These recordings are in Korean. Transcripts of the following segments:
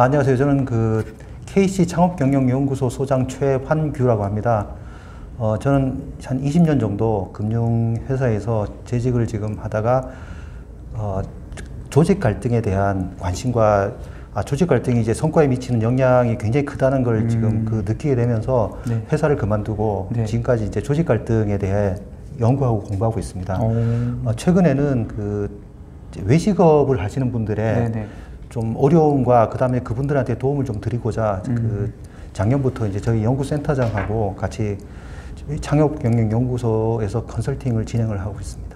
안녕하세요. 저는 그 KC창업경영연구소 소장 최환규라고 합니다. 저는 한 20년 정도 금융회사에서 재직을 지금 하다가 조직 갈등에 대한 관심과 조직 갈등이 이제 성과에 미치는 영향이 굉장히 크다는 걸 지금 느끼게 되면서 네. 회사를 그만두고 네. 지금까지 이제 조직 갈등에 대해 연구하고 공부하고 있습니다. 최근에는 그 외식업을 하시는 분들의 네네. 좀 어려움과 그다음에 그분들한테 도움을 좀 드리고자 그 작년부터 이제 저희 연구센터장하고 같이 창업경영연구소에서 컨설팅을 진행을 하고 있습니다.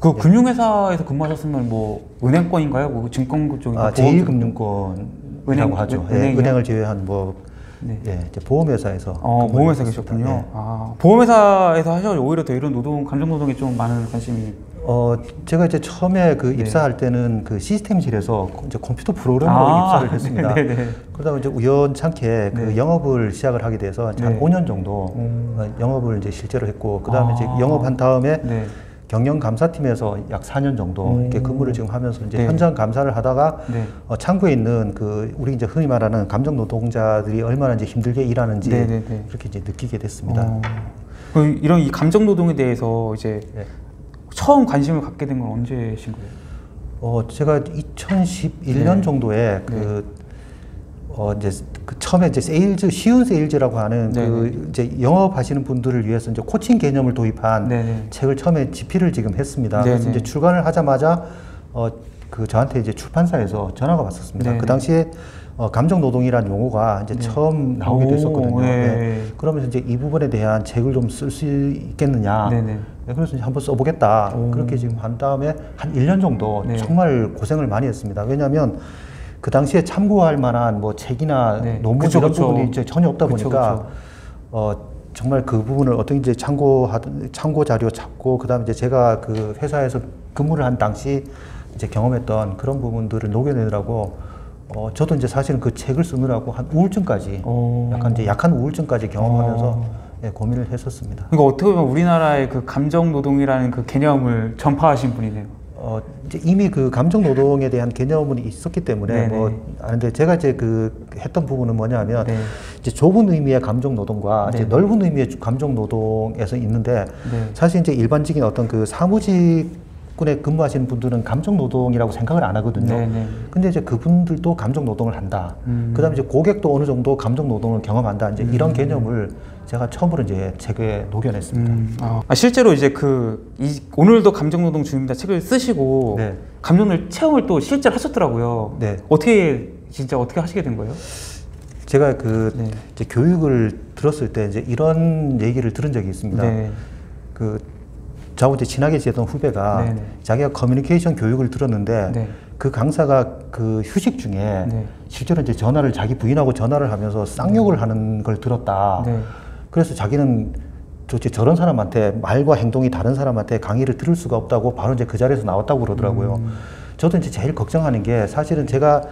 그 예. 금융회사에서 근무하셨으면 뭐 은행권인가요? 뭐 증권 쪽인가요? 제2금융권이라고 하죠. 예, 은행을 제외한 뭐 네. 예, 이제 보험회사에서. 보험회사 계셨군요. 네. 보험회사에서 하셔서 오히려 더 이런 노동, 감정노동에 좀 많은 관심이. 제가 이제 처음에 그 네. 입사할 때는 그 시스템실에서 이제 컴퓨터 프로그래머로 입사를 했습니다. 네네. 그러다가 이제 우연찮게 그 네. 영업을 시작을 하게 돼서 네. 한 5년 정도 영업을 이제 실제로 했고, 그 다음에 이제 영업한 다음에 네. 경영감사팀에서 약 4년 정도 이렇게 근무를 지금 하면서 이제 네. 현장 감사를 하다가 네. 창구에 있는 그 우리 이제 흔히 말하는 감정 노동자들이 얼마나 이제 힘들게 일하는지 네, 네, 네. 그렇게 이제 느끼게 됐습니다. 이런 이 감정 노동에 대해서 이제 네. 처음 관심을 갖게 된 건 언제신 거예요? 제가 2011년 네. 정도에 그 네. 이제 그 처음에 이제 세일즈, 쉬운 세일즈라고 하는 네네. 그 이제 영업하시는 분들을 위해서 이제 코칭 개념을 도입한 네네. 책을 처음에 집필을 지금 했습니다. 네네. 그래서 이제 출간을 하자마자 그 저한테 이제 출판사에서 전화가 왔었습니다. 네네. 그 당시에 감정 노동이란 용어가 이제 네네. 처음 나오게 됐었거든요. 네. 그러면서 이제 이 부분에 대한 책을 좀 쓸 수 있겠느냐. 네네. 그래서 이제 한번 써보겠다. 그렇게 지금 한 다음에 한 1년 정도 네네. 정말 고생을 많이 했습니다. 왜냐하면 그 당시에 참고할 만한 뭐 책이나 네. 논문 이런 부분이 이제 전혀 없다 보니까 정말 그 부분을 어떤 이제 참고 자료 찾고 그다음에 이제 제가 그 회사에서 근무를 한 당시 이제 경험했던 그런 부분들을 녹여내느라고 저도 이제 사실은 그 책을 쓰느라고 한 우울증까지 약한 우울증까지 경험하면서 예, 고민을 했었습니다. 그러니까 어떻게 보면 우리나라의 그 감정 노동이라는 그 개념을 전파하신 분이네요. 이제 이미 그 감정 노동에 대한 개념은 있었기 때문에 네네. 아는데 제가 이제 그 했던 부분은 뭐냐면 네. 이제 좁은 의미의 감정 노동과 네. 이제 넓은 의미의 감정 노동에서 있는데 네. 사실 이제 일반적인 어떤 그 사무직군에 근무하시는 분들은 감정 노동이라고 생각을 안 하거든요. 네네. 근데 이제 그분들도 감정 노동을 한다. 그다음에 이제 고객도 어느 정도 감정 노동을 경험한다. 이제 이런 개념을 제가 처음으로 이제 책에 녹여냈습니다. 실제로 이제 오늘도 감정노동 중입니다. 책을 쓰시고 네. 감정을 체험을 또 실제로 하셨더라고요. 네. 어떻게 하시게 된 거예요? 제가 네. 이제 교육을 들었을 때 이제 이런 얘기를 들은 적이 있습니다. 네. 저하고 친하게 지냈던 후배가 네. 자기가 커뮤니케이션 교육을 들었는데 네. 그 강사가 그 휴식 중에 네. 실제로 이제 자기 부인하고 전화를 하면서 쌍욕을 네. 하는 걸 들었다. 네. 그래서 자기는 도대체 저런 사람한테 말과 행동이 다른 사람한테 강의를 들을 수가 없다고 바로 이제 그 자리에서 나왔다고 그러더라고요. 저도 이제 제일 걱정하는 게 사실은 제가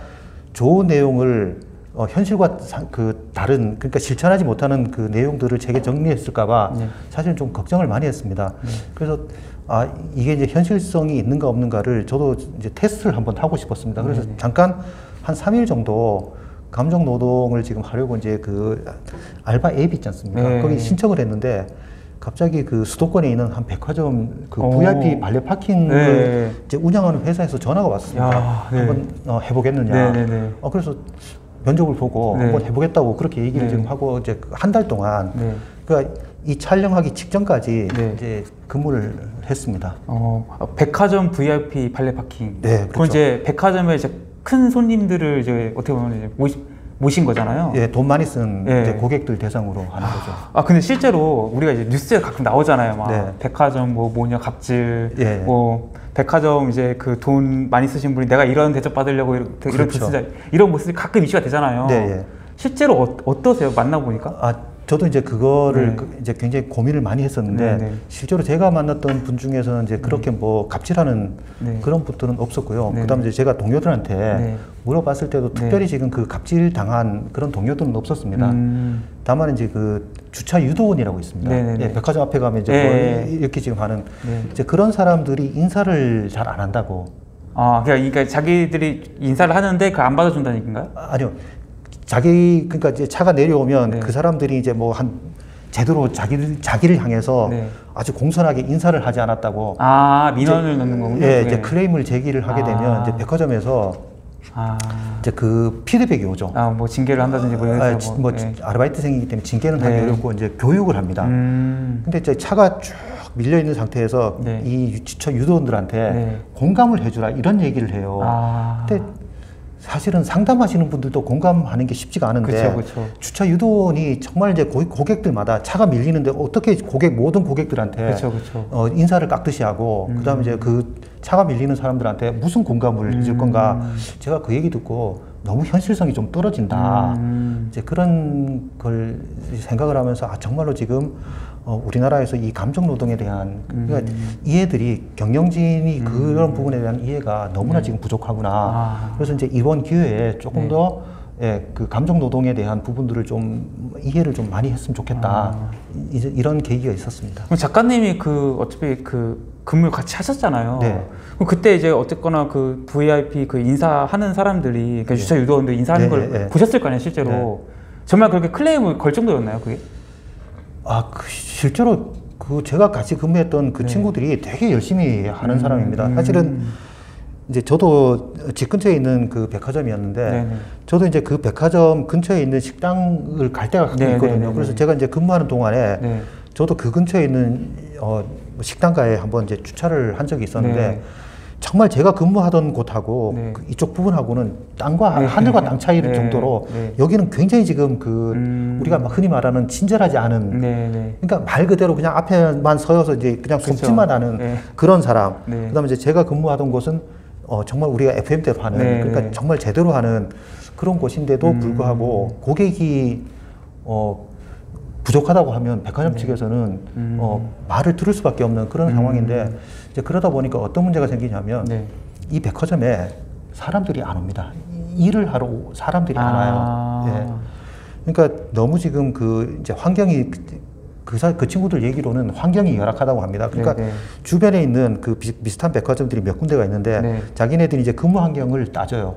좋은 내용을 현실과 그러니까 실천하지 못하는 그 내용들을 책에 정리했을까봐 네. 사실은 좀 걱정을 많이 했습니다. 네. 그래서 이게 이제 현실성이 있는가 없는가를 저도 이제 테스트를 한번 하고 싶었습니다. 그래서 네. 잠깐 한 3일 정도 감정 노동을 지금 하려고 이제 그 알바 앱 있지 않습니까? 네. 거기 신청을 했는데 갑자기 그 수도권에 있는 한 백화점 그 VIP 발레 파킹을 네. 이제 운영하는 회사에서 전화가 왔습니다. 네. 한번 해보겠느냐. 네, 네, 네. 그래서 면접을 보고 네. 한번 해보겠다고 그렇게 얘기를 네. 지금 하고 이제 한 달 동안 네. 그러니까 이 촬영하기 직전까지 네. 이제 근무를 했습니다. 백화점 VIP 발레 파킹. 네, 그렇죠. 그건 이제 백화점에 이제 큰 손님들을 이제 어떻게 보면 이제 모신 거잖아요. 예, 돈 많이 쓰는 예. 이제 고객들 대상으로 하는 거죠. 근데 실제로 우리가 이제 뉴스에 가끔 나오잖아요. 막 네. 백화점 뭐냐 갑질, 예. 백화점 이제 그 돈 많이 쓰신 분이 내가 이런 대접 받으려고 그렇죠. 이런 모습이 가끔 이슈가 되잖아요. 네, 예. 실제로 어떠세요? 만나보니까? 저도 이제 그거를 네. 이제 굉장히 고민을 많이 했었는데 네, 네. 실제로 제가 만났던 분 중에서는 이제 그렇게 네. 갑질하는 네. 그런 분들은 없었고요. 네. 그다음에 이제 제가 동료들한테 네. 물어봤을 때도 특별히 네. 지금 갑질 당한 그런 동료들은 없었습니다. 다만 이제 주차 유도원이라고 있습니다. 네, 네, 네. 예, 백화점 앞에 가면 이제 네. 이렇게 지금 하는 네. 이제 그런 사람들이 인사를 잘 안 한다고. 아, 그러니까 자기들이 인사를 하는데 그걸 안 받아준다는 얘기인가요? 아니요. 그러니까 이제 차가 내려오면 네. 그 사람들이 이제 뭐 제대로 자기를 향해서 네. 아주 공손하게 인사를 하지 않았다고. 아, 민원을 넣는 거군요. 예, 이제 클레임을 제기를 하게 되면 이제 백화점에서 이제 그 피드백이 오죠. 뭐 징계를 한다든지 뭐 아르바이트생이기 때문에 징계는 하기 어렵고 이제 교육을 합니다. 근데 이제 차가 쭉 밀려 있는 상태에서 이 지청 유도원들한테 공감을 해주라 이런 얘기를 해요. 근데 사실은 상담하시는 분들도 공감하는 게 쉽지가 않은데 그쵸. 주차 유도원이 정말 이제 고객들마다 차가 밀리는데 어떻게 모든 고객들한테 그쵸. 인사를 깍듯이 하고 그다음에 이제 그 차가 밀리는 사람들한테 무슨 공감을 해줄 건가. 제가 그 얘기 듣고 너무 현실성이 좀 떨어진다. 이제 그런 걸 생각을 하면서 정말로 지금 우리나라에서 이 감정 노동에 대한 그러니까 이해들이 경영진이 그런 부분에 대한 이해가 너무나 지금 부족하구나. 그래서 이제 이번 기회에 조금 더 그 감정 노동에 대한 부분들을 좀 이해를 좀 많이 했으면 좋겠다. 이제 이런 계기가 있었습니다. 그럼 작가님이 그 어차피 그 근무를 같이 하셨잖아요. 그럼 그때 이제 어쨌거나 그 VIP 그 인사하는 사람들이 그러니까 주차 유도원들 인사하는 걸 보셨을 거 아니에요, 실제로. 정말 그렇게 클레임을 걸 정도였나요, 그게? 실제로 그 제가 같이 근무했던 그 친구들이 되게 열심히 하는 사람입니다. 사실은 이제 저도 집 근처에 있는 그 백화점이었는데 저도 이제 그 백화점 근처에 있는 식당을 갈 때가 가끔 있거든요. 그래서 제가 이제 근무하는 동안에 저도 그 근처에 있는 식당가에 한번 이제 주차를 한 적이 있었는데 정말 제가 근무하던 곳하고 그 이쪽 부분하고는 땅과 하늘과 땅 차이일 정도로 여기는 굉장히 지금 그 우리가 막 흔히 말하는 친절하지 않은 그러니까 말 그대로 그냥 앞에만 서여서 이제 그냥 손짓만 하는 그런 사람. 그다음에 이제 제가 근무하던 곳은 정말 우리가 FM 대로 하는 그러니까 정말 제대로 하는 그런 곳인데도 불구하고 고객이 부족하다고 하면 백화점 측에서는 말을 들을 수밖에 없는 그런 상황인데 이제 그러다 보니까 어떤 문제가 생기냐면 이 백화점에 사람들이 안 옵니다. 일을 하러 사람들이 안 와요. 그러니까 너무 지금 그 이제 환경이 그 친구들 얘기로는 환경이 열악하다고 합니다. 그러니까 주변에 있는 그 비슷한 백화점들이 몇 군데가 있는데 자기네들이 이제 근무 환경을 따져요.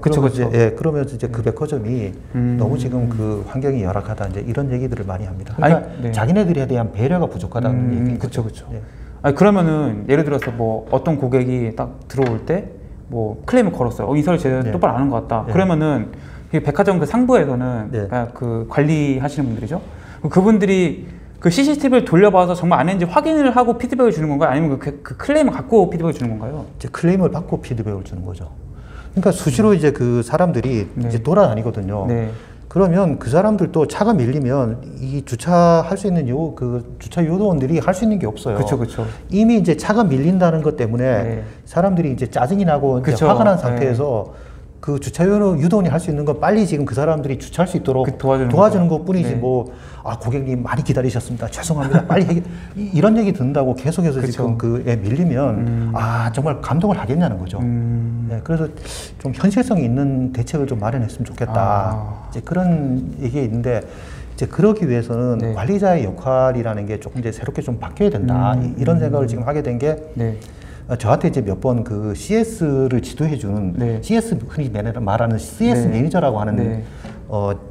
그러면서 이제 그 백화점이 너무 지금 그 환경이 열악하다 이제 이런 얘기들을 많이 합니다. 그러니까 자기네들에 대한 배려가 부족하다는 얘기죠. 그러면은 예를 들어서 뭐 어떤 고객이 딱 들어올 때 뭐 클레임을 걸었어요. 인사를 제대로 똑바로 안 하는 것 같다. 그러면은 백화점 그 상부에서는 그 관리하시는 분들이죠. 그분들이 그 CCTV를 돌려봐서 정말 안 했는지 확인을 하고 피드백을 주는 건가요? 아니면 그 클레임을 갖고 피드백을 주는 건가요? 이제 클레임을 받고 피드백을 주는 거죠. 그러니까 수시로 이제 그 사람들이 이제 돌아다니거든요. 그러면 그 사람들도 차가 밀리면 이 주차할 수 있는 주차 유도원들이 할 수 있는 게 없어요. 이미 이제 차가 밀린다는 것 때문에 사람들이 이제 짜증이 나고 이제 화가 난 상태에서 그 주차 유도원이 할 수 있는 건 빨리 지금 그 사람들이 주차할 수 있도록 도와주는 것 뿐이지 고객님 많이 기다리셨습니다. 죄송합니다. 빨리 이런 얘기 듣는다고 계속해서 지금 그에 밀리면 정말 감동을 하겠냐는 거죠. 그래서 좀 현실성이 있는 대책을 좀 마련했으면 좋겠다. 이제 그런 얘기가 있는데 이제 그러기 위해서는 관리자의 역할이라는 게 조금 이제 새롭게 좀 바뀌어야 된다. 이런 생각을 지금 하게 된 게 저한테 이제 몇 번 그 CS를 지도해주는 CS 흔히 말하는 CS 매니저라고 하는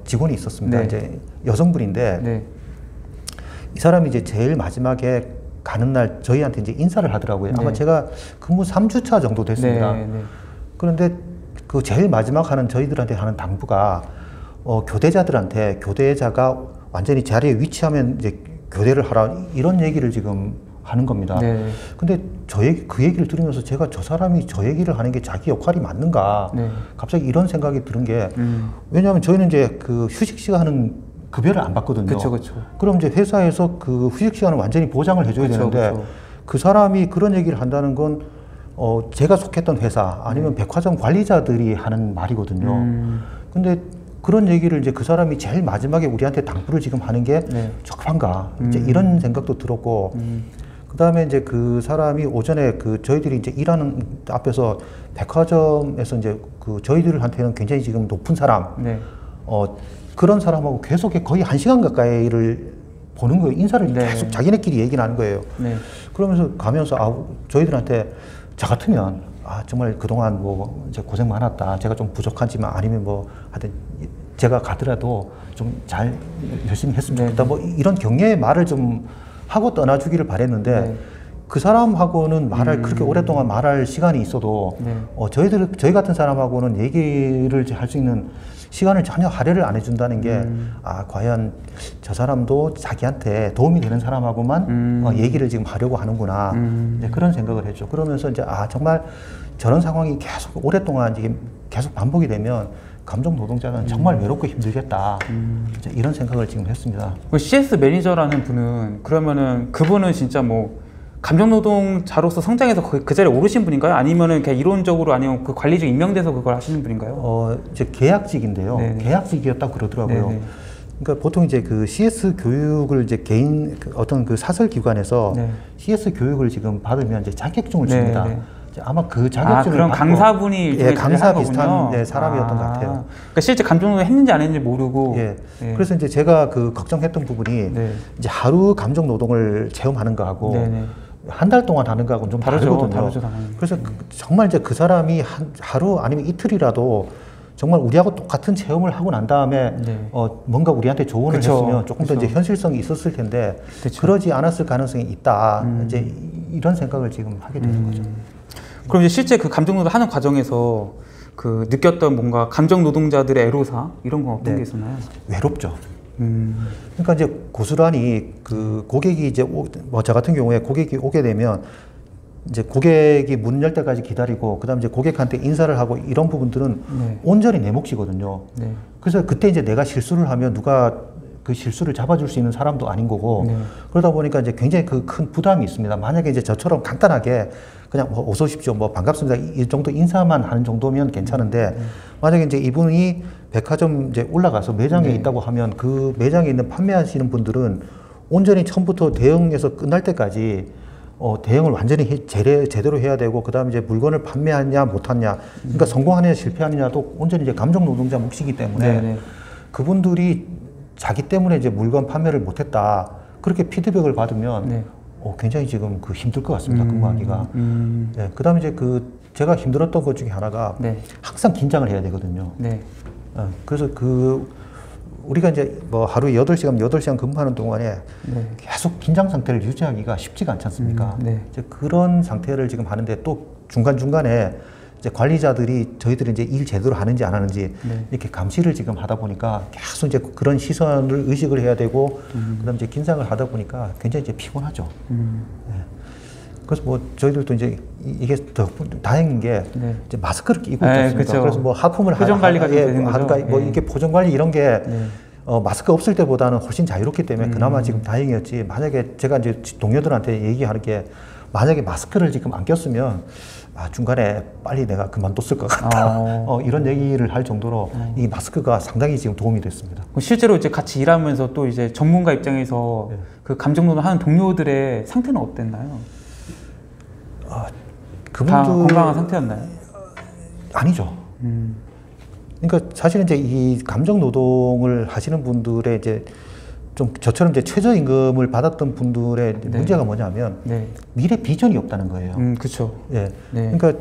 직원이 있었습니다. 이제 여성분인데 이 사람이 이제 제일 마지막에 가는 날 저희한테 이제 인사를 하더라고요. 아마 제가 근무 3주차 정도 됐습니다. 그런데 그 제일 마지막 하는 저희들한테 하는 당부가 교대자가 완전히 자리에 위치하면 이제 교대를 하라 이런 얘기를 지금 하는 겁니다. 근데 그 얘기를 들으면서 제가 저 사람이 저 얘기를 하는 게 자기 역할이 맞는가 갑자기 이런 생각이 드는 게 왜냐하면 저희는 이제 그 휴식 시간은 급여를 안 받거든요. 그럼 이제 회사에서 그 휴식 시간을 완전히 보장을 해줘야 되는데 그 사람이 그런 얘기를 한다는 건 제가 속했던 회사 아니면 백화점 관리자들이 하는 말이거든요. 근데 그런 얘기를 이제 그 사람이 제일 마지막에 우리한테 당부를 지금 하는 게 적합한가 이제 이런 생각도 들었고 그다음에 이제 그 사람이 오전에 그 저희들이 이제 일하는 앞에서 백화점에서 이제 그 저희들한테는 굉장히 지금 높은 사람 그런 사람하고 계속 거의 1시간 가까이를 보는 거예요. 인사를 계속 자기네끼리 얘기를 하는 거예요. 그러면서 가면서 저희들한테 저 같으면 아, 정말 그동안 뭐 고생 많았다. 제가 좀 부족하지만 아니면 뭐 하여튼 제가 가더라도 좀 잘 열심히 했으면 좋겠다. 뭐 이런 격려의 말을 좀 하고 떠나주기를 바랬는데 네. 그 사람하고는 말할 그렇게 오랫동안 말할 시간이 있어도 네. 저희 같은 사람하고는 얘기를 할 수 있는 시간을 전혀 할애를 안 해준다는 게 아, 과연 저 사람도 자기한테 도움이 되는 사람하고만 얘기를 지금 하려고 하는구나 이제 그런 생각을 했죠. 그러면서 이제 아 정말 저런 상황이 계속 오랫동안 지금 계속 반복이 되면 감정 노동자는 정말 외롭고 힘들겠다 이제 이런 생각을 지금 했습니다. CS 매니저라는 분은 그러면은 그분은 진짜 뭐 감정 노동자로서 성장해서 그 자리에 오르신 분인가요? 아니면은 그냥 이론적으로 아니면 그 관리직 임명돼서 그걸 하시는 분인가요? 이제 계약직인데요. 네네. 계약직이었다고 그러더라고요. 네네. 그러니까 보통 이제 그 CS 교육을 이제 개인 어떤 그 사설 기관에서 네. CS 교육을 지금 받으면 이제 자격증을 네네. 줍니다. 네네. 아마 그 자격증을 그런 강사분이 예, 강사 비슷한 네, 사람이었던 것 같아요. 그러니까 실제 감정 노동을 했는지 안 했는지 모르고. 예. 네. 그래서 이제 제가 그 걱정했던 부분이 네. 이제 하루 감정 노동을 체험하는 거하고 네네. 한 달 동안 하는 거하고는 좀 다르거든요. 다르죠, 그래서 정말 이제 그 사람이 하루 아니면 이틀이라도 정말 우리하고 똑같은 체험을 하고 난 다음에 네. 뭔가 우리한테 조언을 그쵸, 했으면 조금 그쵸. 더 이제 현실성이 있었을 텐데 그쵸. 그러지 않았을 가능성이 있다. 이제 이런 생각을 지금 하게 되는 거죠. 그럼 이제 실제 그 감정 노동을 하는 과정에서 그 느꼈던 뭔가 감정 노동자들의 애로사 이런 건 어떤 네. 게 있었나요? 외롭죠. 그러니까 이제 고스란히 그 고객이 이제 뭐 저 같은 경우에 고객이 오게 되면 이제 고객이 문 열 때까지 기다리고 그다음에 이제 고객한테 인사를 하고 이런 부분들은 네. 온전히 내 몫이거든요. 네. 그래서 그때 이제 내가 실수를 하면 누가 그 실수를 잡아줄 수 있는 사람도 아닌 거고 네. 그러다 보니까 이제 굉장히 그 큰 부담이 있습니다. 만약에 이제 저처럼 간단하게 그냥 뭐 어서 오십시오, 뭐 반갑습니다 이 정도 인사만 하는 정도면 괜찮은데 네. 만약에 이제 이분이 백화점 이제 올라가서 매장에 네. 있다고 하면 그 매장에 있는 판매하시는 분들은 온전히 처음부터 대응에서 끝날 때까지 대응을 완전히 제대로 해야 되고 그다음에 이제 물건을 판매하냐 못하냐 그러니까 성공하느냐 실패하느냐도 온전히 이제 감정 노동자 몫이기 때문에 네. 그분들이 자기 때문에 이제 물건 판매를 못했다 그렇게 피드백을 받으면 네. 굉장히 지금 그 힘들 것 같습니다. 근무하기가. 네, 그다음에 이제 그 제가 힘들었던 것 중에 하나가 네. 항상 긴장을 해야 되거든요. 네. 그래서 그 우리가 이제 뭐 하루에 8시간 근무하는 동안에 네. 계속 긴장 상태를 유지하기가 쉽지가 않지 않습니까? 네. 이제 그런 상태를 지금 하는데 또 중간중간에 이제 관리자들이 저희들이 이제 일 제대로 하는지 안 하는지 네. 이렇게 감시를 지금 하다 보니까 계속 이제 그런 시선을 의식을 해야 되고 그다음에 이제 긴장을 하다 보니까 굉장히 이제 피곤하죠. 네. 그래서 뭐 저희들도 이제 이게 더 다행인 게 네. 이제 마스크를 끼고 있습니다. 그래서 뭐 하품을 표정 관리가 되는 거죠. 뭐 이게 표정 관리 이런 게 네. 마스크 없을 때보다는 훨씬 자유롭기 때문에 그나마 지금 다행이었지. 만약에 제가 이제 동료들한테 얘기하는 게 만약에 마스크를 지금 안 꼈으면 아 중간에 빨리 내가 그만뒀을 것 같다. 이런 얘기를 할 정도로 이 마스크가 상당히 지금 도움이 됐습니다. 실제로 이제 같이 일하면서 또 이제 전문가 입장에서 네. 그 감정 노동을 하는 동료들의 상태는 어땠나요? 다 건강한 상태였나요? 아니죠. 그러니까 사실은 이제 이 감정 노동을 하시는 분들의 이제 좀 저처럼 이제 최저임금을 받았던 분들의 네. 문제가 뭐냐면 네. 미래 비전이 없다는 거예요. 그렇죠. 예. 네. 그러니까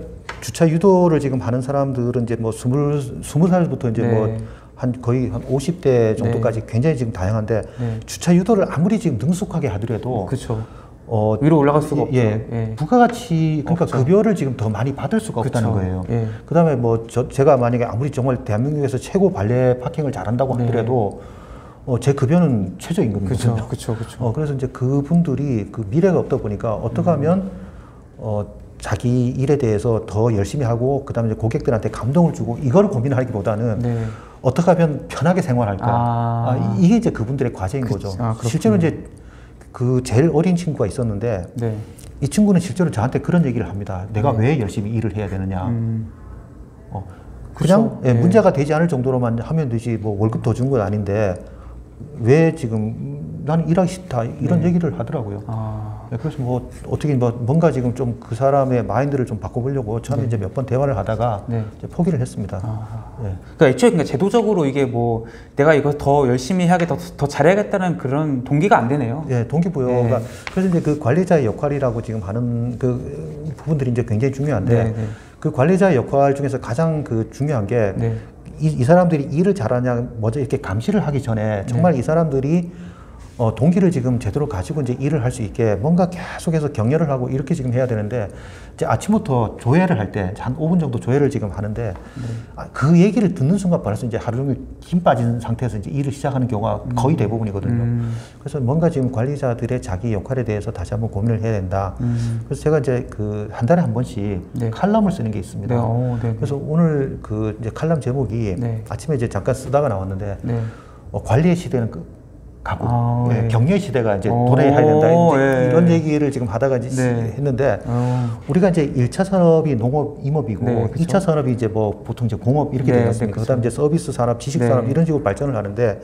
주차 유도를 지금 하는 사람들은 이제 뭐 20살부터 이제 네. 뭐 한 거의 한 50대 정도까지 네. 굉장히 지금 다양한데 네. 주차 유도를 아무리 지금 능숙하게 하더라도 그렇죠. 위로 올라갈 수가 없죠. 예, 예. 부가가치, 그러니까 없죠. 급여를 지금 더 많이 받을 수가 그쵸. 없다는 거예요. 예. 그 다음에 뭐 제가 만약에 아무리 정말 대한민국에서 최고 발레 파킹을 잘한다고 네. 하더라도 제 급여는 최저임금이거든요. 그렇죠, 그렇죠. 그래서 이제 그분들이 그 미래가 없다 보니까 어떻게 하면 자기 일에 대해서 더 열심히 하고 그 다음에 이제 고객들한테 감동을 주고 이걸 고민하기보다는 네. 어떻게 하면 편하게 생활할까. 이게 이제 그분들의 과제인 그치. 거죠. 실제로 이제 그 제일 어린 친구가 있었는데 네. 이 친구는 실제로 저한테 그런 얘기를 합니다. 내가 네. 왜 열심히 일을 해야 되느냐. 그냥 예, 네. 문제가 되지 않을 정도로만 하면 되지 뭐 월급 더 준 건 아닌데 왜 지금 나는 일하기 싫다 이런 네. 얘기를 하더라고요. 그래서 뭐 어떻게 뭔가 지금 좀 그 사람의 마인드를 좀 바꿔보려고 처음에 네. 이제 몇 번 대화를 하다가 네. 이제 포기를 했습니다. 네. 그러니까 애초에 그러니까 제도적으로 이게 뭐 내가 이거 더 열심히 해야겠, 더 잘해야겠다는 그런 동기가 안 되네요. 네, 동기부여가 네. 그래서 이제 그 관리자의 역할이라고 지금 하는 그 부분들이 이제 굉장히 중요한데. 네, 네. 그 관리자의 역할 중에서 가장 그 중요한 게 이 사람들이 일을 잘하냐 먼저 이렇게 감시를 하기 전에 정말 이 사람들이 동기를 지금 제대로 가지고 이제 일을 할 수 있게 뭔가 계속해서 격려를 하고 이렇게 지금 해야 되는데, 이제 아침부터 조회를 할 때 한 5분 정도 조회를 지금 하는데 그 얘기를 듣는 순간 벌써 이제 하루 종일 힘 빠진 상태에서 이제 일을 시작하는 경우가 거의 대부분이거든요. 그래서 뭔가 지금 관리자들의 자기 역할에 대해서 다시 한번 고민을 해야 된다. 그래서 제가 이제 그 한 달에 한 번씩 칼럼을 쓰는 게 있습니다. 그래서 오늘 그 이제 칼럼 제목이 아침에 이제 잠깐 쓰다가 나왔는데 관리의 시대는 가고 예, 격려의 시대가 이제 도래해야 된다. 이제 이런 얘기를 지금 하다가 이제 했는데 우리가 이제 1차 산업이 농업, 임업이고 2차 산업이 이제 뭐 보통 이제 공업 이렇게 되지 않습니까? 그다음 이제 서비스 산업, 지식 산업 이런 식으로 발전을 하는데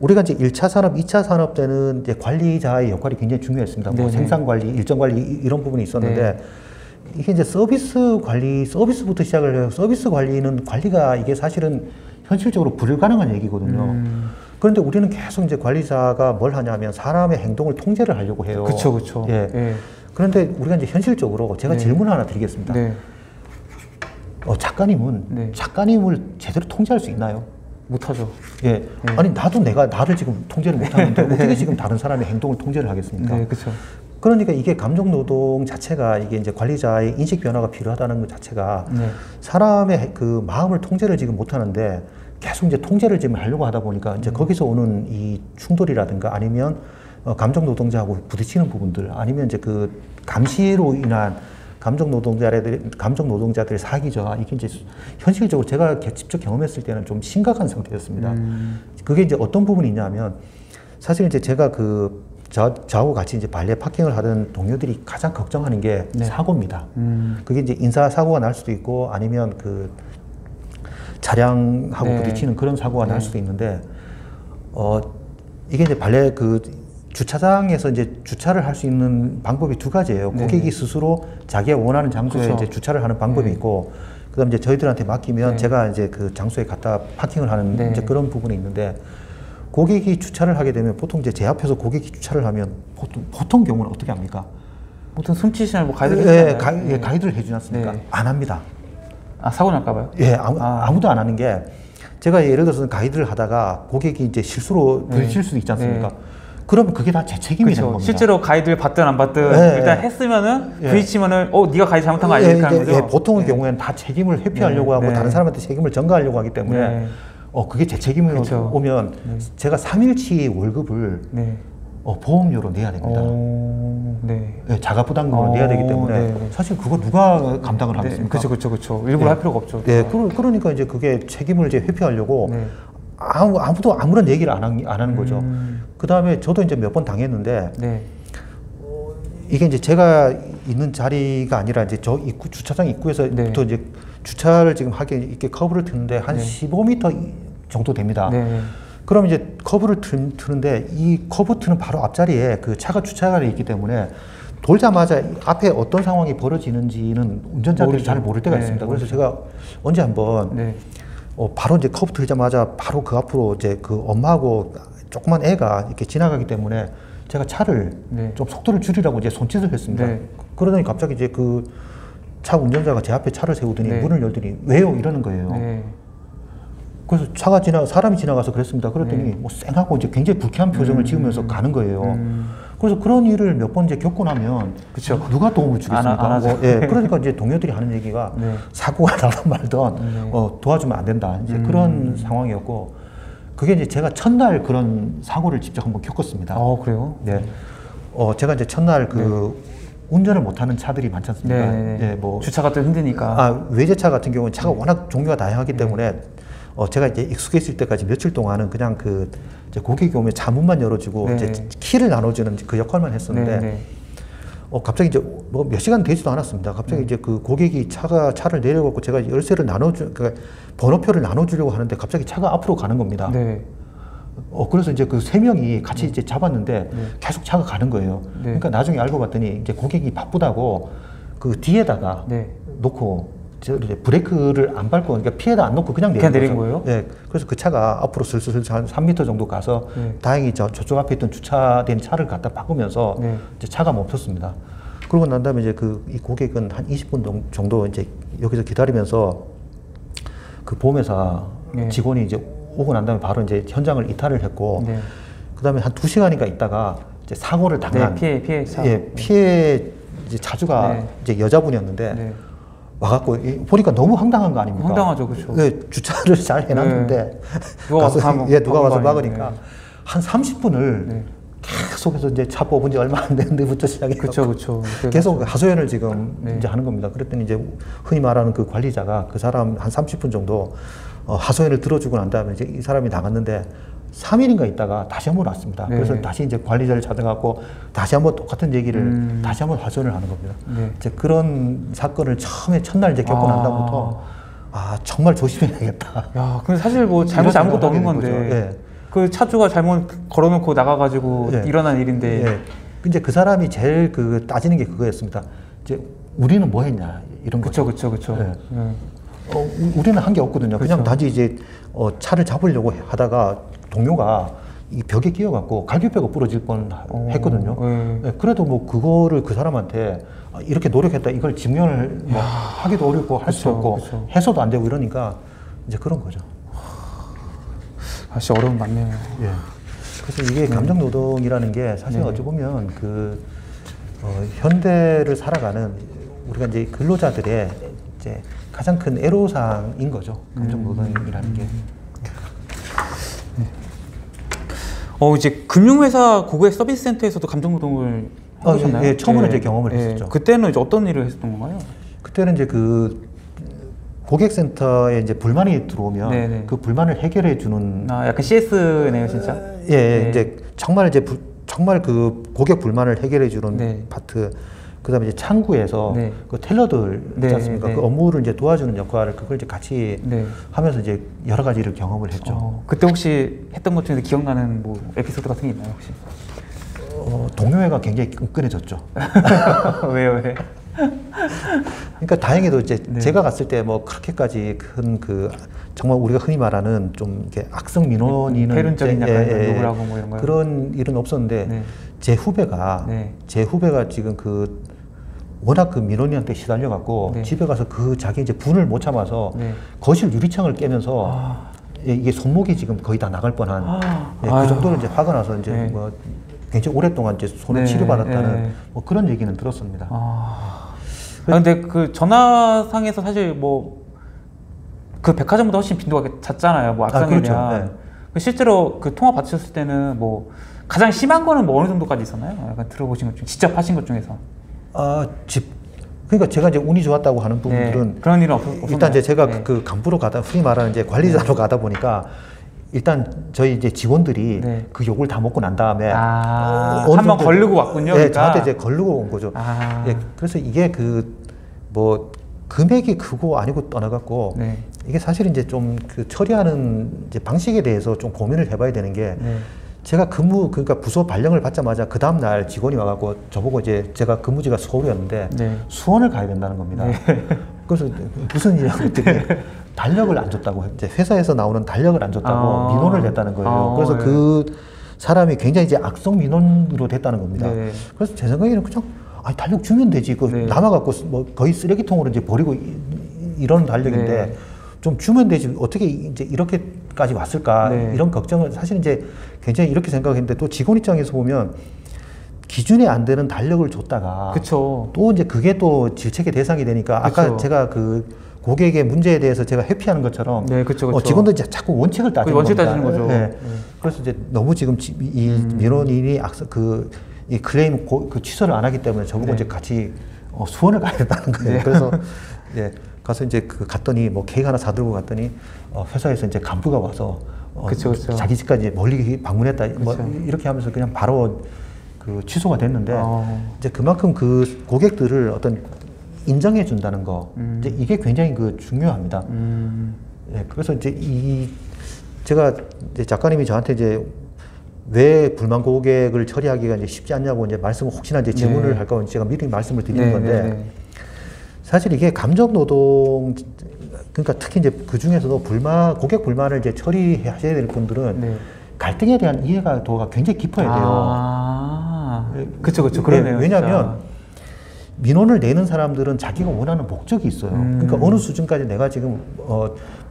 우리가 이제 1차 산업, 2차 산업 때는 이제 관리자의 역할이 굉장히 중요했습니다. 뭐 생산 관리, 일정 관리 이런 부분이 있었는데 이게 이제 서비스 관리, 서비스부터 시작을 해요. 서비스 관리는 관리가 이게 사실은 현실적으로 불가능한 얘기거든요. 그런데 우리는 계속 이제 관리자가 뭘 하냐면 사람의 행동을 통제를 하려고 해요. 그렇죠, 그렇죠. 예. 예. 그런데 우리가 이제 현실적으로 제가 질문 하나 드리겠습니다. 작가님은 작가님을 제대로 통제할 수 있나요? 못하죠. 예. 아니 나도 내가 나를 지금 통제를 못하는데 어떻게 지금 다른 사람의 행동을 통제를 하겠습니까? 네, 그렇죠. 그러니까 이게 감정 노동 자체가 이게 이제 관리자의 인식 변화가 필요하다는 것 자체가 사람의 그 마음을 통제를 지금 못하는데. 계속 이제 통제를 지금 하려고 하다 보니까 이제 거기서 오는 이 충돌이라든가 아니면 감정 노동자하고 부딪히는 부분들 아니면 이제 그 감시로 인한 감정 노동자들의 사기죠. 이게 이제 현실적으로 제가 직접 경험했을 때는 좀 심각한 상태였습니다. 그게 이제 어떤 부분이 있냐면 사실 이제 제가 그 저하고 같이 이제 발레 파킹을 하던 동료들이 가장 걱정하는 게 사고입니다. 그게 이제 인사 사고가 날 수도 있고 아니면 그 차량하고 부딪히는 그런 사고가 날 수도 있는데, 이게 이제 발레 그 주차장에서 이제 주차를 할 수 있는 방법이 두 가지예요. 고객이 스스로 자기가 원하는 장소에 이제 주차를 하는 방법이 있고, 그 다음에 이제 저희들한테 맡기면 제가 이제 그 장소에 갖다 파킹을 하는 이제 그런 부분이 있는데, 고객이 주차를 하게 되면 보통 이제 제 앞에서 고객이 주차를 하면 보통 경우는 어떻게 합니까? 보통 숨치시나 뭐 가이드를 해주지 않나요? 가이드를 해주지 않습니까? 안 합니다. 아, 사고 날까봐요? 예, 아무도 안 하는 게, 제가 예를 들어서 가이드를 하다가 고객이 이제 실수로 부딪힐 수도 있지 않습니까? 그러면 그게 다 제 책임이 되는 겁니다. 실제로 가이드를 받든 안 받든 일단 했으면은 부딪히면은 네가 가이드 잘못한 거 아니니까 하는 거죠? 보통의 경우에는 다 책임을 회피하려고 하고 다른 사람한테 책임을 전가하려고 하기 때문에 그게 제 책임으로 오면 제가 3일치 월급을 보험료로 내야 됩니다. 자가부담금으로 내야 되기 때문에 사실 그거 누가 감당을 하겠습니까? 그렇죠, 그렇죠, 그렇죠. 일부러 할 필요가 없죠. 그러니까 이제 그게 책임을 이제 회피하려고 아무런 얘기를 안 하는 거죠. 그 다음에 저도 이제 몇 번 당했는데 이게 이제 제가 있는 자리가 아니라 이제 저 입구 주차장 입구에서부터 이제 주차를 지금 하게 이렇게 커브를 트는데 한 15m 정도 됩니다. 그럼 이제 커브를 트는데 이 커브 트는 바로 앞자리에 그 차가 주차가 있기 때문에 돌자마자 앞에 어떤 상황이 벌어지는지는 운전자들이 잘 모를 때가 있습니다. 그래서 제가 언제 한번 바로 이제 커브 틀자마자 바로 그 앞으로 이제 그 엄마하고 조그만 애가 이렇게 지나가기 때문에 제가 차를 좀 속도를 줄이라고 이제 손짓을 했습니다. 그러더니 갑자기 이제 그 차 운전자가 제 앞에 차를 세우더니 문을 열더니 왜요? 이러는 거예요. 그래서 차가 사람이 지나가서 그랬습니다. 그랬더니 뭐 쌩하고 이제 굉장히 불쾌한 표정을 지으면서 가는 거예요. 그래서 그런 일을 몇 번 이제 겪고 나면 누가 도움을 주겠습니까? 그러니까 이제 동료들이 하는 얘기가 사고가 나든 말든 도와주면 안 된다. 이제 그런 상황이었고, 그게 이제 제가 첫날 그런 사고를 직접 한번 겪었습니다. 그래요? 제가 이제 첫날 그 운전을 못하는 차들이 많지 않습니까? 뭐 주차가 또 힘드니까. 외제차 같은 경우는 차가 워낙 종류가 다양하기 때문에. 제가 이제 익숙해질 때까지 며칠 동안은 그냥 그 이제 고객이 오면 차문만 열어주고 이제 키를 나눠주는 그 역할만 했었는데 갑자기 이제 뭐 몇 시간 되지도 않았습니다. 갑자기 이제 그 고객이 차를 내려갖고 제가 열쇠를 그러니까 번호표를 나눠주려고 하는데 갑자기 차가 앞으로 가는 겁니다. 그래서 이제 그 세 명이 같이 이제 잡았는데 계속 차가 가는 거예요. 그러니까 나중에 알고 봤더니 이제 고객이 바쁘다고 그 뒤에다가 놓고. 이제 브레이크를 안 밟고 그러니까 피해다 안 놓고 그냥 내린 거예요? 그래서 그 차가 앞으로 슬슬 한 3m 정도 가서 다행히 저쪽 앞에 있던 주차된 차를 갖다 박으면서 이제 차가 멈췄습니다. 그러고 난 다음에 이제 이 고객은 한 20분 정도 이제 여기서 기다리면서 그 보험회사 네. 직원이 이제 오고 난 다음에 바로 이제 현장을 이탈을 했고 네. 그 다음에 한 2시간인가 있다가 이제 사고를 당한 네, 피해 사고. 예, 피해 이제 차주가 네. 이제 여자분이었는데 네. 와갖고 보니까 너무 황당한 거 아닙니까? 황당하죠, 그렇죠. 예, 주차를 잘 해놨는데 네. 누가 가서, 예, 누가 와서 막으니까 네. 한 30분을 네. 계속해서 이제 차 뽑은 지 얼마 안 됐는데부터 시작해서 그쵸. 계속 하소연을 지금 네. 이제 하는 겁니다. 그랬더니 이제 흔히 말하는 그 관리자가 그 사람 한 30분 정도 하소연을 들어주고 난 다음에 이제 이 사람이 나갔는데 3일인가 있다가 다시 한번 왔습니다. 네. 그래서 다시 이제 관리자를 찾아가고 다시 한번 똑같은 얘기를 다시 한번 하소연을 하는 겁니다. 네. 이제 그런 사건을 처음에 첫날 이제 겪고 난 다음부터 아 정말 조심해야겠다. 야, 근데 사실 뭐 잘못이 아무것도 없는 건데. 그 차주가 잘못 걸어놓고 나가가지고 예. 일어난 일인데. 예. 이제 그 사람이 제일 그 따지는 게 그거였습니다. 이제 우리는 뭐 했냐 이런 거. 그쵸. 예. 우리는 한 게 없거든요. 그쵸. 그냥 다시 이제 차를 잡으려고 하다가 동료가 이 벽에 끼어갖고 갈비뼈가 부러질 뻔 했거든요. 예. 예. 그래도 뭐 그거를 그 사람한테 이렇게 노력했다 이걸 증명을 뭐 하기도 어렵고 할 수 없고 해서도 안 되고 이러니까 이제 그런 거죠. 사실 어려운 맞네요. 예. 그래서 이게 감정 노동이라는 게 사실 네. 어찌 보면 그 현대를 살아가는 우리가 이제 근로자들의 이제 가장 큰 애로사항인 거죠. 감정 노동이라는 게. 네. 이제 금융회사 고객 서비스 센터에서도 감정 노동을 하셨나요? 예, 처음으로 예. 이제 경험을 예. 했었죠. 그때는 이제 어떤 일을 했었던 건가요? 그때는 이제 그 고객센터에 이제 불만이 들어오면 네네. 그 불만을 해결해 주는 약간 CS네요, 진짜. 예, 네. 이제 정말 그 고객 불만을 해결해 주는 네. 파트. 그다음에 이제 창구에서 네. 그 텔러들 있지 않습니까? 네. 그 업무를 이제 도와주는 역할을 그걸 이제 같이 네. 하면서 이제 여러 가지를 경험을 했죠. 그때 혹시 했던 것 중에서 기억나는 뭐 에피소드 같은 게 있나요, 혹시? 동료회가 굉장히 끈끈해졌죠. 왜요? 그러니까 다행히도 이제 네. 제가 갔을 때 뭐 그렇게까지 큰 그 정말 우리가 흔히 말하는 좀 이렇게 악성 민원이는 폐륜적인 약간 욕을 하고 뭐 이런 거요? 그런 일은 없었는데 네. 제 후배가 지금 그 워낙 그 민원인한테 시달려 갖고 네. 집에 가서 그 자기 이제 분을 못 참아서 네. 거실 유리창을 깨면서 이게 손목이 지금 거의 다 나갈 뻔한 그 정도로 이제 화가 나서 이제 네. 뭐 굉장히 오랫동안 이제 손을 네. 치료받았다는 뭐 그런 얘기는 들었습니다. 근데 그 전화상에서 사실 뭐 그 백화점보다 훨씬 빈도가 잦잖아요. 뭐 악성이냐. 그렇죠. 네. 실제로 그 통화 받으셨을 때는 뭐 가장 심한 거는 뭐 어느 정도까지 있었나요? 약간 들어보신 것 중에 직접 하신 것 중에서. 그러니까 제가 이제 운이 좋았다고 하는 부분들은 네. 그런 일은 없었나요? 일단 이제 제가 네. 그 간부로 가다 흔히 말하는 이제 관리자로 네. 가다 보니까. 일단 저희 이제 직원들이 네. 그 욕을 다 먹고 난 다음에 한번 걸르고 왔군요. 네, 그러니까. 저한테 이제 걸르고 온 거죠. 네, 그래서 이게 그 뭐 금액이 크고 아니고 떠나갔고 네. 이게 사실 이제 좀 그 처리하는 이제 방식에 대해서 좀 고민을 해봐야 되는 게 네. 제가 그러니까 부서 발령을 받자마자 그 다음 날 직원이 와갖고 저보고 이제 제가 근무지가 서울이었는데 네. 수원을 가야 된다는 겁니다. 네. 그래서 무슨 일이냐고 했더니 달력을 안 줬다고 이제 회사에서 나오는 달력을 안 줬다고 민원을 냈다는 거예요. 그래서 네. 그 사람이 굉장히 이제 악성 민원으로 됐다는 겁니다. 네. 그래서 제 생각에는 그냥 달력 주면 되지. 그 네. 남아갖고 뭐 거의 쓰레기통으로 이제 버리고 이런 달력인데 네. 좀 주면 되지. 어떻게 이제 이렇게까지 왔을까? 네. 이런 걱정을 사실 이제 굉장히 이렇게 생각했는데 또 직원 입장에서 보면. 기준이 안 되는 달력을 줬다가 그쵸. 또 이제 그게 또 질책의 대상이 되니까 그쵸. 아까 제가 그 고객의 문제에 대해서 제가 회피하는 것처럼 네, 그쵸. 직원들이 자꾸 원칙을 따지는 거죠. 네. 네. 그래서 이제 너무 지금 이 민원인이 이 클레임 그 취소를 안 하기 때문에 저보고 네. 이제 같이 수원을 가야 된다는 거예요. 네. 그래서 네. 가서 이제 갔더니 뭐 케이크 하나 사들고 갔더니 회사에서 이제 간부가 와서 자기 집까지 멀리 방문했다 뭐 이렇게 하면서 그냥 바로 그 취소가 됐는데 이제 그만큼 그 고객들을 어떤 인정해 준다는 거 이제 이게 굉장히 그 중요합니다. 예, 그래서 이제 제가 이제 작가님이 저한테 이제 왜 불만 고객을 처리하기가 이제 쉽지 않냐고 이제 말씀을 혹시나 이제 질문을 네. 할까 제가 미리 말씀을 드리는 네, 건데 네. 사실 이게 감정 노동 그러니까 특히 이제 그 중에서도 고객 불만을 이제 처리하셔야 될 분들은 네. 갈등에 대한 이해가 도가 굉장히 깊어야 돼요. 그렇죠. 그러네요. 왜냐하면 민원을 내는 사람들은 자기가 원하는 목적이 있어요. 그러니까 어느 수준까지 내가 지금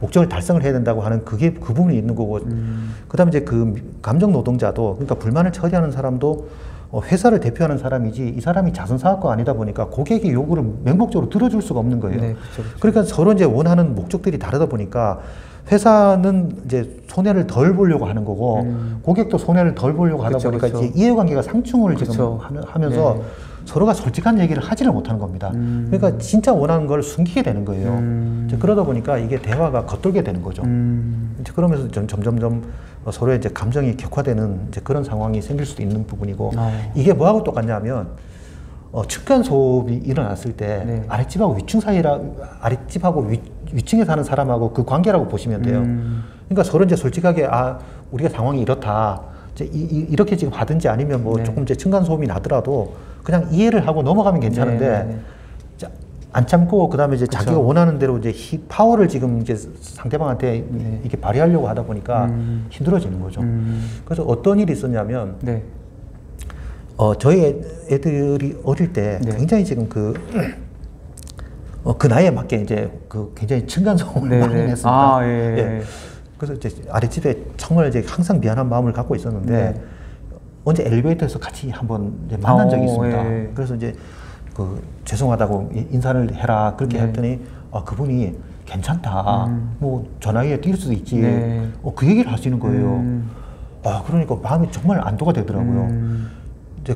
목적을 달성을 해야 된다고 하는 그게 그 부분이 있는 거고, 그다음에 이제 그 감정 노동자도, 그러니까 불만을 처리하는 사람도 회사를 대표하는 사람이지 이 사람이 자선사업가 아니다 보니까 고객의 요구를 맹목적으로 들어줄 수가 없는 거예요. 네, 그쵸, 그쵸. 그러니까 서로 이제 원하는 목적들이 다르다 보니까 회사는 이제 손해를 덜 보려고 하는 거고 고객도 손해를 덜 보려고 하다 보니까 이제 이해관계가 상충을 지금 하면서 네. 서로가 솔직한 얘기를 하지를 못하는 겁니다. 그러니까 진짜 원하는 걸 숨기게 되는 거예요. 그러다 보니까 이게 대화가 겉돌게 되는 거죠. 그러면서 점점점 서로의 이제 감정이 격화되는 이제 그런 상황이 생길 수도 있는 부분이고, 이게 뭐하고 똑같냐면 층간 소음이 일어났을 때 네. 아랫집하고 위층 사이라, 아랫집하고 위층에 사는 사람하고 그 관계라고 보시면 돼요. 그러니까 서로 이제 솔직하게 아 우리가 상황이 이렇다. 이렇게 지금 하든지 아니면 뭐 네. 조금 이제 층간 소음이 나더라도 그냥 이해를 하고 넘어가면 괜찮은데 네, 네, 네. 안 참고 그다음에 이제 그쵸. 자기가 원하는 대로 이제 파워를 지금 이제 상대방한테 네. 이렇게 발휘하려고 하다 보니까 힘들어지는 거죠. 그래서 어떤 일이 있었냐면 네. 저희 애들이 어릴 때 네. 굉장히 지금 그 나이에 맞게 이제 그 굉장히 층간 소음을 네, 많이 냈습니다. 아, 예, 예. 예. 그래서 이제 아랫집에 정말 이제 항상 미안한 마음을 갖고 있었는데 네. 언제 엘리베이터에서 같이 한번 이제 만난 적이 있습니다. 예. 그래서 이제 그 죄송하다고 인사를 해라 그렇게 네. 했더니 아 그분이 괜찮다. 뭐 전화기에 뛸 수도 있지. 네. 그 얘기를 하시는 거예요. 아 그러니까 마음이 정말 안도가 되더라고요. 이제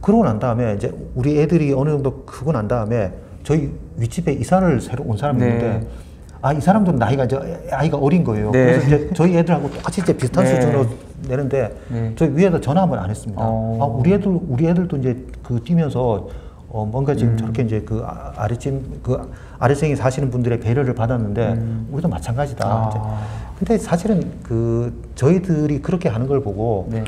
그러고 난 다음에 이제 우리 애들이 어느 정도 크고 난 다음에 저희 윗집에 이사를 새로 온 사람이 있는데 네. 아, 이 사람들은 나이가 이제 아이가 어린 거예요. 네. 그래서 이제 저희 애들하고 똑같이 이제 비슷한 네. 수준으로 내는데 네. 저희 위에다 전화 한번 안 했습니다. 아, 우리 애들도 이제 그 뛰면서 뭔가 지금 저렇게 이제 그 아랫생이 사시는 분들의 배려를 받았는데 우리도 마찬가지다. 아. 근데 사실은 그 저희들이 그렇게 하는 걸 보고 네.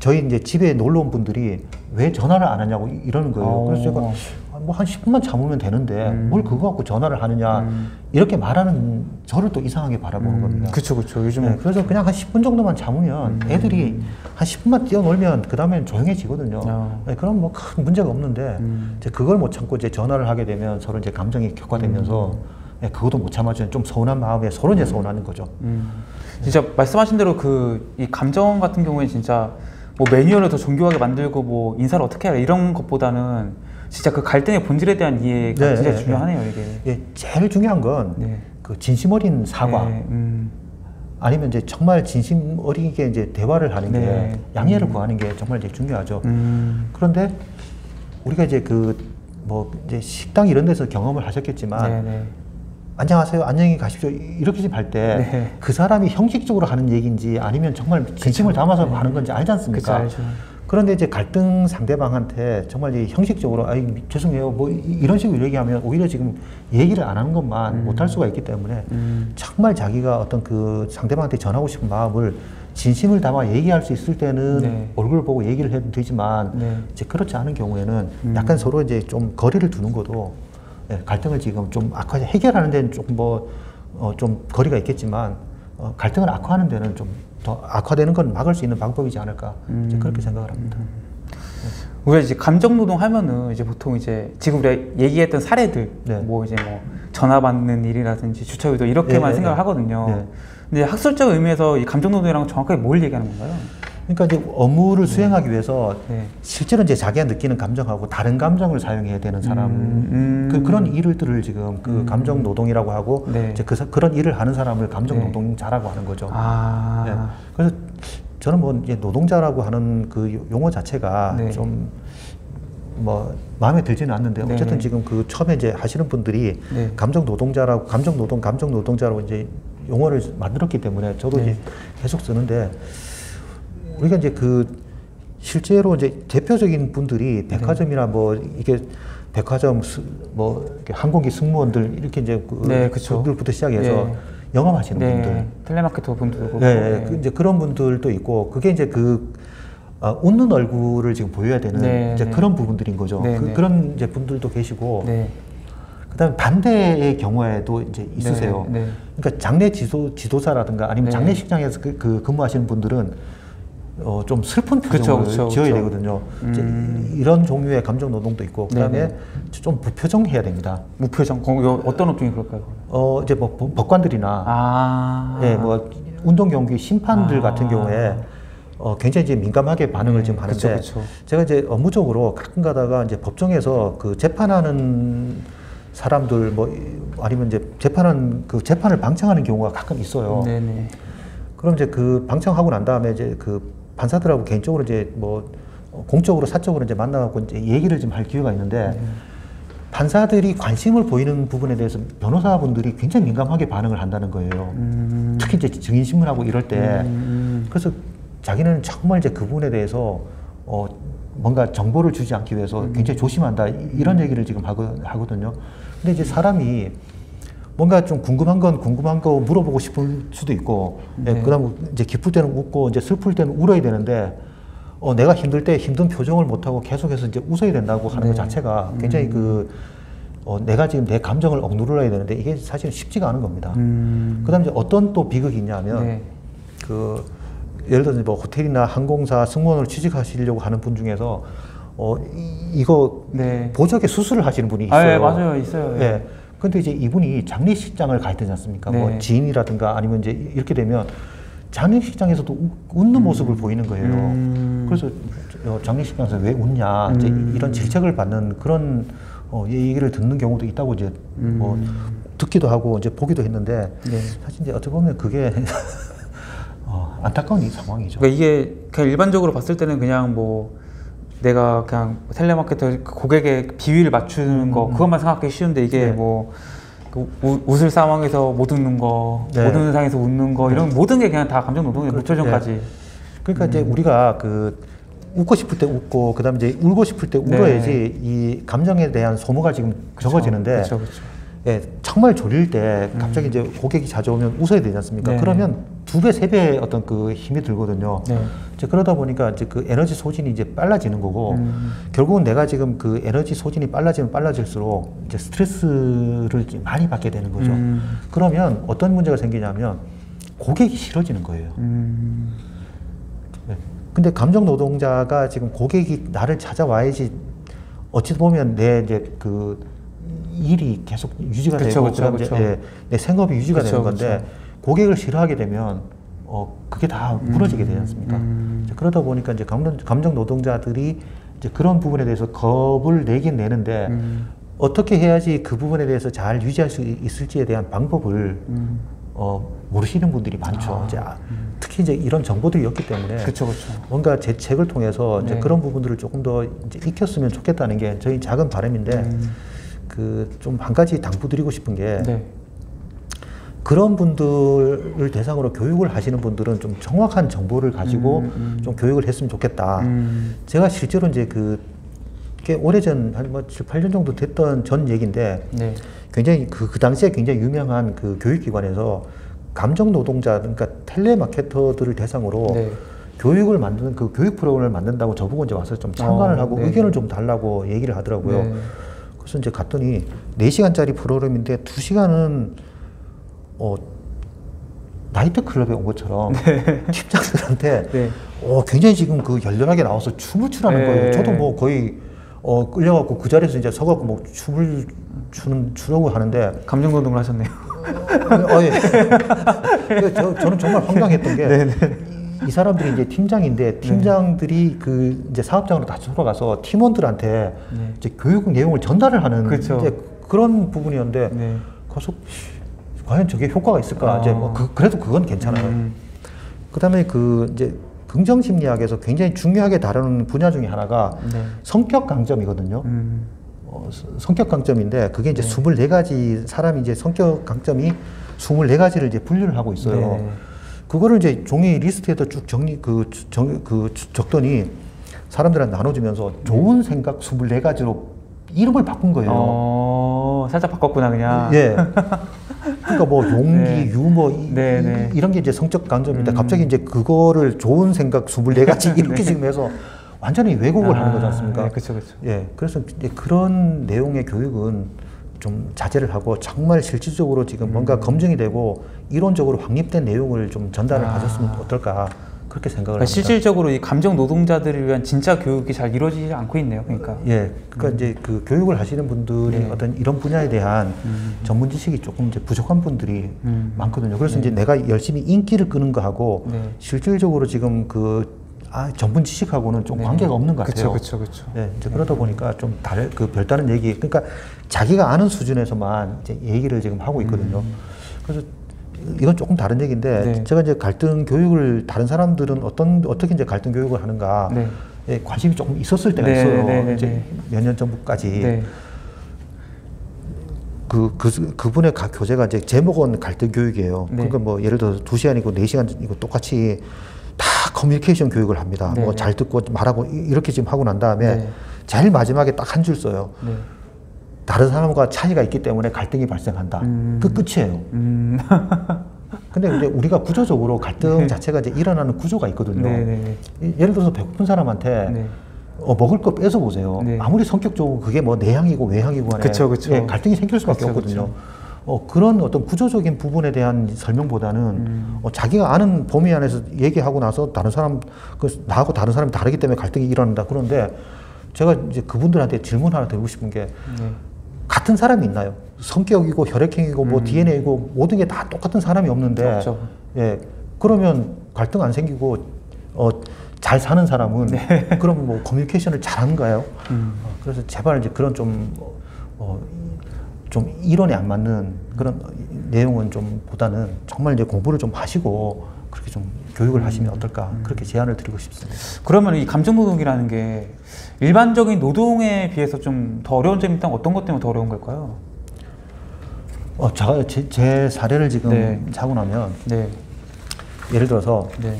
저희 이제 집에 놀러 온 분들이 왜 전화를 안 하냐고 이러는 거예요. 그래서 제가 뭐 한 10분만 참으면 되는데 뭘 그거 갖고 전화를 하느냐 이렇게 말하는 저를 또 이상하게 바라보는 겁니다. 그쵸 그쵸. 요즘은 네, 그래서 그냥 한 10분 정도만 참으면 애들이 한 10분만 뛰어놀면 그 다음엔 조용해지거든요. 네, 그럼 뭐 큰 문제가 없는데 이제 그걸 못 참고 이제 전화를 하게 되면 서로 이제 감정이 격화되면서 네, 그것도 못 참아주는 좀 서운한 마음에 서로 이제 서운하는 거죠. 진짜 말씀하신 대로 그 이 감정 같은 경우에 진짜 뭐 매뉴얼을 더 정교하게 만들고 뭐 인사를 어떻게 해라 이런 것보다는 진짜 그 갈등의 본질에 대한 이해가 네, 진짜 네, 중요하네요. 네. 이게 예, 제일 중요한 건 네. 그 진심 어린 사과 네, 아니면 이제 정말 진심 어리게 이제 대화를 하는 네. 게 양해를 구하는 게 정말 제일 중요하죠. 그런데 우리가 이제 그 뭐 이제 식당 이런 데서 경험을 하셨겠지만 네, 네. 안녕하세요. 안녕히 가십시오. 이렇게 집 할 때 그 네. 사람이 형식적으로 하는 얘기인지 아니면 정말 진심을 그쵸. 담아서 네. 하는 건지 알지 않습니까? 그쵸, 알죠. 그런데 이제 갈등 상대방한테 정말 이 형식적으로 아이 죄송해요 뭐 이런 식으로 얘기하면 오히려 지금 얘기를 안 하는 것만 못할 수가 있기 때문에 정말 자기가 어떤 그 상대방한테 전하고 싶은 마음을 진심을 담아 얘기할 수 있을 때는 네. 얼굴 보고 얘기를 해도 되지만 네. 이제 그렇지 않은 경우에는 약간 서로 이제 좀 거리를 두는 것도 네, 갈등을 지금 좀 악화해 해결하는 데는 조금 뭐 좀 거리가 있겠지만 갈등을 악화하는 데는 좀 더 악화되는 건 막을 수 있는 방법이지 않을까 이제 그렇게 생각을 합니다. 우리가 이제 감정 노동하면은 이제 보통 이제 지금 우리가 얘기했던 사례들 네. 뭐 이제 뭐 전화 받는 일이라든지 주차 유도 이렇게만 네, 생각을 네. 하거든요. 네. 근데 학술적 의미에서 이 감정 노동이랑 정확하게 뭘 얘기하는 건가요? 그러니까 이제 업무를 수행하기 위해서 네. 실제로 이제 자기가 느끼는 감정하고 다른 감정을 사용해야 되는 사람 그런 일들을 지금 그 감정 노동이라고 하고 네. 이제 그런 일을 하는 사람을 감정 노동자라고 하는 거죠. 아. 네. 그래서 저는 뭐 이제 노동자라고 하는 그 용어 자체가 네. 좀 뭐 마음에 들지는 않는데 어쨌든 네. 지금 그 처음에 이제 하시는 분들이 네. 감정 노동자라고 감정 노동자로 이제 용어를 만들었기 때문에 저도 네. 이제 계속 쓰는데. 우리가 이제 그 실제로 이제 대표적인 분들이 백화점이나 뭐 이게 백화점 뭐 이렇게 항공기 승무원들 이렇게 이제 네, 그분들부터 시작해서 네. 영업하시는 네. 분들, 텔레마케터 분들도 네, 네. 이제 그런 분들도 있고 그게 이제 그 웃는 얼굴을 지금 보여야 되는 네, 이제 네. 그런 부분들인 거죠. 네, 네. 그런 이제 분들도 계시고. 네. 그다음 반대의 경우에도 이제 있으세요. 네, 네. 그러니까 장례 지도사라든가 아니면 네. 장례식장에서 그 근무하시는 분들은 좀 슬픈 표정을 지어야 되거든요. 이런 종류의 감정 노동도 있고, 그다음에 좀 무표정해야 됩니다. 무표정? 어떤 업종이 그럴까요? 이제 뭐 법관들이나 예, 뭐 운동 경기 심판들 같은 경우에 굉장히 이제 민감하게 반응을 지금 하는데, 그쵸. 제가 이제 업무적으로 가끔 가다가 이제 법정에서 그 재판하는 사람들 뭐 아니면 이제 재판을 방청하는 경우가 가끔 있어요. 네네. 그럼 이제 그 방청하고 난 다음에 이제 그 판사들하고 개인적으로 이제 뭐 공적으로 사적으로 이제 만나갖고 이제 얘기를 좀 할 기회가 있는데, 판사들이 관심을 보이는 부분에 대해서 변호사분들이 굉장히 민감하게 반응을 한다는 거예요. 특히 이제 증인신문하고 이럴 때. 그래서 자기는 정말 이제 그분에 대해서 뭔가 정보를 주지 않기 위해서 굉장히 조심한다, 이런 얘기를 지금 하거든요. 근데 이제 사람이 뭔가 좀 궁금한 거 물어보고 싶을 수도 있고, 예, 그다음 이제 기쁠 때는 웃고 이제 슬플 때는 울어야 되는데, 내가 힘들 때 힘든 표정을 못 하고 계속해서 이제 웃어야 된다고 하는 것 자체가 굉장히 내가 지금 내 감정을 억누르려야 되는데 이게 사실은 쉽지가 않은 겁니다. 그다음 이제 어떤 또 비극이 있냐면 예를 들어서 뭐 호텔이나 항공사 승무원을 취직하시려고 하는 분 중에서 보적의 수술을 하시는 분이 있어요. 예, 맞아요, 있어요. 예. 근데 이제 이분이 장례식장을 가야 되지 않습니까? 뭐 지인이라든가 아니면 이제 이렇게 되면 장례식장에서도 웃는 모습을 보이는 거예요. 그래서 장례식장에서 왜 웃냐, 이제 이런 질책을 받는 그런 얘기를 듣는 경우도 있다고 이제 뭐 듣기도 하고 이제 보기도 했는데, 사실 이제 어떻게 보면 그게 안타까운 상황이죠. 그러니까 이게 그냥 일반적으로 봤을 때는 그냥 뭐 내가 그냥 텔레마케터 고객의 비위를 맞추는 거, 그것만 생각하기 쉬운데, 이게 뭐 웃을 상황에서 못 웃는 거, 못 웃는 상황에서 웃는 거, 이런 모든 게 그냥 다 감정 노동의 무표정까지. 그러니까 이제 우리가 웃고 싶을 때 웃고, 그다음에 이제 울고 싶을 때 울어야지 이 감정에 대한 소모가 지금 적어지는데, 예, 정말 졸릴 때 갑자기 이제 고객이 자주 오면 웃어야 되지 않습니까? 그러면 2배, 3배의 어떤 그 힘이 들거든요. 이제 그러다 보니까 이제 그 에너지 소진이 이제 빨라지는 거고, 결국은 내가 지금 그 에너지 소진이 빨라지면 빨라질수록 이제 스트레스를 많이 받게 되는 거죠. 그러면 어떤 문제가 생기냐면 고객이 싫어지는 거예요. 근데 감정 노동자가 지금 고객이 나를 찾아와야지, 어찌 보면 내 이제 일이 계속 유지가 되고, 내 생업이 유지가 되는 건데, 고객을 싫어하게 되면 그게 다 무너지게 되지 않습니까? 그러다 보니까 이제 감정 노동자들이 이제 그런 부분에 대해서 겁을 내긴 내는데, 어떻게 해야지 그 부분에 대해서 잘 유지할 수 있을지에 대한 방법을 모르시는 분들이 많죠. 이제 특히 이제 이런 정보들이 없기 때문에 뭔가 제 책을 통해서 이제 그런 부분들을 조금 더 이제 익혔으면 좋겠다는 게 저희 작은 바람인데, 좀 한 가지 당부드리고 싶은 게, 그런 분들을 대상으로 교육을 하시는 분들은 좀 정확한 정보를 가지고 좀 교육을 했으면 좋겠다. 제가 실제로 이제 꽤 오래전, 한 뭐 7, 8년 정도 됐던 전 얘기인데, 굉장히 그 당시에 굉장히 유명한 그 교육기관에서 감정 노동자, 그러니까 텔레마케터들을 대상으로 교육을 만드는 그 교육 프로그램을 만든다고 저보고 이제 와서 좀 참관을 하고 의견을 좀 달라고 얘기를 하더라고요. 그래서 이제 갔더니 4시간짜리 프로그램인데 2시간은 나이트클럽에 온 것처럼 팀장들한테 굉장히 지금 열렬하게 나와서 춤을 추라는 거예요. 저도 뭐 거의 끌려갖고 그 자리에서 이제 서갖고 뭐 춤을 추려고 하는데, 감정 노동을 하셨네요. 저는 정말 황당했던 게, 이 사람들이 이제 팀장인데, 팀장들이 이제 사업장으로 다시 돌아가서 팀원들한테 이제 교육 내용을 전달을 하는 이제 그런 부분이었는데, 그래서 과연 저게 효과가 있을까? 이제 뭐 그래도 그건 괜찮아요. 그다음에 이제 긍정 심리학에서 굉장히 중요하게 다루는 분야 중에 하나가 성격 강점이거든요. 성격 강점인데, 그게 이제 24가지 사람이 이제 성격 강점이 24가지를 이제 분류를 하고 있어요. 그거를 이제 종이 리스트에다 쭉 적더니 사람들한테 나눠주면서 좋은 생각 24가지로 이름을 바꾼 거예요. 살짝 바꿨구나, 그냥. 그러니까 뭐 용기, 유머, 이런 게 이제 성적 강점인데, 갑자기 이제 그거를 좋은 생각 24가지 이렇게 지금 해서 완전히 왜곡을 하는 거지 않습니까? 그래서 이제 그런 내용의 교육은 좀 자제를 하고, 정말 실질적으로 지금 뭔가 검증이 되고 이론적으로 확립된 내용을 좀 전달을 하셨으면 어떨까, 그렇게 생각을 합니다. 실질적으로 이 감정 노동자들을 위한 진짜 교육이 잘 이루어지지 않고 있네요. 그러니까 예, 그러니까 이제 그 교육을 하시는 분들이 예. 어떤 이런 분야에 대한 전문 지식이 조금 이제 부족한 분들이 많거든요. 그래서 예. 이제 내가 열심히 인기를 끄는 거하고 네. 실질적으로 지금 그 전문 지식하고는 좀 네. 관계가 없는 것 같아요. 그렇죠, 그렇죠. 네, 이제 그러다 보니까 좀 다른 그 별다른 얘기, 그러니까 자기가 아는 수준에서만 이제 얘기를 지금 하고 있거든요. 그래서 이건 조금 다른 얘기인데 네. 제가 이제 갈등 교육을 다른 사람들은 어떻게 이제 갈등 교육을 하는가에 네. 관심이 조금 있었을 때가 네, 있어요. 네, 네, 이제 네. 몇 년 전부까지. 네. 그분의 교재가 이제 제목은 갈등 교육이에요. 네. 그러니까 뭐 예를 들어서 2시간이고 4시간이고 똑같이 다 커뮤니케이션 교육을 합니다. 네. 뭐 잘 듣고 말하고 이렇게 지금 하고 난 다음에 네. 제일 마지막에 딱 한 줄 써요. 네. 다른 사람과 차이가 있기 때문에 갈등이 발생한다. 그 끝이에요. 근데 이제 우리가 구조적으로 갈등 네. 자체가 이제 일어나는 구조가 있거든요. 네, 네, 네. 예를 들어서 배고픈 사람한테 네. 먹을 거 뺏어 보세요. 네. 아무리 성격적으로 그게 뭐 내향이고 외향이고 간에 그쵸, 그쵸. 예, 갈등이 생길 수밖에 그쵸, 없거든요. 그쵸. 그런 어떤 구조적인 부분에 대한 설명보다는 자기가 아는 범위 안에서 얘기하고 나서 다른 사람, 나하고 다른 사람이 다르기 때문에 갈등이 일어난다. 그런데 제가 이제 그분들한테 질문 하나 드리고 싶은 게 같은 사람이 있나요? 성격이고 혈액형이고 뭐 DNA이고 모든 게 다 똑같은 사람이 없는데 그렇죠. 예, 그러면 갈등 안 생기고 잘 사는 사람은 네. 그럼 뭐 커뮤니케이션을 잘한가요? 그래서 제발 이제 그런 좀 이론에 안 맞는 그런 내용은 좀 보다는 정말 이제 공부를 좀 하시고 그렇게 좀 교육을 하시면 어떨까 그렇게 제안을 드리고 싶습니다. 그러면 이 감정노동이라는 게 일반적인 노동에 비해서 좀 더 어려운 점이 있다면 어떤 것 때문에 더 어려운 걸까요? 제 사례를 지금 네. 하고 나면 네. 예를 들어서 네.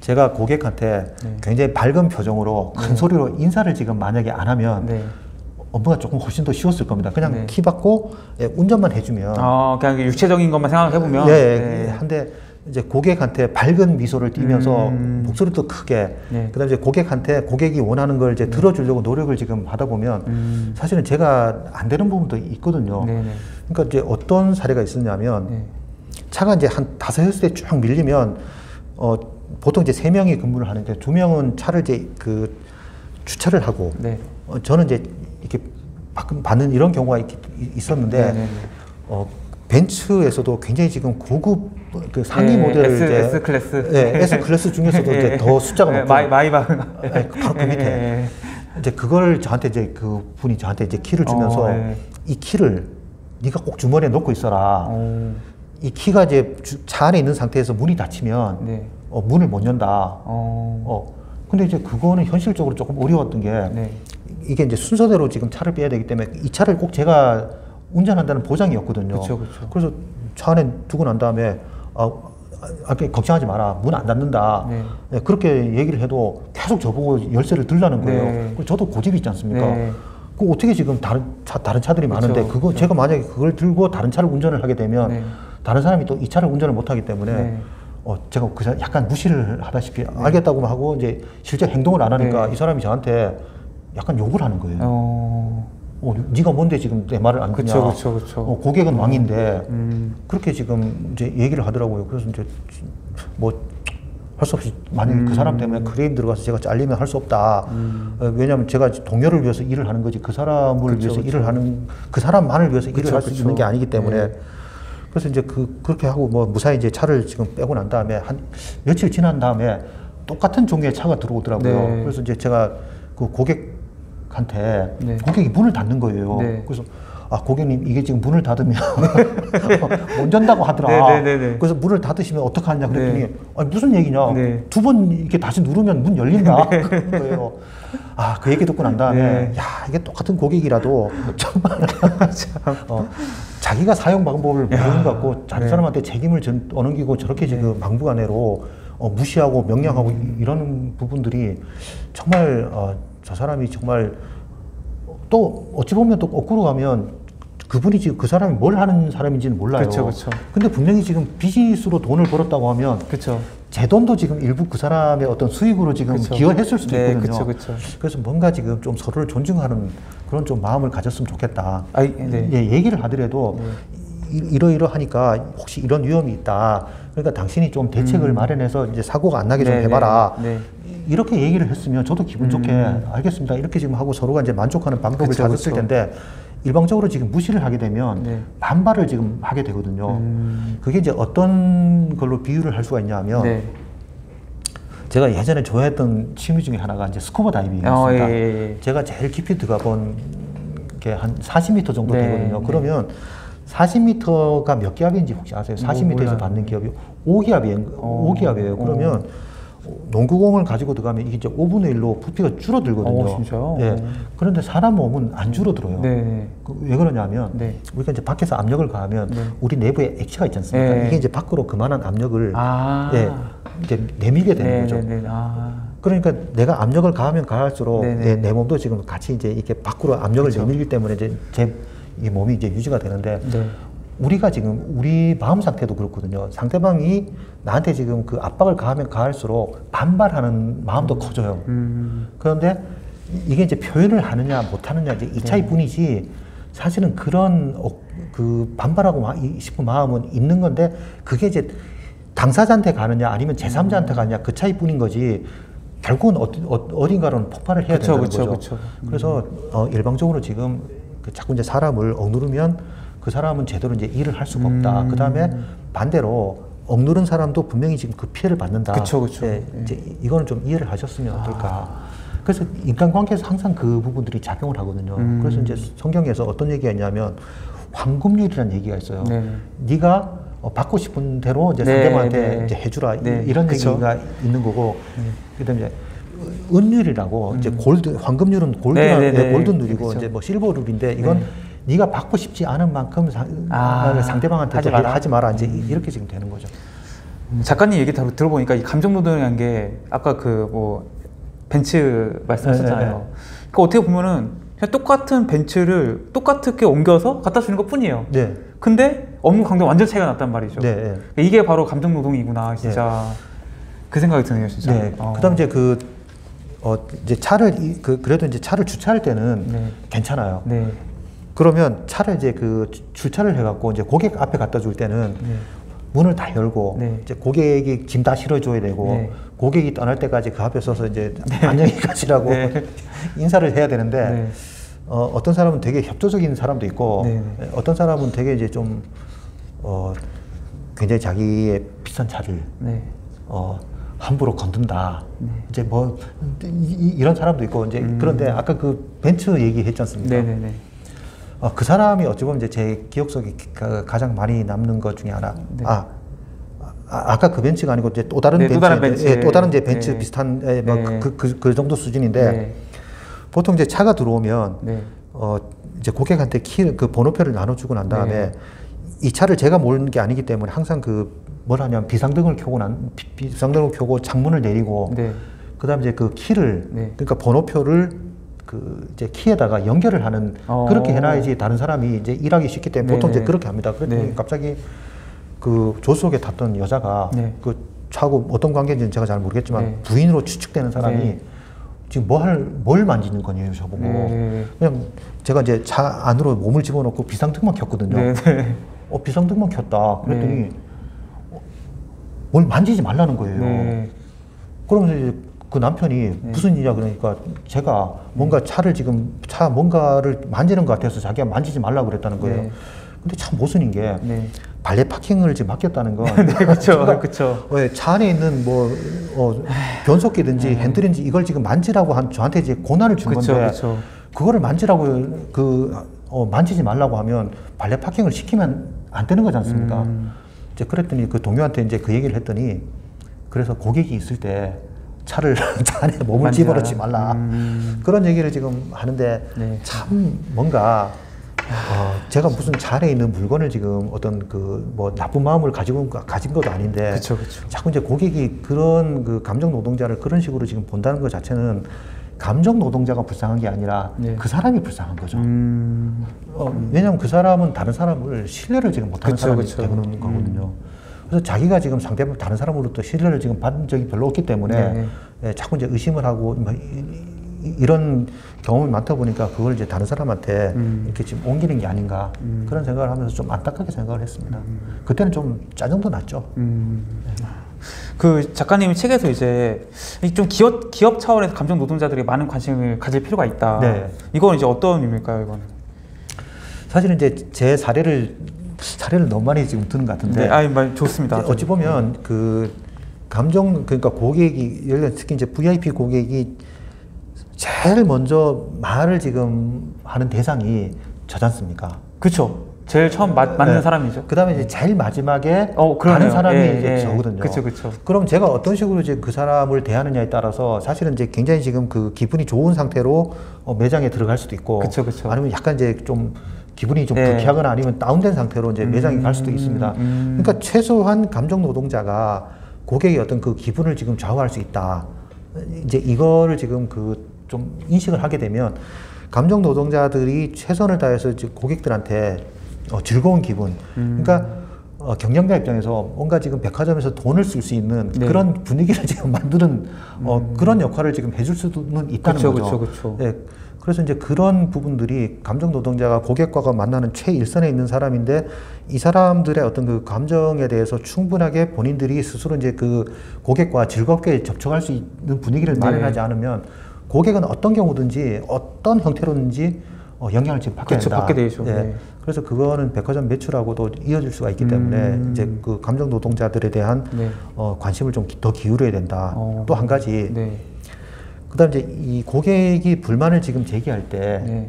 제가 고객한테 네. 굉장히 밝은 표정으로 큰 네. 소리로 인사를 지금 만약에 안 하면 네. 업무가 조금 훨씬 더 쉬웠을 겁니다. 그냥 네. 키 받고 운전만 해주면. 그냥 육체적인 것만 생각해보면. 네. 한데 이제 고객한테 밝은 미소를 띠면서 목소리도 크게. 네. 그다음에 이제 고객이 원하는 걸 이제 들어주려고 노력을 지금 하다 보면 사실은 제가 안 되는 부분도 있거든요. 네네. 그러니까 이제 어떤 사례가 있었냐면 네. 차가 이제 한 5~6대 쭉 밀리면 보통 이제 3명이 근무를 하는데 2명은 차를 이제 그 주차를 하고 네. 저는 이제 이렇게 받는 이런 경우가 있었는데 벤츠에서도 굉장히 지금 고급 그 상위 모델을 이제 S 클래스 예, S 클래스 중에서도 예, 이제 더 숫자가 높고 마이바흐 예, 바로 그 밑에 이제 그걸 저한테 이제 그 분이 저한테 이제 키를 주면서 예. 이 키를 네가 꼭 주머니에 넣고 있어라. 이 키가 이제 차 안에 있는 상태에서 문이 닫히면 네. 문을 못 연다. 근데 이제 그거는 현실적으로 조금 어려웠던 게 네. 이게 이제 순서대로 지금 차를 빼야 되기 때문에 이 차를 꼭 제가 운전한다는 보장이 없거든요. 그쵸, 그쵸. 그래서 차 안에 두고 난 다음에 걱정하지 마라. 문 안 닫는다. 네. 네, 그렇게 얘기를 해도 계속 저보고 열쇠를 들라는 거예요. 네. 그래서 저도 고집이 있지 않습니까? 네. 그 어떻게 지금 다른 차들이 그쵸, 많은데 그거 그쵸. 제가 만약에 그걸 들고 다른 차를 운전을 하게 되면 네. 다른 사람이 또 이 차를 운전을 못 하기 때문에 네. 제가 약간 무시를 하다시피 네. 알겠다고 하고 이제 실제 행동을 안 하니까 네. 이 사람이 저한테 약간 욕을 하는 거예요. 네가 뭔데 지금 내 말을 안 듣냐. 고객은 왕인데 그렇게 지금 이제 얘기를 하더라고요. 그래서 이제 뭐 할 수 없이 만약에 그 사람 때문에 크레임 들어가서 제가 잘리면 할 수 없다. 왜냐하면 제가 동료를 위해서 일을 하는 거지 그 사람을 위해서 일을 하는 그 사람만을 위해서 일을 할 수 있는 게 아니기 때문에. 네. 그래서 이제 그렇게 하고 뭐 무사히 이제 차를 지금 빼고 난 다음에 한 며칠 지난 다음에 똑같은 종류의 차가 들어오더라고요. 네. 그래서 이제 제가 그 고객한테 네. 고객이 문을 닫는 거예요. 네. 그래서 고객님 이게 지금 문을 닫으면 못 연다고 하더라. 네, 네, 네, 네. 그래서 문을 닫으시면 어떡하냐 그랬더니 네. 아니 무슨 얘기냐. 네. 2번 이렇게 다시 누르면 문 열린다. 네. 거예요. 그 얘기 듣고 난 다음에 네. 이게 똑같은 고객이라도 정말 자기가 사용 방법을 모르는 것 같고 다른 네. 사람한테 책임을 떠넘기고 저렇게 지금 네. 막무가내로 무시하고 명령하고 이러는 부분들이 정말 저 사람이 정말 또 어찌 보면 또 거꾸로 가면 그분이 지금 그 사람이 뭘 하는 사람인지는 몰라요. 그렇죠, 그렇죠. 근데 분명히 지금 비즈니스로 돈을 벌었다고 하면 그렇죠. 제 돈도 지금 일부 그 사람의 어떤 수익으로 지금 그쵸. 기여했을 수도 네, 있거든요. 그쵸, 그쵸. 그래서 뭔가 지금 좀 서로를 존중하는 그런 좀 마음을 가졌으면 좋겠다. 네. 예, 얘기를 하더라도 네. 이러이러하니까 혹시 이런 위험이 있다. 그러니까 당신이 좀 대책을 마련해서 이제 사고가 안 나게 좀 해봐라. 네. 이렇게 얘기를 했으면 저도 기분 좋게 알겠습니다. 이렇게 지금 하고 서로가 이제 만족하는 방법을 찾았을 텐데 일방적으로 지금 무시를 하게 되면 네. 반발을 지금 하게 되거든요. 그게 이제 어떤 걸로 비유를 할 수가 있냐면 네. 제가 예전에 좋아했던 취미 중에 하나가 이제 스쿠버 다이빙이었습니다. 예, 예. 제가 제일 깊이 들어가본 게 한 40m 정도 네, 되거든요. 네. 그러면 40m가 몇 기압인지 혹시 아세요? 40m에서 뭐, 받는 기압이 5기압이에요. 그러면 농구공을 가지고 들어가면 이게 이제 5분의 1로 부피가 줄어들거든요. 진짜요? 예. 그런데 사람 몸은 안 줄어들어요. 네. 왜 그러냐면 네. 우리가 이제 밖에서 압력을 가하면 네. 우리 내부에 액체가 있지 않습니까? 네. 이게 이제 밖으로 그만한 압력을 예, 이제 내밀게 되는 네, 거죠. 네, 네. 그러니까 내가 압력을 가하면 가할수록 네, 네. 내 몸도 지금 같이 이제 이렇게 밖으로 압력을 그렇죠. 내밀기 때문에 이제 이 몸이 이제 유지가 되는데. 네. 우리가 지금 우리 마음 상태도 그렇거든요. 상대방이 나한테 지금 그 압박을 가하면 가할수록 반발하는 마음도 커져요. 그런데 이게 이제 표현을 하느냐 못하느냐 이제 이 차이뿐이지 사실은 그런 그 반발하고 싶은 마음은 있는 건데 그게 이제 당사자한테 가느냐 아니면 제3자한테 가느냐 그 차이뿐인 거지. 결국은 어딘가로는 폭발을 해야 된다는 거죠. 그래서 일방적으로 지금 자꾸 이제 사람을 억누르면 그 사람은 제대로 이제 일을 할 수가 없다. 그 다음에 반대로 억누른 사람도 분명히 지금 그 피해를 받는다. 그렇죠. 네, 이제 이거는 좀 이해를 하셨으면 어떨까. 그래서 인간관계에서 항상 그 부분들이 작용을 하거든요. 그래서 이제 성경에서 어떤 얘기가 있냐면 황금률이라는 얘기가 있어요. 네. 네가 받고 싶은 대로 이제 상대방한테 네, 네. 이제 해주라 네. 이런 그쵸. 얘기가 있는 거고. 네. 그다음에 이제 은율이라고 이제 골드 황금률은 골드라는 네, 네, 골든룰이고 이제 뭐 실버룰인데 이건. 네. 네가 받고 싶지 않은 만큼 상대방한테 하지 마라. 이제 이렇게 지금 되는 거죠. 작가님 얘기 들어보니까 이 감정노동이라는 게 아까 그 뭐 벤츠 말씀하셨잖아요. 네. 그러니까 어떻게 보면은 그냥 똑같은 벤츠를 똑같게 옮겨서 갖다 주는 것 뿐이에요. 네. 근데 업무 강도가 완전 차이가 났단 말이죠. 네. 그러니까 이게 바로 감정노동이구나. 진짜 네. 그 생각이 드네요. 진짜. 네. 그다음 이제 이제 차를 그래도 이제 차를 주차할 때는 네. 괜찮아요. 네. 그러면 차를 이제 그 주차를 해갖고 이제 고객 앞에 갖다 줄 때는 네. 문을 다 열고 네. 이제 고객이 짐 다 실어줘야 되고 네. 고객이 떠날 때까지 그 앞에 서서 이제 네. 안녕히 가시라고 네. 인사를 해야 되는데 네. 어떤 사람은 되게 협조적인 사람도 있고 네. 어떤 사람은 되게 이제 좀 굉장히 자기의 비싼 차를 네. 함부로 건든다. 네. 이제 뭐 이런 사람도 있고 이제 그런데 아까 그 벤츠 얘기했지 않습니까? 네, 네, 네. 그 사람이 어찌 보면 이제 제 기억 속에 가장 많이 남는 것 중에 하나. 네. 아까 그 벤츠가 아니고 이제 또 다른 네, 벤츠, 예, 또 다른 이제 벤츠 네. 비슷한 예, 막 네. 그 정도 수준인데 네. 보통 이제 차가 들어오면 네. 이제 고객한테 그 번호표를 나눠주고 난 다음에 네. 이 차를 제가 모르는 게 아니기 때문에 항상 뭘 하냐면 비상등을 켜고 창문을 내리고 네. 그다음에 이제 그 키를 네. 그러니까 번호표를 이제 키에다가 연결을 하는, 그렇게 해놔야지 다른 사람이 이제 일하기 쉽기 때문에 네네. 보통 이제 그렇게 합니다. 그랬더니 네. 갑자기 그 조수석에 탔던 여자가 네. 그 차고 어떤 관계인지는 제가 잘 모르겠지만 네. 부인으로 추측되는 사람이 네. 지금 뭘 만지는 거냐요, 저보고. 네. 그냥 제가 이제 차 안으로 몸을 집어넣고 비상등만 켰거든요. 네. 비상등만 켰다. 그랬더니 네. 뭘 만지지 말라는 거예요. 네. 그러면서 이제 그 남편이 네. 무슨 일이야 그러니까 제가 뭔가 차 뭔가를 만지는 것 같아서 자기가 만지지 말라고 그랬다는 거예요. 네. 근데 참 모순인 게 네. 발레 파킹을 지금 맡겼다는 건 네, 그렇죠. 네, 차 안에 있는 뭐 변속기든지 핸들인지 이걸 지금 만지라고 저한테 이제 고난을 준 그쵸, 건데 그쵸. 그거를 만지라고 만지지 말라고 하면 발레 파킹을 시키면 안 되는 거지 않습니까? 이제 그랬더니 그 동료한테 이제 그 얘기를 했더니 그래서 고객이 있을 때 차 안에 몸을 집어넣지 말라. 그런 얘기를 지금 하는데 네. 참 뭔가 제가 무슨 차 안에 있는 물건을 지금 어떤 뭐 나쁜 마음을 가진 것도 아닌데 그쵸, 그쵸. 자꾸 이제 고객이 그런 그 감정 노동자를 그런 식으로 지금 본다는 것 자체는 감정 노동자가 불쌍한 게 아니라 네. 그 사람이 불쌍한 거죠. 왜냐하면 그 사람은 다른 사람을 신뢰를 지금 못하는 그쵸, 사람이 그쵸. 되는 거거든요. 그래서 자기가 지금 다른 사람으로부터 신뢰를 지금 받은 적이 별로 없기 때문에 자꾸 이제 의심을 하고 이런 경험이 많다 보니까 그걸 이제 다른 사람한테 이렇게 지금 옮기는 게 아닌가 그런 생각을 하면서 좀 안타깝게 생각을 했습니다. 그때는 좀 짜증도 났죠. 네. 그 작가님이 책에서 이제 좀 기업 차원에서 감정 노동자들이 많은 관심을 가질 필요가 있다. 네. 이건 이제 어떤 의미일까요, 이거는? 사실은 이제 제 사례를 너무 많이 지금 드는 것 같은데. 네, 아니, 좋습니다. 어찌 보면 그 감정, 그러니까 고객이, 특히 이제 VIP 고객이 제일 먼저 말을 지금 하는 대상이 저지 않습니까? 그렇죠. 제일 처음 맞는 사람이죠. 그 다음에 이제 제일 마지막에 가는 사람이 이제 저거든요. 그쵸, 그쵸. 그럼 제가 어떤 식으로 이제 그 사람을 대하느냐에 따라서 사실은 이제 굉장히 지금 그 기분이 좋은 상태로 매장에 들어갈 수도 있고, 그쵸, 그쵸. 아니면 약간 이제 좀 기분이 좀 불쾌하거나 아니면 다운된 상태로 이제 매장에 갈 수도 있습니다. 그러니까 최소한 감정 노동자가 고객의 어떤 그 기분을 지금 좌우할 수 있다. 이제 이거를 지금 그 좀 인식을 하게 되면 감정 노동자들이 최선을 다해서 고객들한테 즐거운 기분. 그러니까 경영자 입장에서 뭔가 지금 백화점에서 돈을 쓸 수 있는 그런 분위기를 지금 만드는 그런 역할을 지금 해줄 수는 있다는 거죠. 그쵸. 네. 그래서 이제 그런 부분들이 감정 노동자가 고객과 만나는 최일선에 있는 사람인데 이 사람들의 어떤 그 감정에 대해서 충분하게 본인들이 스스로 이제 그 고객과 즐겁게 접촉할 수 있는 분위기를 마련하지 않으면 고객은 어떤 경우든지 어떤 형태로든지 영향을 지금 받게 된다. 받게 되죠. 네. 네. 그래서 그거는 백화점 매출하고도 이어질 수가 있기 때문에 이제 그 감정 노동자들에 대한 관심을 좀 더 기울여야 된다. 또 한 가지. 네. 그다음 이제 이 고객이 불만을 지금 제기할 때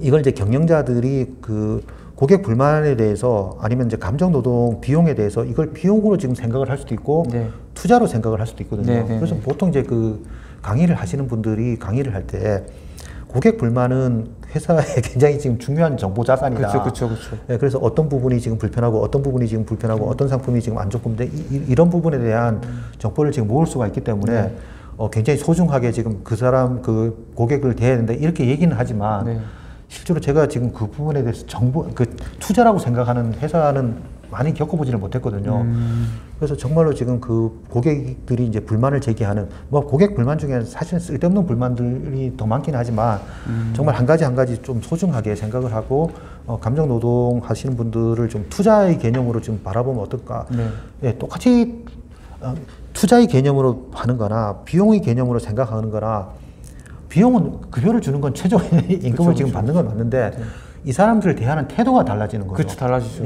이걸 이제 경영자들이 그 고객 불만에 대해서 아니면 이제 감정 노동 비용에 대해서 이걸 비용으로 지금 생각을 할 수도 있고 투자로 생각을 할 수도 있거든요. 그래서 보통 이제 그 강의를 하시는 분들이 강의를 할 때 고객 불만은 회사에 굉장히 지금 중요한 정보 자산이다. 그렇죠. 네, 그래서 어떤 부분이 지금 불편하고 어떤 부분이 지금 불편하고 어떤 상품이 지금 안 좋고 이런 부분에 대한 정보를 지금 모을 수가 있기 때문에 굉장히 소중하게 지금 그 사람 그 고객을 대해야 된다 이렇게 얘기는 하지만 실제로 제가 지금 그 부분에 대해서 정보 그 투자라고 생각하는 회사는 많이 겪어보지를 못했거든요. 그래서 정말로 지금 그 고객들이 이제 불만을 제기하는 뭐 고객 불만 중에 사실 쓸데없는 불만들이 더 많긴 하지만 정말 한 가지 좀 소중하게 생각을 하고 감정 노동 하시는 분들을 좀 투자의 개념으로 지금 바라보면 어떨까? 똑같이 투자의 개념으로 하는 거나 비용의 개념으로 생각하는 거나 비용은 급여를 주는 건 최종의 임금을 지금 받는 건 맞는데 이 사람들을 대하는 태도가 달라지는 거죠. 그렇죠, 달라지죠.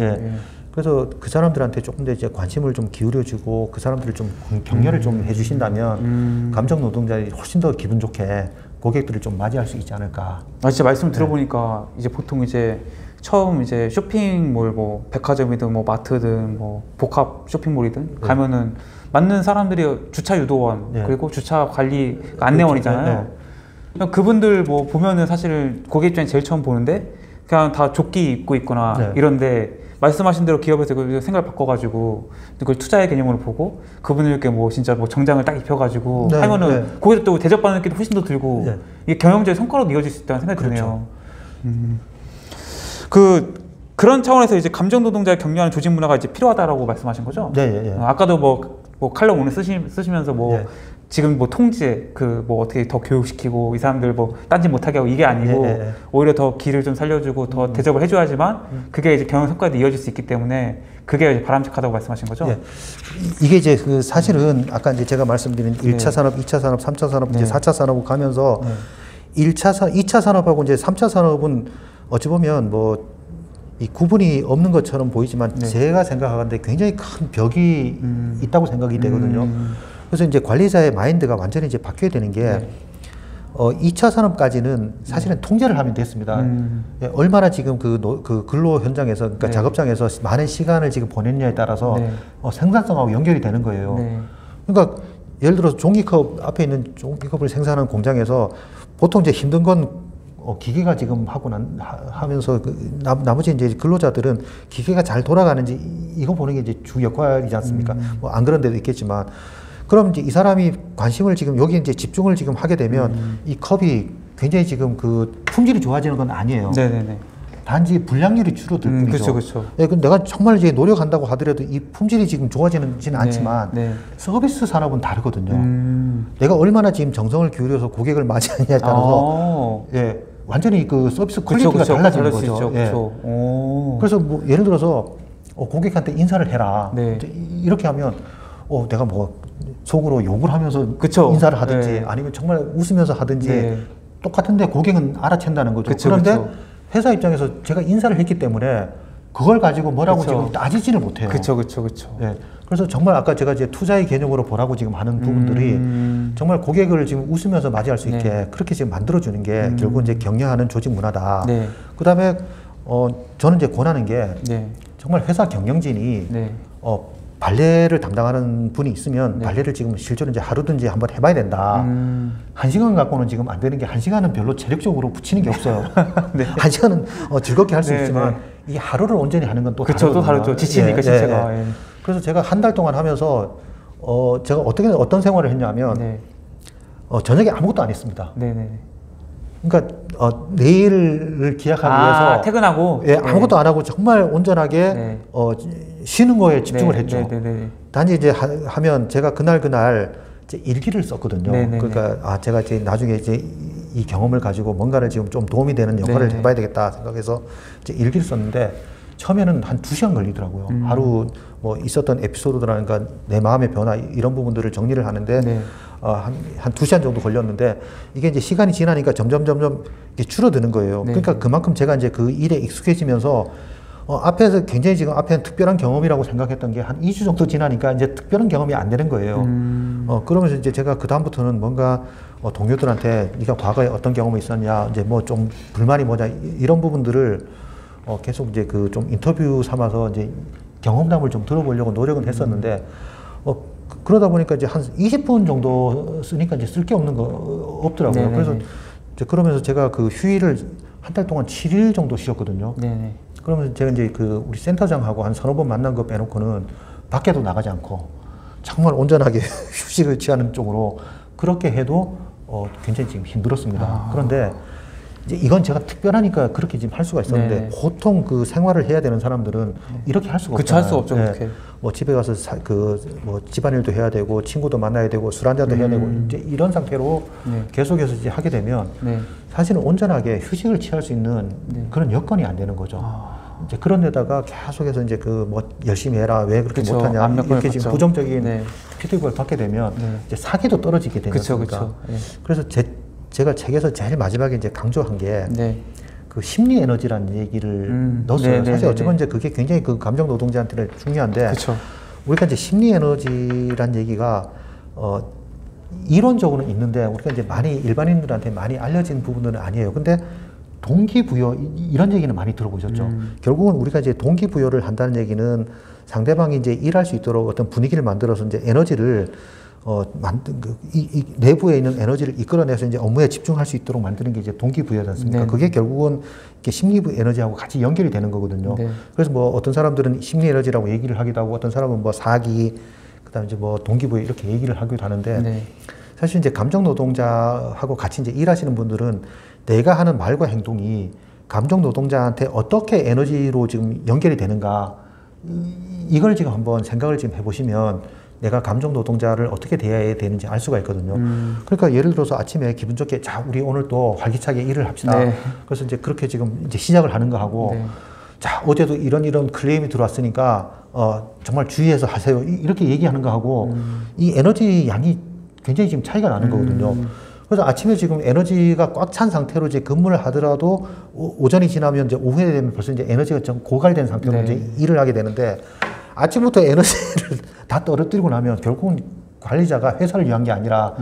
그래서 그 사람들한테 조금 더 이제 관심을 좀 기울여주고 그 사람들을 좀 격려를 좀 해주신다면 감정 노동자들이 훨씬 더 기분 좋게 고객들을 좀 맞이할 수 있지 않을까. 아, 진짜 말씀 들어보니까 이제 보통 이제 처음 이제 쇼핑몰 뭐 백화점이든 뭐 마트든 뭐 복합 쇼핑몰이든 가면은 맞는 사람들이 주차 유도원 그리고 주차 관리 안내원이잖아요. 그분들 뭐 보면은 사실 고객 입장에 제일 처음 보는데 그냥 다 조끼 입고 있거나 이런데. 말씀하신 대로 기업에서 그 생각을 바꿔가지고 그걸 투자의 개념으로 보고 그분들께 뭐 진짜 뭐 정장을 딱 입혀가지고 하면은 거기서 또 대접받는 느낌도 훨씬 더 들고 이게 경영자의 성과로 이어질 수 있다는 생각이 드네요. 그런 차원에서 이제 감정 노동자를 격려하는 조직 문화가 이제 필요하다라고 말씀하신 거죠? 네. 아까도 뭐 칼럼 오늘 쓰시면서 뭐 지금 뭐 통제 뭐 어떻게 더 교육시키고 이 사람들 뭐 딴짓 못하게 하고 이게 아니고 오히려 더 길을 좀 살려주고 더 대접을 해줘야지만 그게 이제 경영 성과에도 이어질 수 있기 때문에 그게 이제 바람직하다고 말씀하신 거죠? 예. 이게 이제 그 사실은 아까 이제 제가 말씀드린 1차 산업, 2차 산업, 3차 산업, 이제 4차 산업으로 가면서 1차 산업, 2차 산업하고 이제 3차 산업은 어찌 보면 뭐 이 구분이 없는 것처럼 보이지만 제가 생각하는데 굉장히 큰 벽이 있다고 생각이 되거든요. 그래서 이제 관리자의 마인드가 완전히 이제 바뀌어야 되는 게 2차 산업까지는 사실은 통제를 하면 됐습니다. 얼마나 지금 그 근로 현장에서 그러니까 작업장에서 많은 시간을 지금 보냈냐에 따라서 생산성하고 연결이 되는 거예요. 그러니까 예를 들어서 종이컵 앞에 있는 종이컵을 생산하는 공장에서 보통 이제 힘든 건 기계가 지금 하면서 그 나머지 이제 근로자들은 기계가 잘 돌아가는지 이거 보는 게 이제 주 역할이지 않습니까? 뭐 안 그런 데도 있겠지만. 그럼 이제 이 사람이 관심을 지금 여기 이제 집중을 지금 하게 되면 이 컵이 굉장히 지금 그 품질이 좋아지는 건 아니에요. 단지 불량률이 줄어들 뿐이죠. 그렇죠. 예, 그럼 내가 정말 이제 노력한다고 하더라도 이 품질이 지금 좋아지는 않지만 서비스 산업은 다르거든요. 내가 얼마나 지금 정성을 기울여서 고객을 맞이하느냐에 따라서 예, 완전히 그 서비스 퀄리티가 달라지는 거죠. 예. 그래서 뭐 예를 들어서 고객한테 인사를 해라. 네. 이렇게 하면 내가 뭐 속으로 욕을 하면서 인사를 하든지 아니면 정말 웃으면서 하든지 똑같은데 고객은 알아챈다는 거죠. 그런데 회사 입장에서 제가 인사를 했기 때문에 그걸 가지고 뭐라고 지금 따지지를 못해요. 네. 그래서 정말 아까 제가 이제 투자의 개념으로 보라고 지금 하는 부분들이 정말 고객을 지금 웃으면서 맞이할 수 있게 그렇게 지금 만들어주는 게 결국 이제 경영하는 조직 문화다. 그 다음에 저는 이제 권하는 게 정말 회사 경영진이 발레를 담당하는 분이 있으면 발레를 지금 실제로 이제 하루든지 한번 해봐야 된다. 1시간 갖고는 지금 안 되는 게 1시간은 별로 체력적으로 붙이는 게 없어요. 1시간은 즐겁게 할 수 있지만 이 하루를 온전히 하는 건 또 다르거든요. 또 다르죠. 지치니까 신체가. 그래서 제가 한 달 동안 하면서 제가 어떤 생활을 했냐면 저녁에 아무것도 안 했습니다. 그러니까 내일을 기약하기 위해서 퇴근하고 아무것도 안 하고 정말 온전하게 쉬는 거에 집중을 했죠. 단지 이제 하면 제가 그날 제 일기를 썼거든요. 그러니까 제가 이제 나중에 이제 이 경험을 가지고 뭔가를 지금 좀 도움이 되는 역할을 해봐야 되겠다 생각해서 이제 일기를 썼는데 처음에는 한 2시간 걸리더라고요. 하루 뭐 있었던 에피소드라든가 내 마음의 변화 이런 부분들을 정리를 하는데 한 2시간 정도 걸렸는데 이게 이제 시간이 지나니까 점점 이게 줄어드는 거예요. 그러니까 그만큼 제가 이제 그 일에 익숙해지면서 앞에서 굉장히 지금 앞에는 특별한 경험이라고 생각했던 게 한 2주 정도 지나니까 이제 특별한 경험이 안 되는 거예요. 그러면서 이제 제가 그다음부터는 뭔가 동료들한테 네가 과거에 어떤 경험이 있었냐, 이제 뭐 좀 불만이 뭐냐 이런 부분들을 계속 이제 그 좀 인터뷰 삼아서 이제 경험담을 좀 들어보려고 노력은 했었는데 그러다 보니까 이제 한 20분 정도 쓰니까 이제 쓸 게 없는 거 없더라고요. 그래서 이제 그러면서 제가 그 휴일을 한 달 동안 7일 정도 쉬었거든요. 그러면서 제가 이제 그 우리 센터장하고 한 서너 번 만난 거 빼놓고는 밖에도 나가지 않고 정말 온전하게 휴식을 취하는 쪽으로 그렇게 해도 굉장히 지금 힘들었습니다. 그런데 이제 이건 제가 특별하니까 그렇게 지금 할 수가 있었는데 보통 그 생활을 해야 되는 사람들은 이렇게 할 수가 없잖아요. 할 수가 없죠. 그렇게. 뭐 집에 가서 뭐 집안일도 해야 되고 친구도 만나야 되고 술 한잔도 해야 되고 이제 이런 상태로 계속해서 이제 하게 되면 사실은 온전하게 휴식을 취할 수 있는 그런 여건이 안 되는 거죠. 이제 그런 데다가 계속해서 이제 그 뭐 열심히 해라 왜 그렇게 못하냐 이렇게 지금 부정적인 피드백을 받게 되면 이제 사기도 떨어지게 되는 거니까. 그래서 제가 책에서 제일 마지막에 이제 강조한 게 그 심리 에너지라는 얘기를 넣었어요. 사실 어쨌건 이제 그게 굉장히 그 감정 노동자한테는 중요한데 우리가 이제 심리 에너지라는 얘기가 이론적으로는 있는데 우리가 이제 많이 일반인들한테 많이 알려진 부분은 아니에요. 근데 동기부여 이런 얘기는 많이 들어보셨죠. 결국은 우리가 이제 동기부여를 한다는 얘기는 상대방이 이제 일할 수 있도록 어떤 분위기를 만들어서 이제 에너지를 만든 이 내부에 있는 에너지를 이끌어내서 이제 업무에 집중할 수 있도록 만드는 게 이제 동기부여지 않습니까? 그게 결국은 이렇게 심리 에너지하고 같이 연결이 되는 거거든요. 그래서 뭐 어떤 사람들은 심리 에너지라고 얘기를 하기도 하고 어떤 사람은 뭐 사기, 그다음에 이제 뭐 동기부여 이렇게 얘기를 하기도 하는데 사실 이제 감정 노동자하고 같이 이제 일하시는 분들은 내가 하는 말과 행동이 감정 노동자한테 어떻게 에너지로 지금 연결이 되는가 이걸 지금 한번 생각을 지금 해보시면. 내가 감정 노동자를 어떻게 대해야 되는지 알 수가 있거든요. 그러니까 예를 들어서 아침에 기분 좋게 자 우리 오늘 또 활기차게 일을 합시다. 그래서 이제 그렇게 지금 이제 시작을 하는 거 하고 자 어제도 이런 클레임이 들어왔으니까 정말 주의해서 하세요 이렇게 얘기하는 거 하고 이 에너지 양이 굉장히 지금 차이가 나는 거거든요. 그래서 아침에 지금 에너지가 꽉 찬 상태로 이제 근무를 하더라도 오전이 지나면 이제 오후에 되면 벌써 이제 에너지가 좀 고갈된 상태로 이제 일을 하게 되는데. 아침부터 에너지를 다 떨어뜨리고 나면 결국은 관리자가 회사를 위한 게 아니라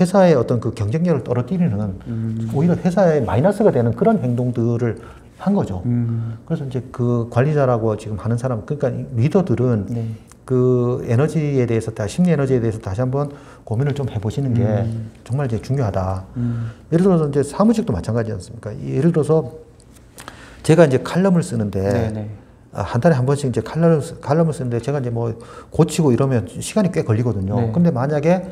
회사의 어떤 그 경쟁력을 떨어뜨리는 오히려 회사에 마이너스가 되는 그런 행동들을 한 거죠. 그래서 이제 그 관리자라고 지금 하는 사람, 그러니까 리더들은 그 에너지에 대해서 심리 에너지에 대해서 다시 한번 고민을 좀 해보시는 게 정말 이제 중요하다. 예를 들어서 이제 사무직도 마찬가지지 않습니까? 예를 들어서 제가 이제 칼럼을 쓰는데 한 달에 한 번씩 이제 칼럼을 쓰는데 제가 이제 뭐 고치고 이러면 시간이 꽤 걸리거든요. 근데 만약에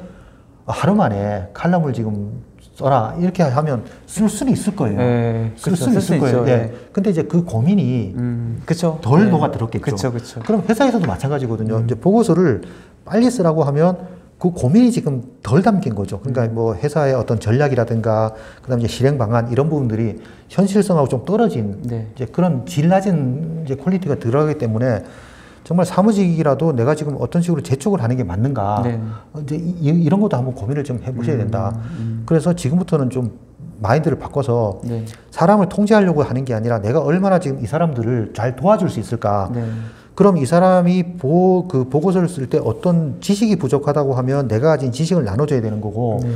하루 만에 칼럼을 지금 써라 이렇게 하면 쓸 수는 있을 거예요. 네, 쓸 수는 있을 거예요. 네. 네. 근데 이제 그 고민이 그쵸. 덜 녹아들었겠죠. 그쵸, 그쵸. 그럼 회사에서도 마찬가지거든요. 이제 보고서를 빨리 쓰라고 하면 그 고민이 지금 덜 담긴 거죠. 그러니까 뭐 회사의 어떤 전략이라든가 그다음에 이제 실행 방안 이런 부분들이 현실성하고 좀 떨어진 네. 이제 그런 질 낮은 이제 퀄리티가 들어가기 때문에. 정말 사무직이라도 내가 지금 어떤 식으로 재촉을 하는 게 맞는가 네. 이제 이런 것도 한번 고민을 좀 해보셔야 된다. 그래서 지금부터는 좀 마인드를 바꿔서 네. 사람을 통제하려고 하는 게 아니라 내가 얼마나 지금 이 사람들을 잘 도와줄 수 있을까. 네. 그럼 이 사람이 그 보고서를 쓸 때 어떤 지식이 부족하다고 하면 내가 가진 지식을 나눠줘야 되는 거고 네.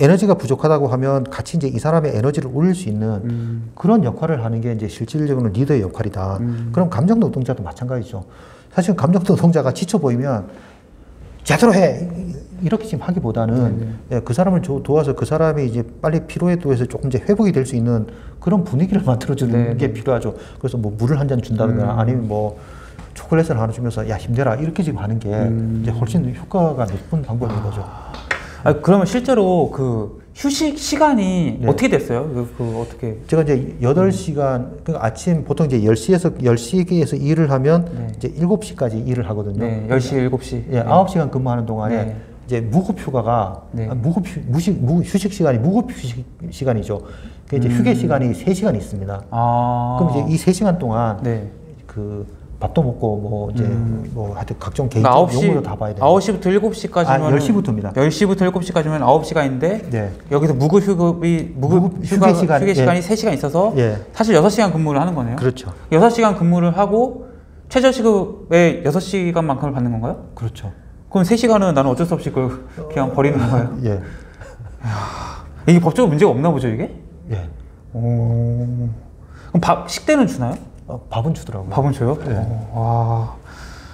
에너지가 부족하다고 하면 같이 이제 이 사람의 에너지를 올릴 수 있는 그런 역할을 하는 게 이제 실질적으로는 리더의 역할이다. 그럼 감정 노동자도 마찬가지죠. 사실 감정 노동자가 지쳐 보이면 제대로 해! 이렇게 지금 하기보다는 예, 그 사람을 도와서 그 사람이 이제 빨리 피로에 도해서 조금 이제 회복이 될 수 있는 그런 분위기를 만들어주는 게 필요하죠. 그래서 뭐 물을 한 잔 준다든가 아니면 뭐 초콜릿을 하나 주면서 야, 힘내라. 이렇게 지금 하는 게 이제 훨씬 효과가 높은 방법인 거죠. 아, 그러면 실제로 그 휴식 시간이 네. 어떻게 됐어요? 어떻게? 제가 이제 8시간, 그러니까 아침 보통 이제 10시에서 일을 하면 네. 이제 7시까지 일을 하거든요. 네, 10시, 7시. 예, 네. 9시간 근무하는 동안에 네. 이제 무급휴가가, 네. 휴식 시간이 무급휴식 시간이죠. 그 이제 휴게 시간이 3시간이 있습니다. 아. 그럼 이제 이 3시간 동안 네. 밥도 먹고, 뭐, 이제, 뭐, 하여튼 각종 개인적인 용어도 다 봐야 돼요. 9시부터 7시까지면. 아, 10시부터입니다. 10시부터 7시까지면 9시간인데, 네. 여기서 휴게 시간이 3시간 있어서, 예. 사실 6시간 근무를 하는 거네요. 그렇죠. 6시간 근무를 하고, 최저시급의 6시간만큼을 받는 건가요? 그렇죠. 그럼 3시간은 나는 어쩔 수 없이 그걸 그냥 버리는 거예요? 예. 이게 법적으로 문제가 없나 보죠, 이게? 예. 그럼 식대는 주나요? 밥은 주더라고요. 밥은 줘요? 네. 와.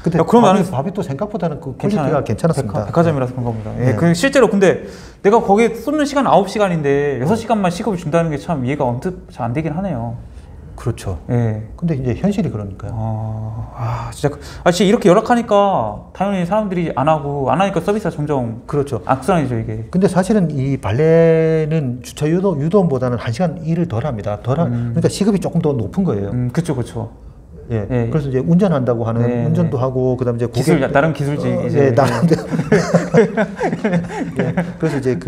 근데 야, 그럼 나는 밥이 또 생각보다는 그 퀄리티가 괜찮았습니다. 백화점이라서 그런 겁니다. 네. 예, 그 실제로 근데 내가 거기에 쏟는 시간 9시간인데 6시간만 시급을 준다는 게 참 이해가 언뜻 잘 안 되긴 하네요. 그렇죠. 예. 근데 이제 현실이 그러니까요. 진짜. 진짜 이렇게 열악하니까 당연히 사람들이 안 하니까 서비스가 점점. 그렇죠. 악순환이죠, 이게. 근데 사실은 이 발레는 주차 유도원보다는 1시간 일을 덜 합니다. 그러니까 시급이 조금 더 높은 거예요. 그쵸, 그쵸. 예. 예. 그래서 이제 운전한다고 하는 운전도 하고 그다음에 이제 고객 나름 기술직 이제. 예, 나름대로. 예. 그래서 이제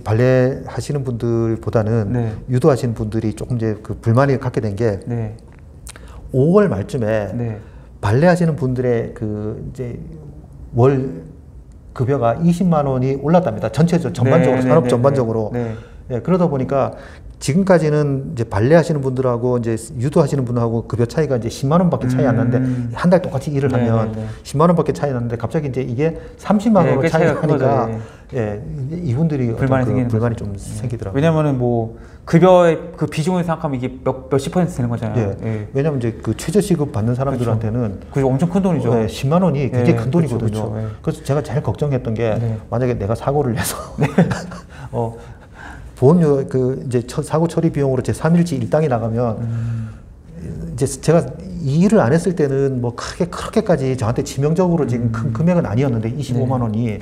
발레 하시는 분들보다는 네. 유도하시는 분들이 조금 이제 그 불만이 갖게 된 게 네. 5월 말쯤에 네. 발레 하시는 분들의 그 이제 월 급여가 20만 원이 올랐답니다. 전반적으로 네. 산업 전반적으로. 네. 네. 그러다 보니까 지금까지는 이제 발레 하시는 분들하고 이제 유도하시는 분하고 급여 차이가 이제 10만 원밖에 차이 안 나는데 한 달 똑같이 일을 하면 10만 원밖에 차이 나는데 갑자기 이제 이게 30만 원으로 차이가 나니까 예, 이분들이 불만이 좀 생기더라고요. 왜냐면은 뭐 급여의 그 비중을 생각하면 이게 몇십 퍼센트 되는 거잖아요. 예. 예. 왜냐면 이제 그 최저시급 받는 사람들한테는 그게 엄청 큰 돈이죠. 예, 10만 원이 굉장히 큰 돈이거든요. 그쵸, 예. 그래서 제가 제일 걱정했던 게 만약에 내가 사고를 내서 보험료 이제 사고 처리 비용으로 제 3일치 일당이 나가면 이제 제가 이 일을 안 했을 때는 뭐 크게 그렇게까지 저한테 치명적으로 지금 큰 금액은 아니었는데 25만 원이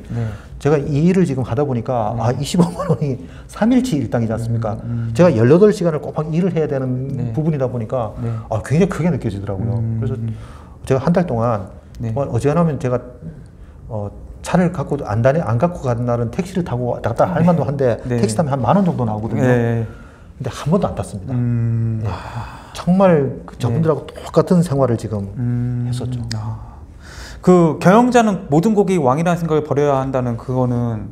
제가 이 일을 지금 하다 보니까 25만 원이 3일치 일당이지 않습니까? 제가 18시간을 꼬박 일을 해야 되는 부분이다 보니까 굉장히 크게 느껴지더라고요. 그래서 제가 한 달 동안 어지간하면 제가 차를 갖고 안 갖고 가는 날은 택시를 타고 왔다 갔다 할 만도 한데 택시 타면 한 10,000원 정도 나오거든요. 근데 한 번도 안 탔습니다. 정말 저분들하고 똑같은 생활을 지금 했었죠. 그 경영자는 모든 고객이 왕이라는 생각을 버려야 한다는 그거는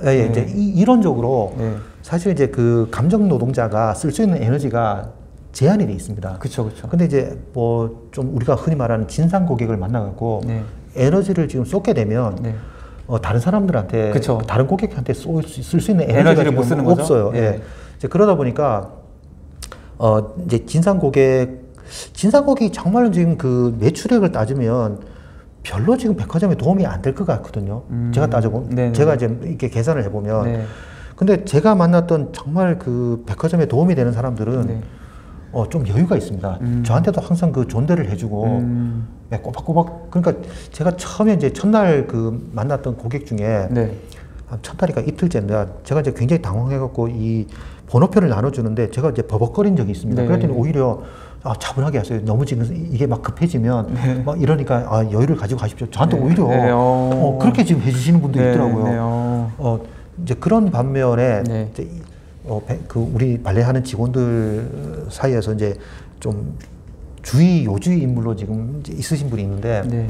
이제 이론적으로 사실 이제 그 감정 노동자가 쓸 수 있는 에너지가 제한이 돼 있습니다. 그렇죠, 그렇죠. 근데 이제 뭐 좀 우리가 흔히 말하는 진상 고객을 만나갖고 에너지를 지금 쏟게 되면 다른 사람들한테 다른 고객한테 쓸 수 있는 에너지를 못 쓰는 거죠? 없어요. 예. 이제 그러다 보니까 이제 진상 고객이 정말 지금 그 매출액을 따지면 별로 지금 백화점에 도움이 안 될 것 같거든요. 제가 제가 이제 이렇게 계산을 해보면 근데 제가 만났던 정말 그 백화점에 도움이 되는 사람들은 좀 여유가 있습니다. 저한테도 항상 그 존대를 해주고 꼬박꼬박. 그러니까 제가 처음에 이제 첫날 그 만났던 고객 중에 한 첫 달이니까 이틀째인데 제가 이제 굉장히 당황해갖고 이 번호표를 나눠주는데 제가 이제 버벅거린 적이 있습니다. 네. 그랬더니 오히려 아, 차분하게 하세요. 너무 지금 이게 막 급해지면 네. 막 이러니까 아, 여유를 가지고 가십시오. 저한테 네. 오히려 네. 그렇게 지금 해주시는 분도 네. 있더라고요. 네. 이제 그런 반면에 네. 이제 우리 발레하는 직원들 사이에서 이제 좀 주의 요주의 인물로 지금 이제 있으신 분이 있는데 네.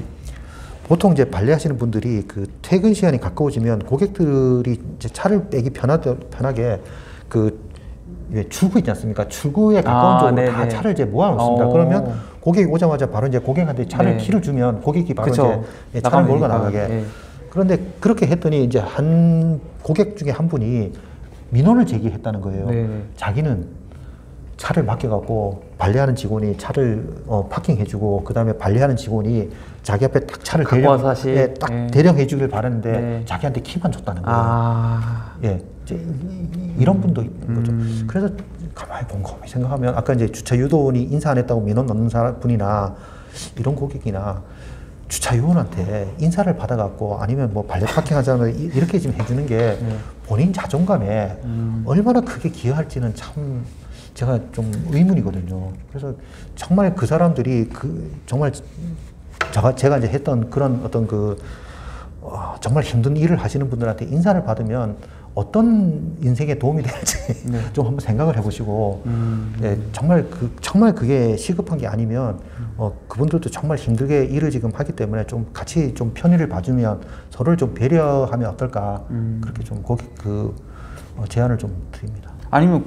보통 이제 발레하시는 분들이 그 퇴근 시간이 가까워지면 고객들이 이제 차를 빼기 편하게 그 출구 있지 않습니까? 출구에 가까운 쪽으로 네네. 다 차를 이제 모아놓습니다. 그러면 고객이 오자마자 바로 이제 고객한테 차를 네. 키를 주면 고객이 바로 그쵸. 이제 차를 몰고 나가게. 네. 그런데 그렇게 했더니 이제 한 고객 중에 한 분이 민원을 제기했다는 거예요. 네네. 자기는 차를 맡겨갖고 발레하는 직원이 차를 파킹해주고 그 다음에 발레하는 직원이 자기 앞에 딱 차를 대령해주길 바랬는데 네. 자기한테 키만 줬다는 거예요. 아... 예, 이제 이런 분도 있는 거죠. 그래서 가만히 곰곰이 생각하면 아까 이제 주차 유도원이 인사 안 했다고 민원 넣는 분이나 이런 고객이나 주차 요원한테 인사를 받아갖고 아니면 뭐 발레 파킹하자면 이렇게 좀 해주는 게 본인 자존감에 얼마나 크게 기여할지는 참 제가 좀 의문이거든요. 그래서 정말 그 사람들이 정말 제가 이제 했던 그런 어떤 정말 힘든 일을 하시는 분들한테 인사를 받으면 어떤 인생에 도움이 될지 네. 좀 한번 생각을 해보시고 네, 정말 그게 시급한 게 아니면 그분들도 정말 힘들게 일을 지금 하기 때문에 좀 같이 좀 편의를 봐주면 서로를 좀 배려하면 어떨까 그렇게 좀 제안을 좀 드립니다. 아니면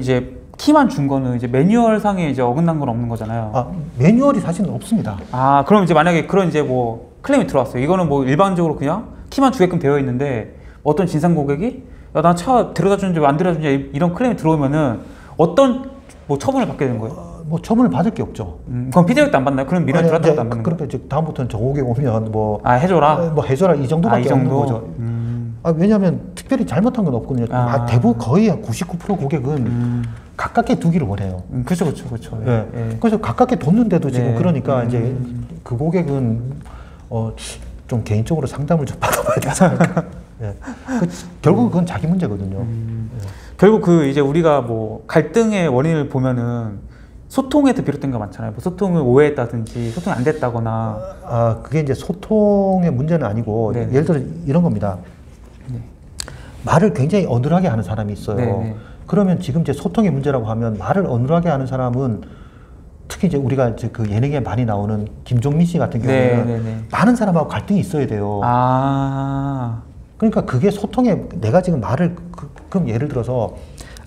이제 키만 준 거는 이제 매뉴얼 상에 이제 어긋난 건 없는 거잖아요. 아, 매뉴얼이 사실은 없습니다. 아, 그럼 이제 만약에 그런 이제 뭐 클레임이 들어왔어요. 이거는 뭐 일반적으로 그냥 키만 주게끔 되어 있는데 어떤 진상 고객이 야, 나 차 데려다 주는지 안 데려다 주는지 이런 클레임이 들어오면은 어떤 뭐 처분을 받게 되는 거예요? 뭐 처분을 받을 게 없죠. 그럼 피드백도 안 받나요? 그럼 미련 들었다고도 안 받는 거예요? 그렇게 다음부터는 저 고객 오면 뭐 해줘라. 뭐 해줘라 이 정도밖에 없는 거죠. 왜냐하면 특별히 잘못한 건 없거든요. 대부분 거의 99% 고객은 가깝게 두기를 원해요. 그렇죠. 예. 예. 그래서 가깝게 뒀는데도 지금 그러니까 이제 그 고객은 좀 개인적으로 상담을 좀 받아봐야 되지 않을까. 예. 결국 그건 자기 문제거든요. 예. 결국 이제 우리가 뭐 갈등의 원인을 보면은 소통에서 비롯된 거 많잖아요. 뭐 소통을 오해했다든지 소통이 안 됐다거나. 그게 이제 소통의 문제는 아니고 네네. 예를 들어 이런 겁니다. 네. 말을 굉장히 어눌하게 하는 사람이 있어요. 네네. 그러면 지금 이제 소통의 문제라고 하면 말을 어눌하게 하는 사람은 특히 이제 우리가 이제 그 예능에 많이 나오는 김종민 씨 같은 경우는 네네네. 많은 사람하고 갈등이 있어야 돼요. 그러니까 그게 소통에 내가 지금 말을 그럼 예를 들어서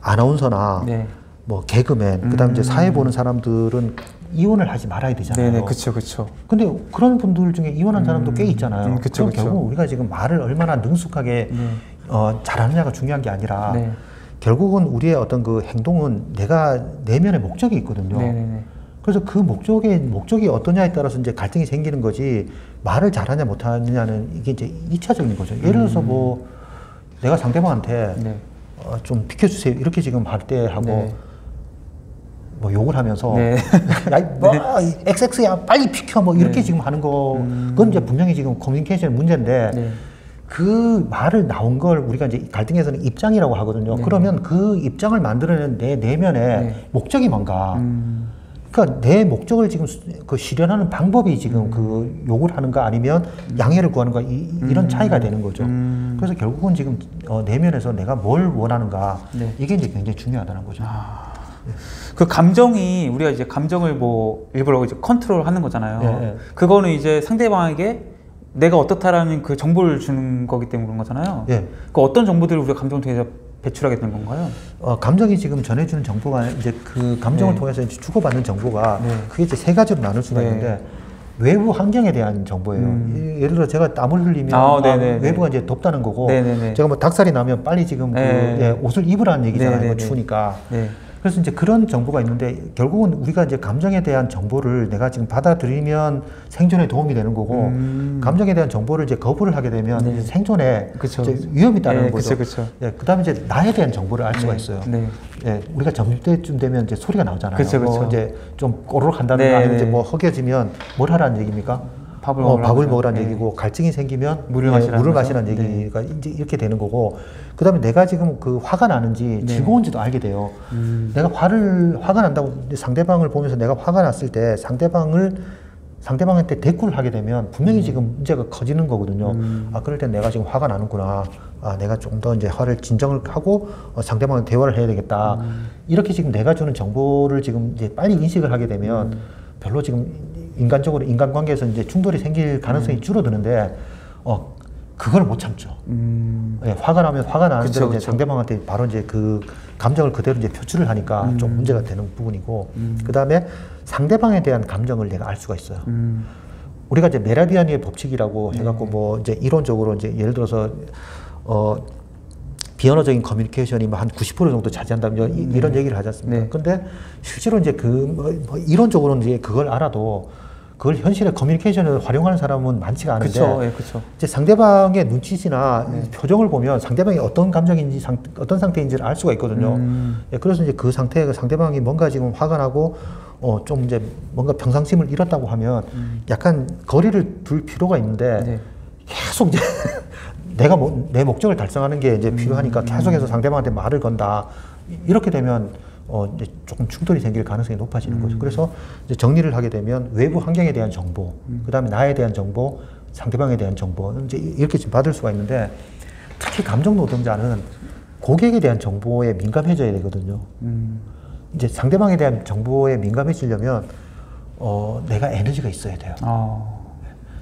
아나운서나 네. 뭐 개그맨 그다음 이제 사회 보는 사람들은 이혼을 하지 말아야 되잖아요. 네네, 그렇죠. 근데 그런 분들 중에 이혼한 사람도 꽤 있잖아요. 그럼 결국 우리가 지금 말을 얼마나 능숙하게 잘하느냐가 중요한 게 아니라 네. 결국은 우리의 어떤 그 행동은 내가 내면의 목적이 있거든요. 네네네. 그래서 그 목적이 어떠냐에 따라서 이제 갈등이 생기는 거지 말을 잘하냐 못하느냐는 이게 이제 2차적인 거죠. 예를 들어서 뭐 내가 상대방한테 네. 좀 비켜주세요 이렇게 지금 할 때 하고. 네. 뭐 욕을 하면서 네. 야, 뭐 네. XX야 빨리 비켜 뭐 이렇게 네. 지금 하는 거 그건 이제 분명히 지금 커뮤니케이션의 문제인데 네. 그 말을 나온 걸 우리가 이제 갈등에서는 입장이라고 하거든요. 네. 그러면 그 입장을 만들어낸 내 내면의 네. 목적이 뭔가 그러니까 내 목적을 지금 실현하는 방법이 지금 그 욕을 하는가 아니면 양해를 구하는가 이런 차이가 되는 거죠. 그래서 결국은 지금 내면에서 내가 뭘 원하는가 네. 이게 이제 굉장히 중요하다는 거죠. 그 감정이 우리가 이제 감정을 뭐 일부러 이제 컨트롤하는 거잖아요. 네. 그거는 이제 상대방에게 내가 어떻다라는 그 정보를 주는 거기 때문에 그런 거잖아요. 네. 그 어떤 정보들을 우리가 감정을 통해서 배출하게 되는 건가요? 감정이 지금 전해주는 정보가 이제 그 감정을 네. 통해서 이제 주고받는 정보가 네. 그게 이제 3가지로 나눌 수가 네. 있는데 외부 환경에 대한 정보예요. 예를 들어 제가 땀을 흘리면 외부가 이제 덥다는 거고 네네네. 제가 뭐 닭살이 나면 빨리 지금 옷을 입으라는 얘기잖아요. 이거 추우니까. 네. 그래서 이제 그런 정보가 있는데 결국은 우리가 이제 감정에 대한 정보를 내가 지금 받아들이면 생존에 도움이 되는 거고 감정에 대한 정보를 이제 거부를 하게 되면 네. 생존에 이제 위험이 따르는 거죠. 예, 그다음에 이제 나에 대한 정보를 알 수가 있어요. 네. 예, 우리가 점심 때쯤 되면 이제 소리가 나오잖아요. 이제 좀 꼬르륵 한다든가 아니면 이제 뭐 허겨지면 뭘 하라는 얘기입니까? 밥을 먹으라는, 밥을 먹으라는 얘기고, 갈증이 생기면 물을 마시라는 얘기가 이제 이렇게 되는 거고, 그 다음에 내가 지금 그 화가 나는지 즐거운지도 알게 돼요. 내가 화가 난다고 상대방을 보면서 내가 화가 났을 때 상대방한테 대꾸를 하게 되면 분명히 지금 문제가 커지는 거거든요. 아, 그럴 땐 내가 지금 화가 나는구나. 아, 내가 좀 더 이제 화를 진정을 하고 상대방과 대화를 해야 되겠다. 이렇게 지금 내가 주는 정보를 지금 이제 빨리 인식을 하게 되면 별로 지금 인간적으로 인간관계에서 이제 충돌이 생길 가능성이 줄어드는데, 그걸 못 참죠. 예, 화가 나면 화가 나는 대로 이제 상대방한테 바로 이제 그 감정을 그대로 이제 표출을 하니까 좀 문제가 되는 부분이고, 그 다음에 상대방에 대한 감정을 내가 알 수가 있어요. 우리가 이제 메라비아니의 법칙이라고 해갖고 뭐 이제 이론적으로 이제 예를 들어서 비언어적인 커뮤니케이션이 뭐 한 90% 정도 차지한다면 이런 얘기를 하지 않습니까? 근데 실제로 이제 그 뭐 이론적으로는 이제 그걸 알아도 그걸 현실의 커뮤니케이션을 활용하는 사람은 많지가 않은데, 이제 상대방의 눈치나 표정을 보면 상대방이 어떤 감정인지 어떤 상태인지를 알 수가 있거든요. 예, 그래서 이제 그 상태가 상대방이 뭔가 지금 화가 나고 좀 이제 뭔가 평상심을 잃었다고 하면 약간 거리를 둘 필요가 있는데 계속 이제 내가 내 목적을 달성하는 게 이제 필요하니까 계속해서 상대방한테 말을 건다. 이렇게 되면 이제 조금 충돌이 생길 가능성이 높아지는 거죠. 그래서 이제 정리를 하게 되면 외부 환경에 대한 정보, 그 다음에 나에 대한 정보, 상대방에 대한 정보, 이제 이렇게 지금 받을 수가 있는데, 특히 감정 노동자는 고객에 대한 정보에 민감해져야 되거든요. 이제 상대방에 대한 정보에 민감해지려면 내가 에너지가 있어야 돼요.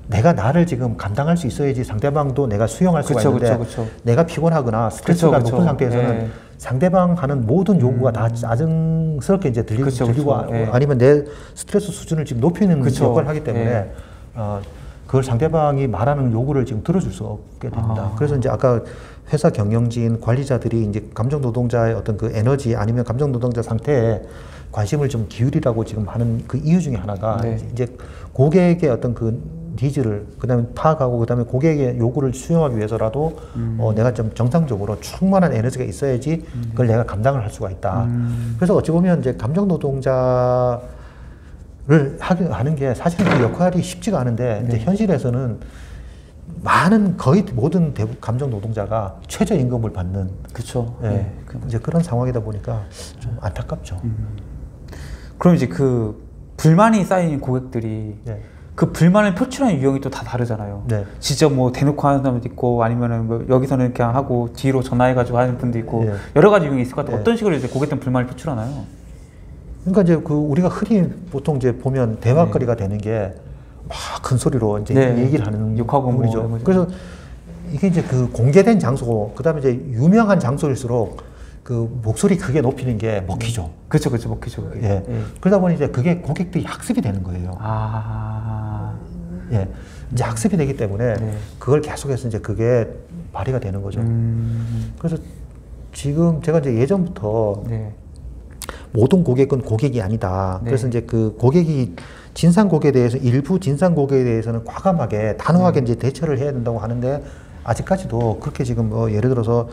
내가 나를 지금 감당할 수 있어야지 상대방도 내가 수용할 수가 있는데, 내가 피곤하거나 스트레스가 높은 상태에서는 상대방하는 모든 요구가 다 짜증스럽게 이제 들리고 아니면 내 스트레스 수준을 지금 높이는 역할을 하기 때문에 그걸 상대방이 말하는 요구를 지금 들어줄 수 없게 됩니다. 그래서 이제 아까 회사 경영진 관리자들이 이제 감정 노동자의 어떤 그 에너지 아니면 감정 노동자 상태에 관심을 좀 기울이라고 지금 하는 그 이유 중에 하나가 이제 고객의 어떤 그 니즈를 그다음에 파악하고 그다음에 고객의 요구를 수용하기 위해서라도 내가 좀 정상적으로 충만한 에너지가 있어야지 그걸 내가 감당을 할 수가 있다. 그래서 어찌 보면 이제 감정 노동자 를 하는 게 사실은 그 역할이 쉽지가 않은데, 이제 현실에서는 거의 모든 대부분 감정 노동자가 최저임금을 받는. 이제 그런 상황이다 보니까 좀 안타깝죠. 그럼 이제 그 불만이 쌓인 고객들이 그 불만을 표출하는 유형이 또 다 다르잖아요. 직접 뭐 대놓고 하는 사람도 있고, 아니면은 뭐 여기서는 그냥 하고 뒤로 전화해가지고 하는 분도 있고, 여러 가지 유형이 있을 것 같아요. 어떤 식으로 이제 고객들 불만을 표출하나요? 그러니까 이제 그 우리가 흔히 보통 이제 보면 대화거리가 되는 게 막 큰 소리로 이제 얘기를 하는 욕하고 뭐. 그래서 이게 이제 그 공개된 장소, 그다음에 이제 유명한 장소일수록 그 목소리 크게 높이는 게 먹히죠. 먹히죠. 그러다 보니 이제 그게 고객들이 학습이 되는 거예요. 이제 학습이 되기 때문에 그걸 계속해서 이제 그게 발휘가 되는 거죠. 그래서 지금 제가 이제 예전부터 모든 고객은 고객이 아니다. 그래서 이제 그 고객이 진상 고객에 대해서 일부 진상 고객에 대해서는 과감하게 단호하게 이제 대처를 해야 된다고 하는데, 아직까지도 그렇게 지금 뭐 예를 들어서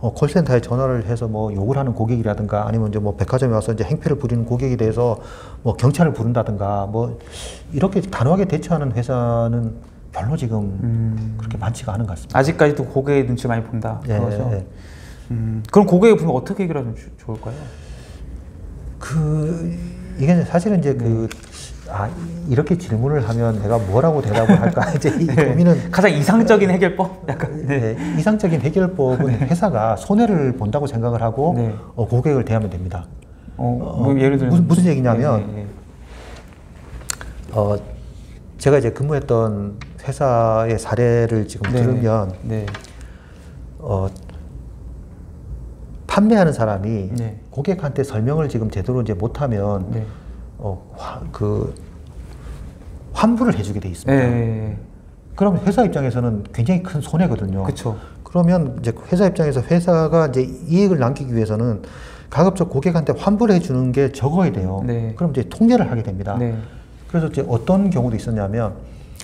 콜센터에 전화를 해서 뭐 욕을 하는 고객이라든가 아니면 이제 뭐 백화점에 와서 이제 행패를 부리는 고객에 대해서 뭐 경찰을 부른다든가 뭐 이렇게 단호하게 대처하는 회사는 별로 지금 그렇게 많지가 않은 것 같습니다. 아직까지도 고객의 눈치 많이 본다. 그럼 고객을 보면 어떻게 얘기를 하면 좋을까요? 이게 사실은 이제 이렇게 질문을 하면 내가 뭐라고 대답을 할까? 이제 이 고민은. 가장 이상적인 해결법? 약간. 이상적인 해결법은 회사가 손해를 본다고 생각을 하고 고객을 대하면 됩니다. 예를 들면. 무슨 얘기냐면, 제가 이제 근무했던 회사의 사례를 지금 들으면, 판매하는 사람이 고객한테 설명을 지금 제대로 이제 못하면 환불을 해주게 돼 있습니다. 그러면 회사 입장에서는 굉장히 큰 손해거든요. 그러면 이제 회사 입장에서 회사가 이제 이익을 남기기 위해서는 가급적 고객한테 환불을 해주는 게 적어야 돼요. 그럼 이제 통제를 하게 됩니다. 그래서 이제 어떤 경우도 있었냐면,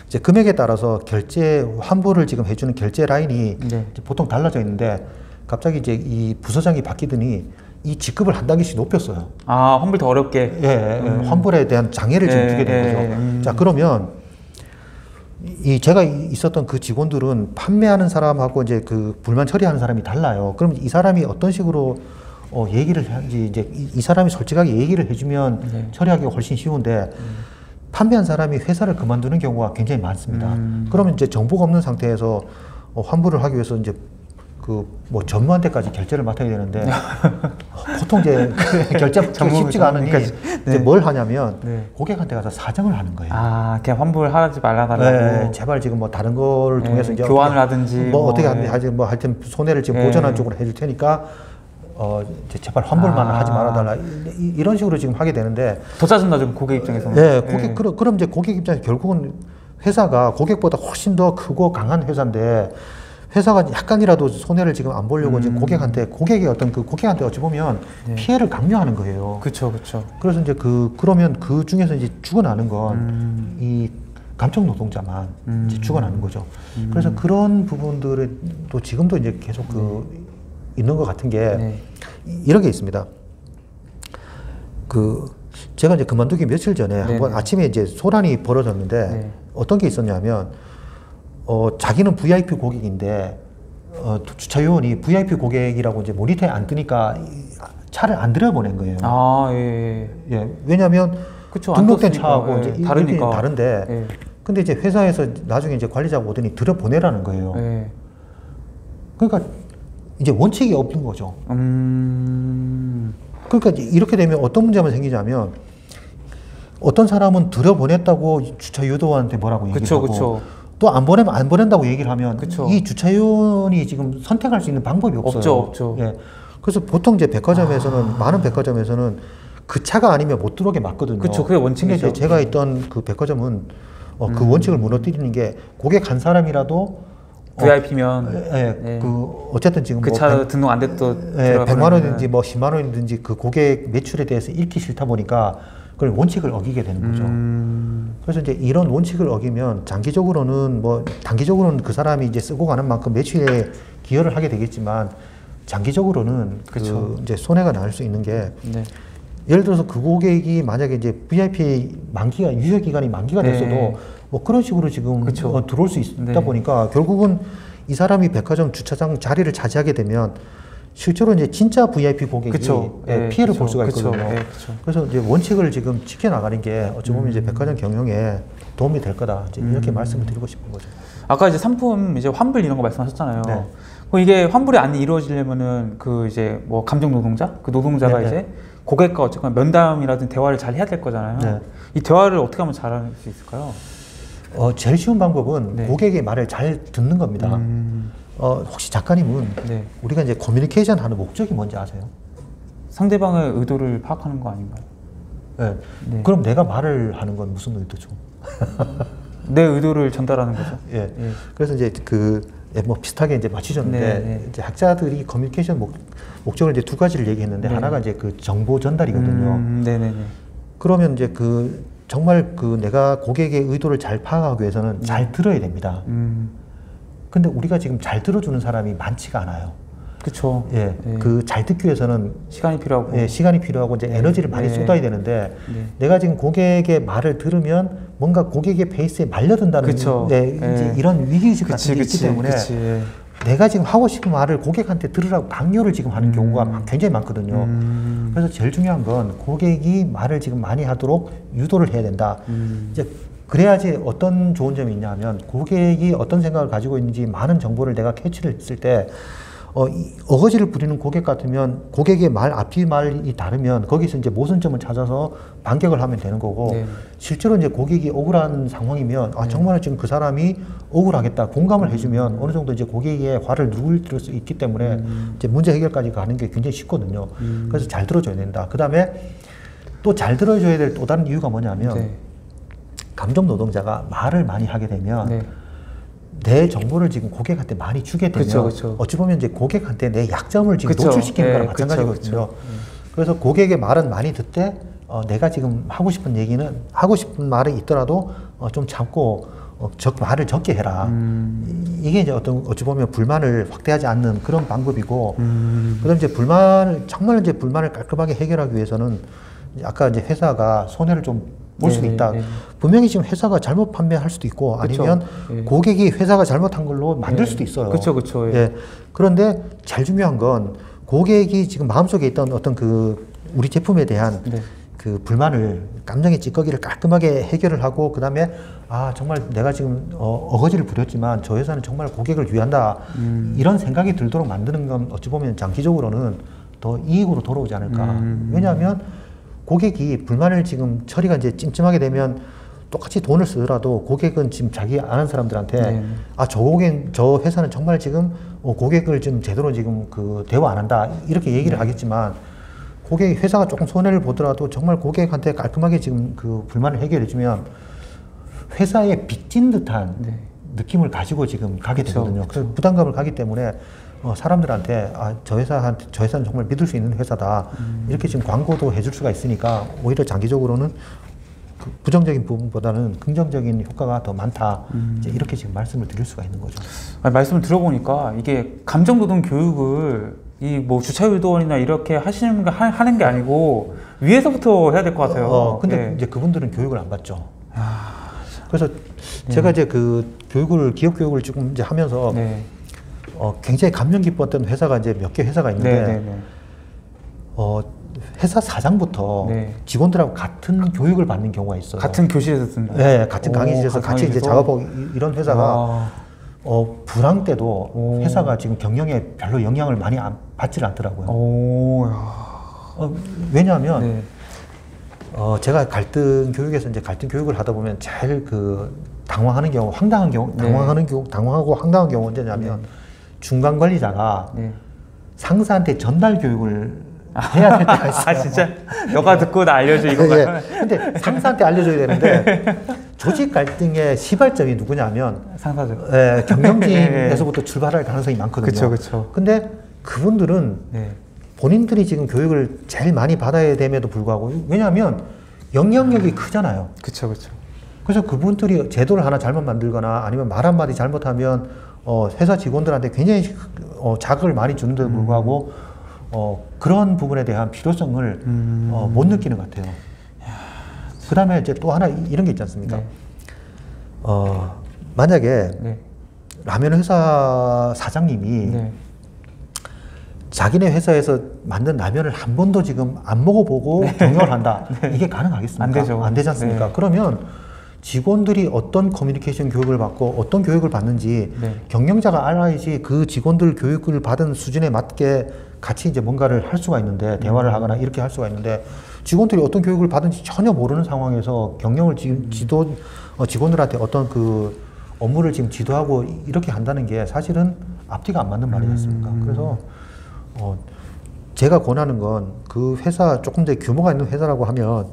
이제 금액에 따라서 결제 환불을 지금 해주는 결제 라인이 보통 달라져 있는데, 갑자기 이제 이 부서장이 바뀌더니 이 직급을 한 단계씩 높였어요. 환불 더 어렵게. 환불에 대한 장애를 지금 주게 된 거죠. 자, 그러면 이 제가 있었던 그 직원들은 판매하는 사람하고 이제 그 불만 처리하는 사람이 달라요. 그럼 이 사람이 어떤 식으로 얘기를 하는지 이제 이 사람이 솔직하게 얘기를 해주면 네. 처리하기가 훨씬 쉬운데 판매한 사람이 회사를 그만두는 경우가 굉장히 많습니다. 그러면 이제 정보가 없는 상태에서 환불을 하기 위해서 이제 그 뭐 전무한테까지 결제를 맡아야 되는데 보통 이제 결제가 쉽지가 않으니까 이제 뭘 하냐면 네. 고객한테 가서 사정을 하는 거예요. 아, 그냥 환불하지 말라달라고. 네, 제발 지금 뭐 다른 걸 네. 통해서 이제 교환을 하든지 뭐 어떻게 하든지 뭐 하여튼 손해를 지금 네. 보전한 쪽으로 해줄 테니까 제발 환불만 하지 말아달라. 이런 식으로 지금 하게 되는데 더 짜증나 지금 고객 입장에서는. 네, 고객 네. 그럼 이제 고객 입장에서 결국은 회사가 고객보다 훨씬 더 크고 강한 회사인데. 회사가 약간이라도 손해를 지금 안 보려고 지금 고객한테 어찌 보면 네. 피해를 강요하는 거예요. 그렇죠, 그렇죠. 그래서 이제 그러면 그 중에서 이제 죽어나는 건 이 감청 노동자만 이제 죽어나는 거죠. 그래서 그런 부분들에 또 지금도 이제 계속 있는 것 같은 게 네. 이런 게 있습니다. 제가 이제 그만두기 며칠 전에 한번 아침에 이제 소란이 벌어졌는데 네. 어떤 게 있었냐면. 자기는 VIP 고객인데, 주차 요원이 VIP 고객이라고 이제 모니터에 안 뜨니까 차를 안 들여보낸 거예요. 아, 예. 예. 예. 왜냐면, 그쵸, 등록된 차하고 예. 이제 다르니까. 다른데, 예. 근데 이제 회사에서 나중에 이제 관리자가 오더니 들여보내라는 거예요. 예. 그러니까 이제 원칙이 없는 거죠. 그러니까 이렇게 되면 어떤 문제만 생기냐면, 어떤 사람은 들여보냈다고 주차 유도원한테 뭐라고 얘기하고. 그쵸. 또 안 보내면 안 보낸다고 얘기를 하면 그쵸. 이 주차요원이 지금 선택할 수 있는 방법이 없어요. 없죠. 예. 그래서 보통 이제 백화점에서는 많은 백화점에서는 그 차가 아니면 못 들어오게 막거든요. 그렇죠. 그게 원칙이죠. 제가 있던 그 백화점은 그 원칙을 무너뜨리는 게 고객 한 사람이라도 VIP면 예. 예. 그 어쨌든 지금 그 차 뭐 등록 안 돼도 예. 100만 원이든지 뭐 10만 원이든지 그 고객 매출에 대해서 읽기 싫다 보니까 그걸 원칙을 어기게 되는 거죠. 그래서 이제 이런 원칙을 어기면 장기적으로는 뭐 단기적으로는 그 사람이 이제 쓰고 가는 만큼 매출에 기여를 하게 되겠지만 장기적으로는 그 이제 손해가 날 수 있는 게 네. 예를 들어서 그 고객이 만약에 이제 VIP 만기가 유효 기간이 만기가 됐어도 네. 뭐 그런 식으로 지금 들어올 수 있다 네. 보니까 결국은 이 사람이 백화점 주차장 자리를 차지하게 되면. 실제로 이제 진짜 VIP 고객이 예, 피해를 볼 수가 있거든요. 그래서 이제 원칙을 지금 지켜나가는 게 어찌 보면 이제 백화점 경영에 도움이 될 거다. 이제 이렇게 말씀을 드리고 싶은 거죠. 아까 이제 상품 이제 환불 이런 거 말씀하셨잖아요. 네. 그럼 이게 환불이 안 이루어지려면은 그 이제 뭐 감정 노동자? 그 노동자가 네, 이제 네. 고객과 어쨌거나 면담이라든지 대화를 잘 해야 될 거잖아요. 네. 이 대화를 어떻게 하면 잘 할 수 있을까요? 제일 쉬운 방법은 네. 고객의 말을 잘 듣는 겁니다. 혹시 작가님은 네. 우리가 이제 커뮤니케이션 하는 목적이 뭔지 아세요? 상대방의 의도를 파악하는 거 아닌가요? 네. 네. 그럼 내가 말을 하는 건 무슨 의도죠? 내 의도를 전달하는 거죠? 예. 네. 네. 그래서 이제 뭐 비슷하게 이제 맞히셨는데, 네, 네. 이제 학자들이 커뮤니케이션 목적을 이제 두 가지를 얘기했는데, 네. 하나가 이제 그 정보 전달이거든요. 네네네. 네. 그러면 이제 정말 내가 고객의 의도를 잘 파악하기 위해서는 잘 들어야 됩니다. 근데 우리가 지금 잘 들어주는 사람이 많지가 않아요. 그렇죠. 예, 네. 그 잘 듣기 위해서는 시간이 필요하고, 예, 시간이 필요하고 이제 에너지를 많이 쏟아야 되는데 내가 지금 고객의 말을 들으면 뭔가 고객의 페이스에 말려든다는 이제 이런 위기의식 같은 게 있기 때문에 내가 지금 하고 싶은 말을 고객한테 들으라고 강요를 지금 하는 경우가 굉장히 많거든요. 그래서 제일 중요한 건 고객이 말을 지금 많이 하도록 유도를 해야 된다. 이제 그래야지 어떤 좋은 점이 있냐면 고객이 어떤 생각을 가지고 있는지 많은 정보를 내가 캐치를 했을 때 어거지를 부리는 고객 같으면 고객의 앞뒤 말이 다르면 거기서 이제 모순점을 찾아서 반격을 하면 되는 거고 네. 실제로 이제 고객이 억울한 상황이면 아 정말 지금 그 사람이 억울하겠다 공감을 해주면 어느 정도 이제 고객의 화를 누그릴 수 있기 때문에 이제 문제 해결까지 가는 게 굉장히 쉽거든요. 그래서 잘 들어줘야 된다. 그 다음에 또 잘 들어줘야 될 또 다른 이유가 뭐냐면 네. 감정 노동자가 말을 많이 하게 되면 네. 내 정보를 지금 고객한테 많이 주게 되면 어찌 보면 이제 고객한테 내 약점을 지금 노출시키는 거랑 마찬가지거든요. 그래서 고객의 말은 많이 듣되 내가 지금 하고 싶은 말이 있더라도 좀 참고 말을 적게 해라. 이게 이제 어찌 보면 불만을 확대하지 않는 그런 방법이고, 그다음 이제 정말 이제 불만을 깔끔하게 해결하기 위해서는 아까 이제 회사가 손해를 좀 올 수도 있다. 네. 분명히 지금 회사가 잘못 판매할 수도 있고, 그쵸. 아니면 네. 고객이 회사가 잘못한 걸로 만들 네. 수도 있어요. 그렇죠, 그렇죠. 예. 예. 그런데 제일 중요한 건 고객이 지금 마음속에 있던 어떤 그 우리 제품에 대한 네. 그 불만을, 감정의 찌꺼기를 깔끔하게 해결을 하고, 그 다음에 아 정말 내가 지금 어거지를 부렸지만 저 회사는 정말 고객을 위한다, 이런 생각이 들도록 만드는 건 어찌 보면 장기적으로는 더 이익으로 돌아오지 않을까. 왜냐하면 고객이 불만을 지금 처리가 이제 찜찜하게 되면 똑같이 돈을 쓰더라도 고객은 지금 자기 아는 사람들한테 네. 아 저 회사는 정말 지금 고객을 지금 제대로 지금 그 대화 안 한다, 이렇게 얘기를 네. 하겠지만, 고객 회사가 조금 손해를 보더라도 정말 고객한테 깔끔하게 지금 그 불만을 해결해주면 회사에 빚진 듯한 네. 느낌을 가지고 지금 가게 그쵸, 되거든요. 그래서 부담감을 가기 때문에 사람들한테 아, 저 회사는 정말 믿을 수 있는 회사다, 이렇게 지금 광고도 해줄 수가 있으니까 오히려 장기적으로는 그 부정적인 부분보다는 긍정적인 효과가 더 많다. 이제 이렇게 지금 말씀을 드릴 수가 있는 거죠. 아니, 말씀을 들어보니까 이게 감정노동 교육을 이 뭐 주차 유도원이나 이렇게 하시는 거 하는 게 아니고 위에서부터 해야 될 것 같아요. 근데 예. 이제 그분들은 교육을 안 받죠. 아, 그래서 제가 이제 그 기업 교육을 조금 이제 하면서 네. 굉장히 감명 깊었던 회사가 이제 몇 개 회사가 있는데 네, 네, 네. 회사 사장부터 네. 직원들하고 같은 교육을 받는 경우가 있어요. 같은 교실에서 듣는. 네, 같은 강의실에서 같이 이제 작업하고 이런 회사가. 아. 불황 때도 오. 회사가 지금 경영에 별로 영향을 많이 받질 않더라고요. 왜냐하면 네. 제가 갈등 교육에서 이제 갈등 교육을 하다 보면 제일 그 당황하고 황당한 경우가 언제냐면 네. 중간 관리자가 네. 상사한테 전달 교육을 해야 될 때가 있어요. 아 진짜? 너가 듣고 나 알려줘 이거가. 예. 근데 상사한테 알려줘야 되는데 조직 갈등의 시발점이 누구냐면 상사죠. 예, 경영진에서부터 출발할 가능성이 많거든요. 그렇죠, 그렇죠. 근데 그분들은 네. 본인들이 지금 교육을 제일 많이 받아야 됨에도 불구하고, 왜냐하면 영향력이 크잖아요. 그렇죠, 그렇죠. 그래서 그분들이 제도를 하나 잘못 만들거나 아니면 말 한마디 잘못하면 회사 직원들한테 굉장히 자극을 많이 주는데도 불구하고 그런 부분에 대한 필요성을 못 느끼는 것 같아요. 그 다음에 이제 또 하나 이런 게 있지 않습니까? 네. 만약에 네. 라면 회사 사장님이 네. 자기네 회사에서 만든 라면을 한 번도 지금 안 먹어보고 네. 경영을 한다. 네. 이게 가능하겠습니까? 안 되죠. 안 되지 않습니까? 네. 그러면 직원들이 어떤 커뮤니케이션 교육을 받고 어떤 교육을 받는지 네. 경영자가 알아야지 그 직원들 교육을 받은 수준에 맞게 같이 이제 뭔가를 할 수가 있는데, 대화를 하거나 이렇게 할 수가 있는데, 직원들이 어떤 교육을 받은지 전혀 모르는 상황에서 경영을 지금 직원들한테 어떤 그 업무를 지금 지도하고 이렇게 한다는 게 사실은 앞뒤가 안 맞는 말이지 않습니까? 그래서 제가 권하는 건 그 회사, 조금 더 규모가 있는 회사라고 하면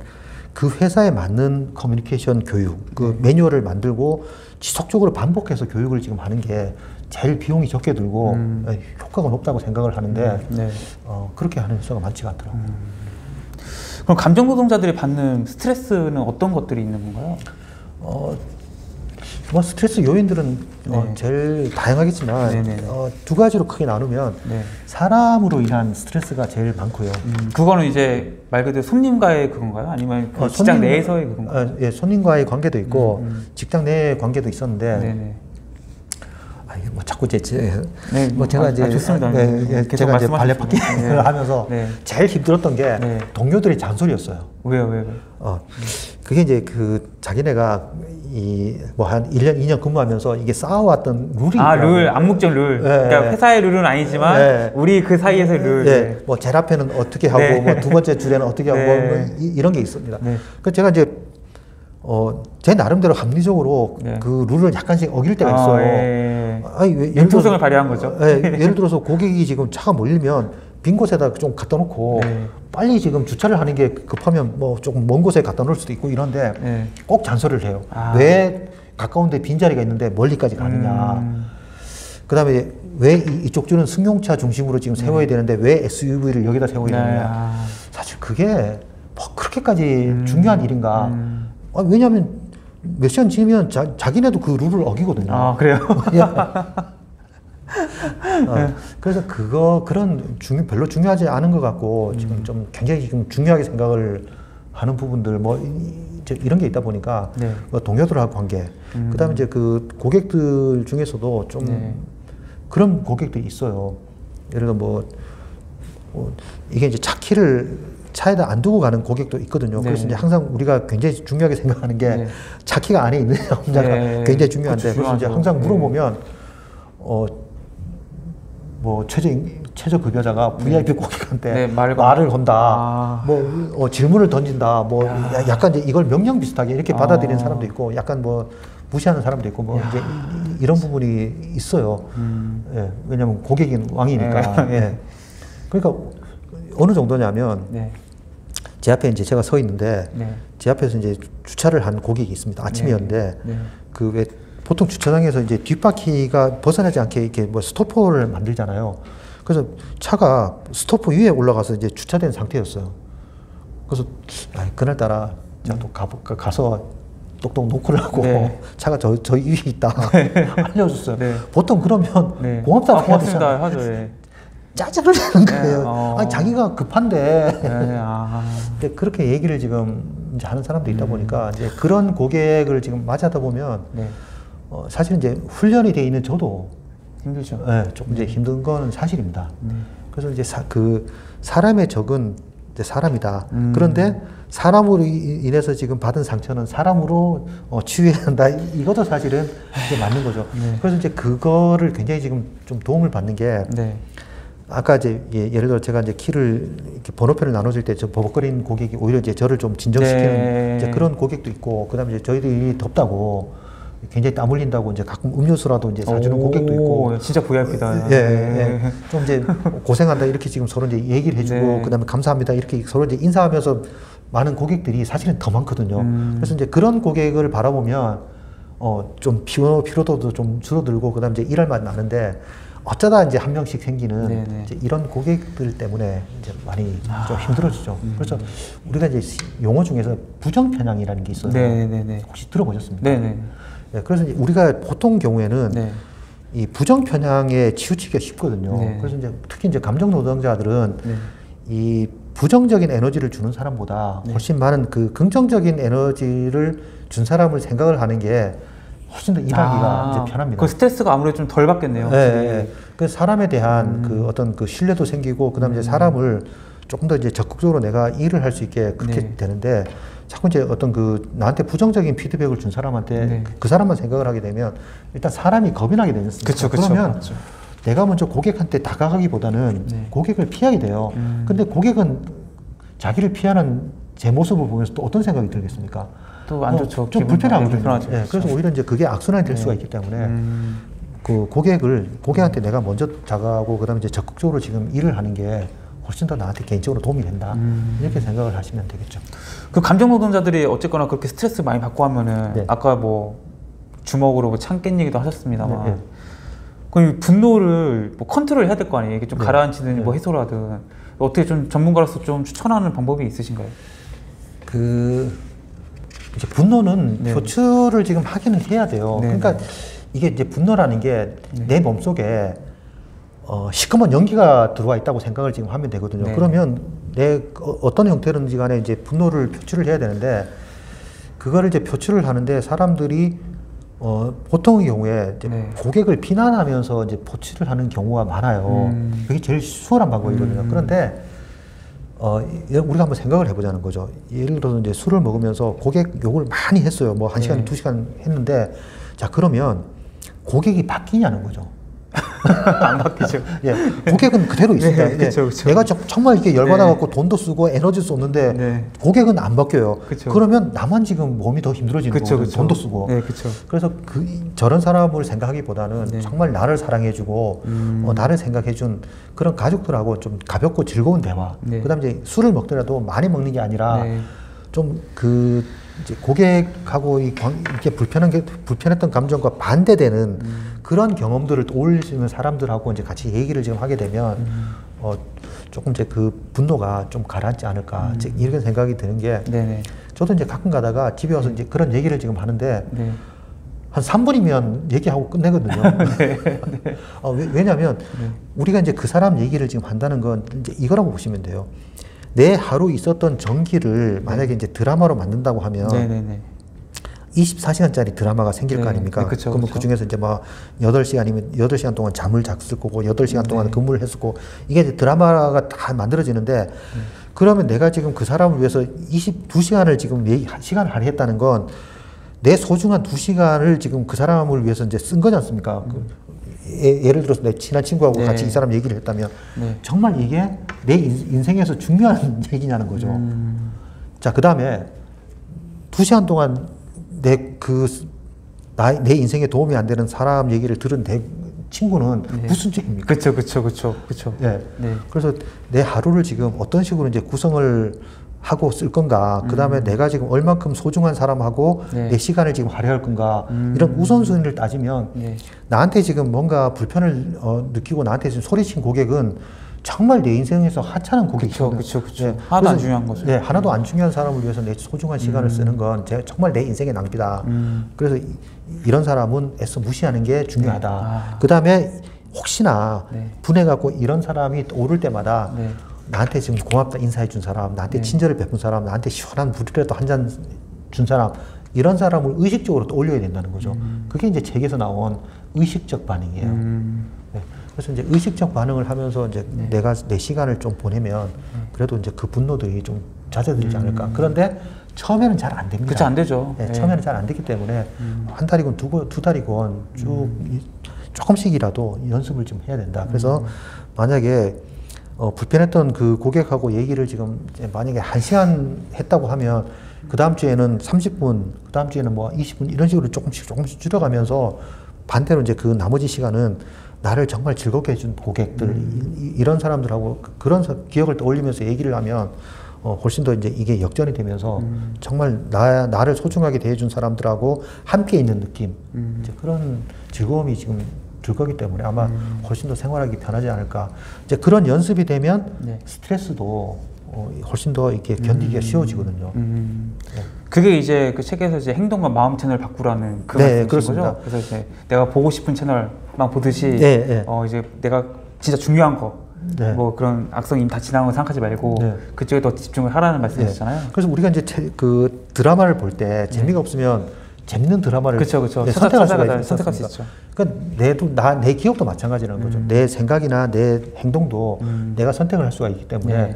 그 회사에 맞는 커뮤니케이션 교육, 그 매뉴얼을 만들고 지속적으로 반복해서 교육을 지금 하는 게 제일 비용이 적게 들고 효과가 높다고 생각을 하는데 네. 그렇게 하는 수가 많지가 않더라고요. 그럼 감정노동자들이 받는 스트레스는 어떤 것들이 있는 건가요? 스트레스 요인들은 네. 제일 다양하겠지만 네네. 두 가지로 크게 나누면 네. 사람으로 인한 스트레스가 제일 많고요. 그거는 이제 말 그대로 손님과의 그건가요? 아니면 그 직장 내에서의 그건가요? 예, 손님과의 관계도 있고 직장 내의 관계도 있었는데 네네. 제가 이제 발레파킹을 하면서 네. 제일 힘들었던 게 네. 동료들의 잔소리였어요. 왜요? 그게 이제 그 자기네가 한 1년, 2년 근무하면서 이게 쌓아왔던 룰이. 아, 룰, 암묵적 룰. 네. 그러니까 회사의 룰은 아니지만 네. 우리 그 사이에서의 룰. 네. 네. 제일 앞에는 어떻게 하고, 네. 두 번째 주제는 어떻게 하고, 네. 이런 게 있습니다. 네. 그래서 제가 이제 제 나름대로 합리적으로 네. 그 룰을 약간씩 어길 때가 있어요. 융통성을 발휘한 거죠. 예를 들어서 고객이 지금 차가 몰리면 빈 곳에다 좀 갖다 놓고 네. 빨리 지금 주차를 하는 게 급하면 조금 먼 곳에 갖다 놓을 수도 있고 이런데 네. 꼭 잔소리를 해요. 왜 가까운데 빈자리가 있는데 멀리까지 가느냐. 그 다음에 왜 이쪽 줄은 승용차 중심으로 지금 세워야 되는데 왜 SUV를 여기다 세워야 되느냐. 사실 그게 그렇게까지 중요한 일인가. 왜냐하면 몇 시간 지나면 자기네도 그 룰을 어기거든요. 아, 그래요? 예. 그래서 별로 중요하지 않은 것 같고, 지금 좀 굉장히 지금 중요하게 생각을 하는 부분들, 이제 이런 게 있다 보니까 네. 동료들하고 관계, 그다음에 이제 그 고객들 중에서도 좀 네. 그런 고객도 있어요. 예를 들어 이게 이제 차 키를 차에다 안 두고 가는 고객도 있거든요. 네. 그래서 이제 항상 우리가 굉장히 중요하게 생각하는 게 네. 차 키가 안에 있느냐 없느냐가 네. 굉장히 중요한데 그렇죠. 그래서 이제 항상 물어보면 네. 최저급여자가 VIP 고객한테 네, 말을 건다, 질문을 던진다, 약간 이제 이걸 명령 비슷하게 이렇게 받아들이는 사람도 있고, 약간 무시하는 사람도 있고, 이제 이런 부분이 있어요. 예, 왜냐면 고객인 왕이니까. 네. 예. 그러니까 어느 정도냐면 네. 제 앞에 이제 제가 서 있는데 네. 제 앞에서 이제 주차를 한 고객이 있습니다. 아침이었는데 네. 네. 그 왜 보통 주차장에서 이제 뒷바퀴가 벗어나지 않게 이렇게 스토퍼를 만들잖아요. 그래서 차가 스토퍼 위에 올라가서 이제 주차된 상태였어요. 그래서 그날따라 제가 또 가서 똑똑 노크를 하고 네. 차가 저희 위에 있다 알려줬어요. 네. 보통 그러면 네. 고맙습니다 해야 되잖아요. 짜증을 내는 거예요. 네, 아니, 자기가 급한데. 네, 근데 그렇게 얘기를 지금 이제 하는 사람도 있다 보니까 이제 그런 고객을 지금 맞이하다 보면 네. 사실 이제 훈련이 돼 있는 저도 힘들죠. 네, 조금 이제 힘든 거는 사실입니다. 그래서 이제 그 사람의 적은 이제 사람이다. 그런데 사람으로 인해서 지금 받은 상처는 사람으로 치유해야 한다. 이것도 사실은 이제 맞는 거죠. 네. 그래서 이제 그거를 굉장히 지금 좀 도움을 받는 게. 네. 아까 이제 예를 들어 제가 이제 키를 이렇게 번호표를 나눠줄 때 저 버벅거리는 고객이 오히려 이제 저를 좀 진정시키는 네. 이제 그런 고객도 있고, 그다음에 이제 저희들이 덥다고 굉장히 땀 흘린다고 이제 가끔 음료수라도 이제 사주는 고객도 있고. 진짜 VIP다. 예, 예, 예. 좀 이제 고생한다 이렇게 지금 서로 이제 얘기를 해주고 네. 그다음에 감사합니다 이렇게 서로 이제 인사하면서 많은 고객들이 사실은 더 많거든요. 그래서 이제 그런 고객을 바라보면 좀 피로도도 좀 줄어들고 그다음에 이제 일할 맛 나는데. 어쩌다 이제 한 명씩 생기는 이제 이런 고객들 때문에 이제 많이 좀 힘들어지죠. 그래서 우리가 이제 용어 중에서 부정 편향이라는 게 있어요. 네네네. 혹시 들어보셨습니까? 네네. 네, 그래서 이제 우리가 보통 경우에는 네. 이 부정 편향에 치우치기가 쉽거든요. 네. 그래서 이제 특히 이제 감정 노동자들은 네. 이 부정적인 에너지를 주는 사람보다 네. 훨씬 많은 그 긍정적인 에너지를 준 사람을 생각을 하는 게 훨씬 더 일하기가 이제 편합니다. 그 스트레스가 아무래도 좀 덜 받겠네요. 네, 네. 그 사람에 대한 그 어떤 그 신뢰도 생기고, 그다음에 이제 사람을 조금 더 이제 적극적으로 내가 일을 할 수 있게 그렇게 네. 되는데, 자꾸 이제 어떤 그 나한테 부정적인 피드백을 준 사람한테 네. 그 사람만 생각을 하게 되면 일단 사람이 겁이 나게 되는 거죠. 그렇죠, 그렇죠. 그러면 맞죠. 내가 먼저 고객한테 다가가기보다는 네. 고객을 피하게 돼요. 근데 고객은 자기를 피하는 제 모습을 보면서 또 어떤 생각이 들겠습니까? 또 안 좋죠. 좀 불편하거든요. 네, 그래서 그렇죠. 오히려 이제 그게 악순환이 될 네. 수가 있기 때문에 그 고객한테 내가 먼저 다가가고 그다음에 이제 적극적으로 지금 일을 하는 게 훨씬 더 나한테 개인적으로 도움이 된다. 이렇게 생각을 하시면 되겠죠. 그 감정 노동자들이 어쨌거나 그렇게 스트레스 많이 받고 하면은 네. 아까 주먹으로 창 깬 얘기도 하셨습니다만 네. 그럼 분노를 컨트롤해야 될 거 아니에요? 이게 좀 네. 가라앉히든 네. 해소를 하든 어떻게 좀 전문가로서 좀 추천하는 방법이 있으신가요? 이제 분노는 네. 표출을 지금 하기는 해야 돼요. 네, 그러니까 네. 이게 이제 분노라는 게 내 몸속에 시커먼 연기가 들어와 있다고 생각을 지금 하면 되거든요. 네. 그러면 어떤 형태든지 간에 이제 분노를 표출을 해야 되는데, 그거를 이제 표출을 하는데 사람들이 보통의 경우에 이제 네. 고객을 비난하면서 이제 표출을 하는 경우가 많아요. 그게 제일 수월한 방법이거든요. 그런데 우리가 한번 생각을 해보자는 거죠. 예를 들어서 이제 술을 먹으면서 고객 욕을 많이 했어요. 1시간, 네. 2시간 했는데, 자, 그러면 고객이 바뀌냐는 거죠. 안 바뀌죠. 예, 고객은 그대로 있습니다. 네, 그쵸, 그쵸. 내가 정말 이렇게 열받아갖고 네. 돈도 쓰고 에너지 쏟는데 네. 고객은 안 바뀌어요. 그쵸. 그러면 나만 지금 몸이 더 힘들어지는 거죠. 돈도 쓰고. 네, 그래서 저런 사람을 생각하기보다는 네. 정말 나를 사랑해주고 나를 생각해준 그런 가족들하고 좀 가볍고 즐거운 대화. 네. 그다음에 이제 술을 먹더라도 많이 먹는 게 아니라 네. 좀 이제 고객하고 이렇게 불편했던 감정과 반대되는 그런 경험들을 떠올릴 수 있는 사람들하고 이제 같이 얘기를 지금 하게 되면 조금 이제 그 분노가 좀 가라앉지 않을까 이런 생각이 드는 게 네네. 저도 이제 가끔 가다가 집에 와서 이제 그런 얘기를 지금 하는데 네. 한 3분이면 얘기하고 끝내거든요. 네, 네. 왜냐하면 네. 우리가 이제 그 사람 얘기를 지금 한다는 건 이제 이거라고 보시면 돼요. 내 하루 있었던 전기를 만약에 이제 드라마로 만든다고 하면 24시간짜리 드라마가 생길 거 아닙니까? 네, 그쵸, 그러면 그쵸. 그 중에서 이제 막 8시간이면 8시간 동안 잠을 잤을 거고, 8시간 동안 근무를 했을 거고, 이게 이제 드라마가 다 만들어지는데, 그러면 내가 지금 그 사람을 위해서 22시간을 지금 시간을 할애했다는 건, 내 소중한 2시간을 지금 그 사람을 위해서 이제 쓴 거지 않습니까? 예를 들어서 내 친한 친구하고 같이 이 사람 얘기를 했다면, 정말 이게 내 인생에서 중요한 얘기냐는 거죠. 자, 그 다음에 2시간 동안 내 인생에 도움이 안 되는 사람 얘기를 들은 내 친구는 무슨 죄입니까? 그쵸. 그래서 내 하루를 지금 어떤 식으로 이제 구성을 하고 쓸 건가, 그 다음에 내가 지금 얼만큼 소중한 사람하고 내 시간을 지금 할애할 건가, 이런 우선순위를 따지면 나한테 지금 뭔가 불편을 느끼고 나한테 지금 소리친 고객은 정말 내 인생에서 하찮은 고객이죠. 그렇죠. 하나도 안 중요한 거죠. 네, 하나도 안 중요한 사람을 위해서 내 소중한 시간을 쓰는 건 정말 내 인생의 낭비다. 그래서 이런 사람은 애써 무시하는 게 중요하다. 그 다음에 혹시나 분해갖고 이런 사람이 오를 때마다 나한테 지금 고맙다 인사해준 사람, 나한테 친절을 베푼 사람, 나한테 시원한 물이라도 한 잔 준 사람, 이런 사람을 의식적으로 또 올려야 된다는 거죠. 그게 이제 책에서 나온 의식적 반응이에요. 그래서 이제 의식적 반응을 하면서 이제 내가 내 시간을 좀 보내면 그래도 이제 그 분노들이 좀 잦아들지 않을까. 그런데 처음에는 잘 안 됩니다. 그쵸, 안 되죠. 처음에는 잘 안 되기 때문에 한 달이건 두 달이건 쭉 조금씩이라도 연습을 좀 해야 된다. 그래서 만약에 불편했던 그 고객하고 얘기를 지금 만약에 1시간 했다고 하면 그 다음 주에는 30분, 그 다음 주에는 뭐 20분 이런 식으로 조금씩 줄여가면서, 반대로 이제 그 나머지 시간은 나를 정말 즐겁게 해준 고객들, 이런 사람들하고 그런 기억을 떠올리면서 얘기를 하면 훨씬 더 이제 이게 역전이 되면서 정말 나를 소중하게 대해준 사람들하고 함께 있는 느낌, 이제 그런 즐거움이 지금 들 거기 때문에 아마 훨씬 더 생활하기 편하지 않을까. 이제 그런 연습이 되면 스트레스도 훨씬 더 이렇게 견디기가 쉬워지거든요. 그게 이제 그 책에서 이제 행동과 마음 채널 바꾸라는 그 말씀이신 거죠? 그래서 이제 내가 보고 싶은 채널만 보듯이 이제 내가 진짜 중요한 거, 뭐 그런 악성 이미 다 지나간 거 생각하지 말고 그쪽에 더 집중을 하라는 말씀이시잖아요. 그래서 우리가 이제 그 드라마를 볼 때 재미가 없으면 재밌는 드라마를 선택할 수 있죠. 그러니까 내 기억도 마찬가지라는 거죠. 내 생각이나 내 행동도 내가 선택을 할 수가 있기 때문에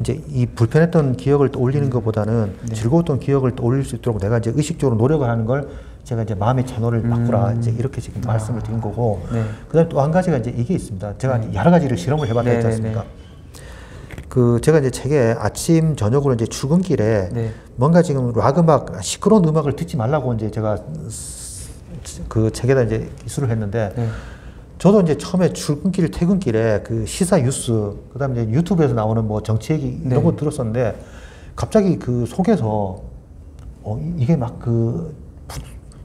이제 이 불편했던 기억을 떠올리는 것보다는 즐거웠던 기억을 떠올릴 수 있도록 내가 이제 의식적으로 노력을 하는 걸 제가 이제 마음의 채널을 바꾸라, 이제 이렇게 지금 말씀을 드린 거고. 그다음에 또 한 가지가 이제 이게 있습니다. 제가 여러 가지를 실험을 해봤다 했지 않습니까? 그 제가 이제 책에 아침 저녁으로 이제 출근길에 뭔가 지금 락 음악, 시끄러운 음악을 듣지 말라고 이제 제가 그 책에다 이제 기술을 했는데 저도 이제 처음에 출근길 퇴근길에 그 시사 뉴스, 그다음에 이제 유튜브에서 나오는 뭐 정치 얘기 이런 거 들었었는데, 갑자기 그 속에서 이게 막 그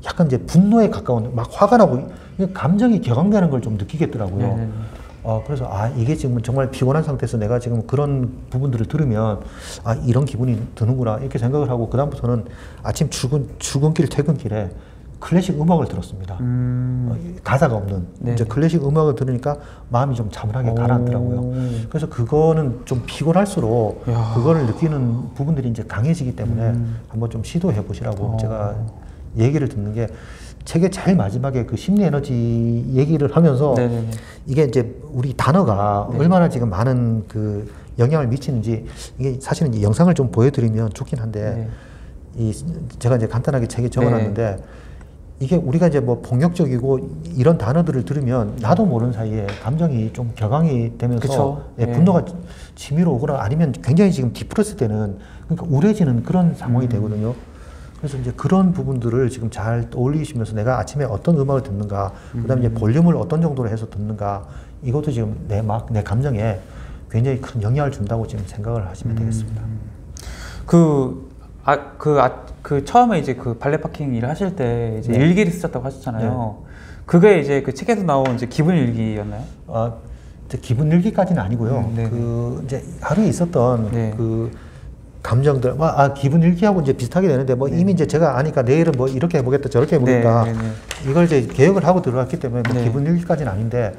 약간 이제 분노에 가까운 막 화가 나고 감정이 격앙되는 걸 좀 느끼겠더라고요. 그래서 이게 지금 정말 피곤한 상태에서 내가 지금 그런 부분들을 들으면 이런 기분이 드는구나, 이렇게 생각을 하고 그다음부터는 아침 출근길 퇴근길에 클래식 음악을 들었습니다. 가사가 없는 이제 클래식 음악을 들으니까 마음이 좀 차분하게 가라앉더라고요. 그래서 그거는 좀 피곤할수록 그거를 느끼는 부분들이 이제 강해지기 때문에 한번 좀 시도해 보시라고 제가 얘기를 듣는 게, 책의 제일 마지막에 그 심리 에너지 얘기를 하면서 이게 이제 우리 단어가 얼마나 지금 많은 그 영향을 미치는지, 이게 사실은 이 영상을 좀 보여드리면 좋긴 한데 이 제가 이제 간단하게 책에 적어놨는데, 이게 우리가 이제 뭐 폭력적이고 이런 단어들을 들으면 나도 모르는 사이에 감정이 좀 격앙이 되면서 분노가 치밀어 오거나 아니면 굉장히 지금 디프레스 되는, 그러니까 우울해지는 그런 상황이 되거든요. 그래서 이제 그런 부분들을 지금 잘 떠올리시면서 내가 아침에 어떤 음악을 듣는가, 그다음에 이제 볼륨을 어떤 정도로 해서 듣는가, 이것도 지금 내 감정에 굉장히 큰 영향을 준다고 지금 생각을 하시면 되겠습니다. 그 처음에 이제 그 발레 파킹 일을 하실 때 이제 일기를 쓰셨다고 하셨잖아요. 그게 이제 그 책에서 나온 이제 기분 일기였나요? 기분 일기까지는 아니고요. 그 이제 하루에 있었던 그 감정들, 기분 일기하고 이제 비슷하게 되는데, 뭐 이미 이제 제가 아니까 내일은 뭐 이렇게 해보겠다, 저렇게 해보겠다, 이걸 이제 계획을 하고 들어갔기 때문에 뭐 기분 일기까지는 아닌데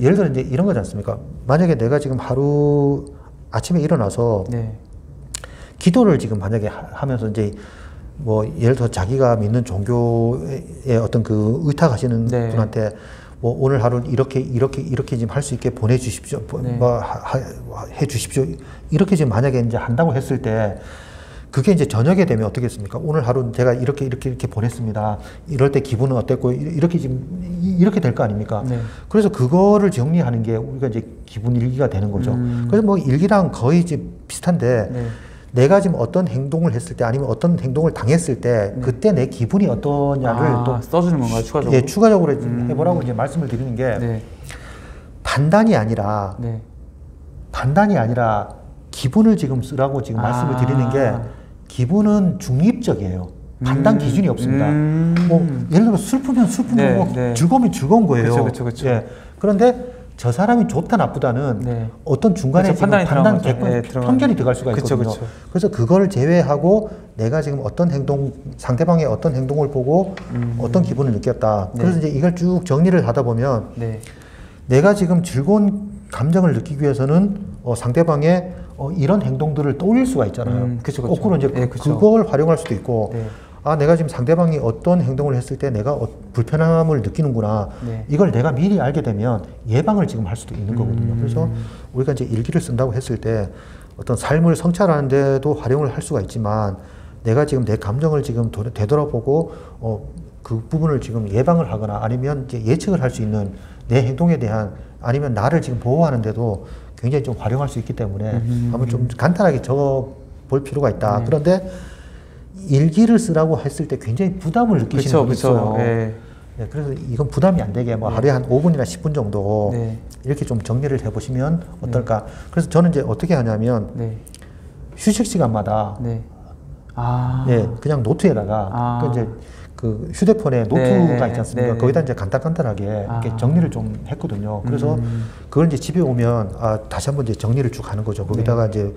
예를 들어 이제 이런 거지 않습니까? 만약에 내가 지금 하루 아침에 일어나서 네. 기도를 지금 만약에 하면서 이제 뭐 예를 들어 자기가 믿는 종교의 어떤 그 의탁하시는 네. 분한테 뭐 오늘 하루 이렇게 지금 할 수 있게 보내주십시오, 네. 뭐 해주십시오 이렇게 지금 만약에 이제 한다고 했을 때. 그게 이제 저녁에 되면 어떻겠습니까? 오늘 하루 제가 이렇게 보냈습니다. 이럴 때 기분은 어땠고, 이렇게 지금, 이렇게 될 거 아닙니까? 네. 그래서 그거를 정리하는 게 우리가 이제 기분 일기가 되는 거죠. 그래서 뭐 일기랑 거의 이제 비슷한데, 네. 내가 지금 어떤 행동을 했을 때, 아니면 어떤 행동을 당했을 때, 네. 그때 내 기분이 어떠냐를 아, 또. 써주는 건가요? 추가적으로? 예, 추가적으로 해보라고 이제 말씀을 드리는 게, 네. 판단이 아니라, 네. 기분을 지금 쓰라고 지금 말씀을 드리는 게, 기분은 중립적이에요. 판단 기준이 없습니다. 뭐 예를 들어 슬프면 슬픈 네, 거고 네. 즐거우면 즐거운 거예요. 그렇죠. 예. 그런데 저 사람이 좋다 나쁘다는 네. 어떤 중간에 그쵸, 판단 객관, 네, 편견이 들어갈 수가 그쵸, 있거든요. 그쵸. 그래서 그걸 제외하고 내가 지금 어떤 행동, 상대방의 어떤 행동을 보고 어떤 기분을 느꼈다. 네. 그래서 이제 이걸 쭉 정리를 하다 보면 네. 내가 지금 즐거운 감정을 느끼기 위해서는 상대방의 이런 행동들을 떠올릴 수가 있잖아요. 거꾸로 이제 네, 그걸 활용할 수도 있고, 네. 아, 내가 지금 상대방이 어떤 행동을 했을 때 내가 불편함을 느끼는구나. 네. 이걸 내가 미리 알게 되면 예방을 지금 할 수도 있는 거거든요. 그래서 우리가 이제 일기를 쓴다고 했을 때 어떤 삶을 성찰하는 데도 활용을 할 수가 있지만, 내가 지금 내 감정을 지금 되돌아보고, 그 부분을 지금 예방을 하거나 아니면 이제 예측을 할 수 있는 내 행동에 대한 아니면 나를 지금 보호하는데도 굉장히 좀 활용할 수 있기 때문에 한번 좀 간단하게 적어볼 필요가 있다. 네. 그런데 일기를 쓰라고 했을 때 굉장히 부담을 느끼시는 분이 있어요. 네. 네, 그래서 이건 부담이 안 되게 뭐 네. 하루에 한 5분이나 10분 정도 네. 이렇게 좀 정리를 해보시면 어떨까. 네. 그래서 저는 이제 어떻게 하냐면 네. 휴식 시간마다 네. 아. 네, 그냥 노트에다가 아. 그 이제 그 휴대폰에 노트가 있지 않습니까? 거기다 이제 간단하게 이렇게 정리를 좀 했거든요. 그래서 그걸 이제 집에 오면 다시 한번 이제 정리를 쭉 하는 거죠. 거기다가 네. 이제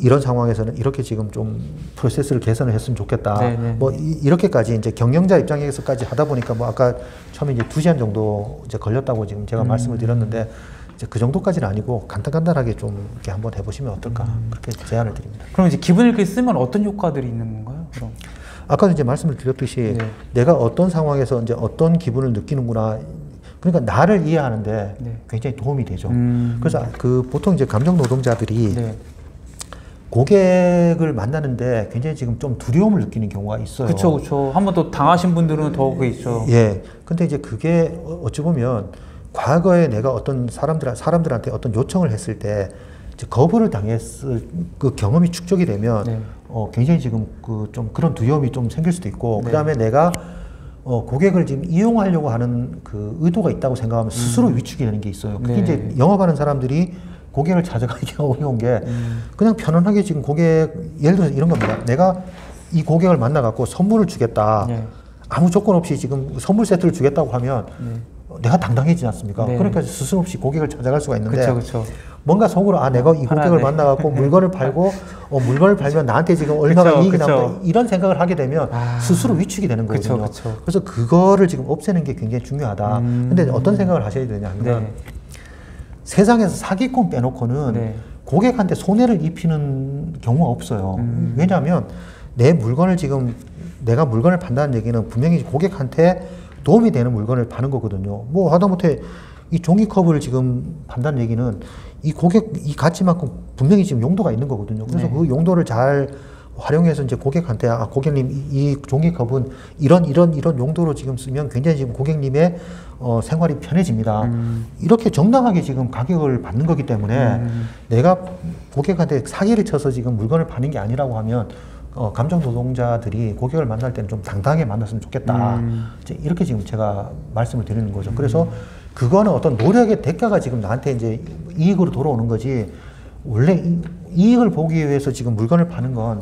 이런 상황에서는 이렇게 지금 좀 프로세스를 개선을 했으면 좋겠다. 네네. 뭐 이렇게까지 이제 경영자 입장에서까지 하다 보니까 뭐 아까 처음에 이제 2시간 정도 이제 걸렸다고 지금 제가 말씀을 드렸는데 이제 그 정도까지는 아니고 간단하게 좀 이렇게 한번 해보시면 어떨까 그렇게 제안을 드립니다. 그럼 이제 기분 일기 쓰면 어떤 효과들이 있는 건가요? 그럼? 아까도 이제 말씀을 드렸듯이 네. 내가 어떤 상황에서 이제 어떤 기분을 느끼는구나. 그러니까 나를 이해하는데 네. 굉장히 도움이 되죠. 그래서 그 보통 이제 감정 노동자들이 네. 고객을 만나는데 굉장히 지금 좀 두려움을 느끼는 경우가 있어요. 그렇죠, 그렇죠. 한 번 더 당하신 분들은 더 그게 있죠. 예. 근데 이제 그게 어찌 보면 과거에 내가 어떤 사람들한테 어떤 요청을 했을 때 거부를 당했을 그 경험이 축적이 되면 네. 굉장히 지금 그 좀 그런 두려움이 좀 생길 수도 있고 네. 그다음에 내가 고객을 지금 이용하려고 하는 그 의도가 있다고 생각하면 스스로 위축이 되는 게 있어요. 그게 네. 이제 영업하는 사람들이 고객을 찾아가기가 어려운 게 그냥 편안하게 지금 고객 예를 들어서 이런 겁니다. 내가 이 고객을 만나 갖고 선물을 주겠다. 네. 아무 조건 없이 지금 선물 세트를 주겠다고 하면 네. 내가 당당해지지 않습니까? 네. 그러니까 스스럼 없이 고객을 찾아갈 수가 있는데 그쵸, 그쵸. 뭔가 속으로 아 내가 이 고객을 만나갖고 물건을 팔고 물건을 팔면 나한테 지금 얼마나 이익이 남다 이런 생각을 하게 되면 스스로 위축이 되는 거거든요. 그래서 그거를 지금 없애는 게 굉장히 중요하다. 근데 어떤 생각을 하셔야 되냐 하면 네. 세상에서 사기꾼 빼놓고는 네. 고객한테 손해를 입히는 경우가 없어요. 왜냐하면 내 물건을 지금 내가 물건을 판다는 얘기는 분명히 고객한테 도움이 되는 물건을 파는 거거든요. 뭐 하다못해 이 종이컵을 지금 판다는 얘기는 이 고객 이 가치만큼 분명히 지금 용도가 있는 거거든요. 그래서 네. 그 용도를 잘 활용해서 이제 고객한테 아 고객님 이 종이컵은 이런 용도로 지금 쓰면 굉장히 지금 고객님의 생활이 편해집니다. 이렇게 정당하게 지금 가격을 받는 거기 때문에 내가 고객한테 사기를 쳐서 지금 물건을 파는 게 아니라고 하면 감정 노동자들이 고객을 만날 때는 좀 당당하게 만났으면 좋겠다. 이렇게 지금 제가 말씀을 드리는 거죠. 그래서 그거는 어떤 노력의 대가가 지금 나한테 이제 이익으로 돌아오는 거지, 원래 이익을 보기 위해서 지금 물건을 파는 건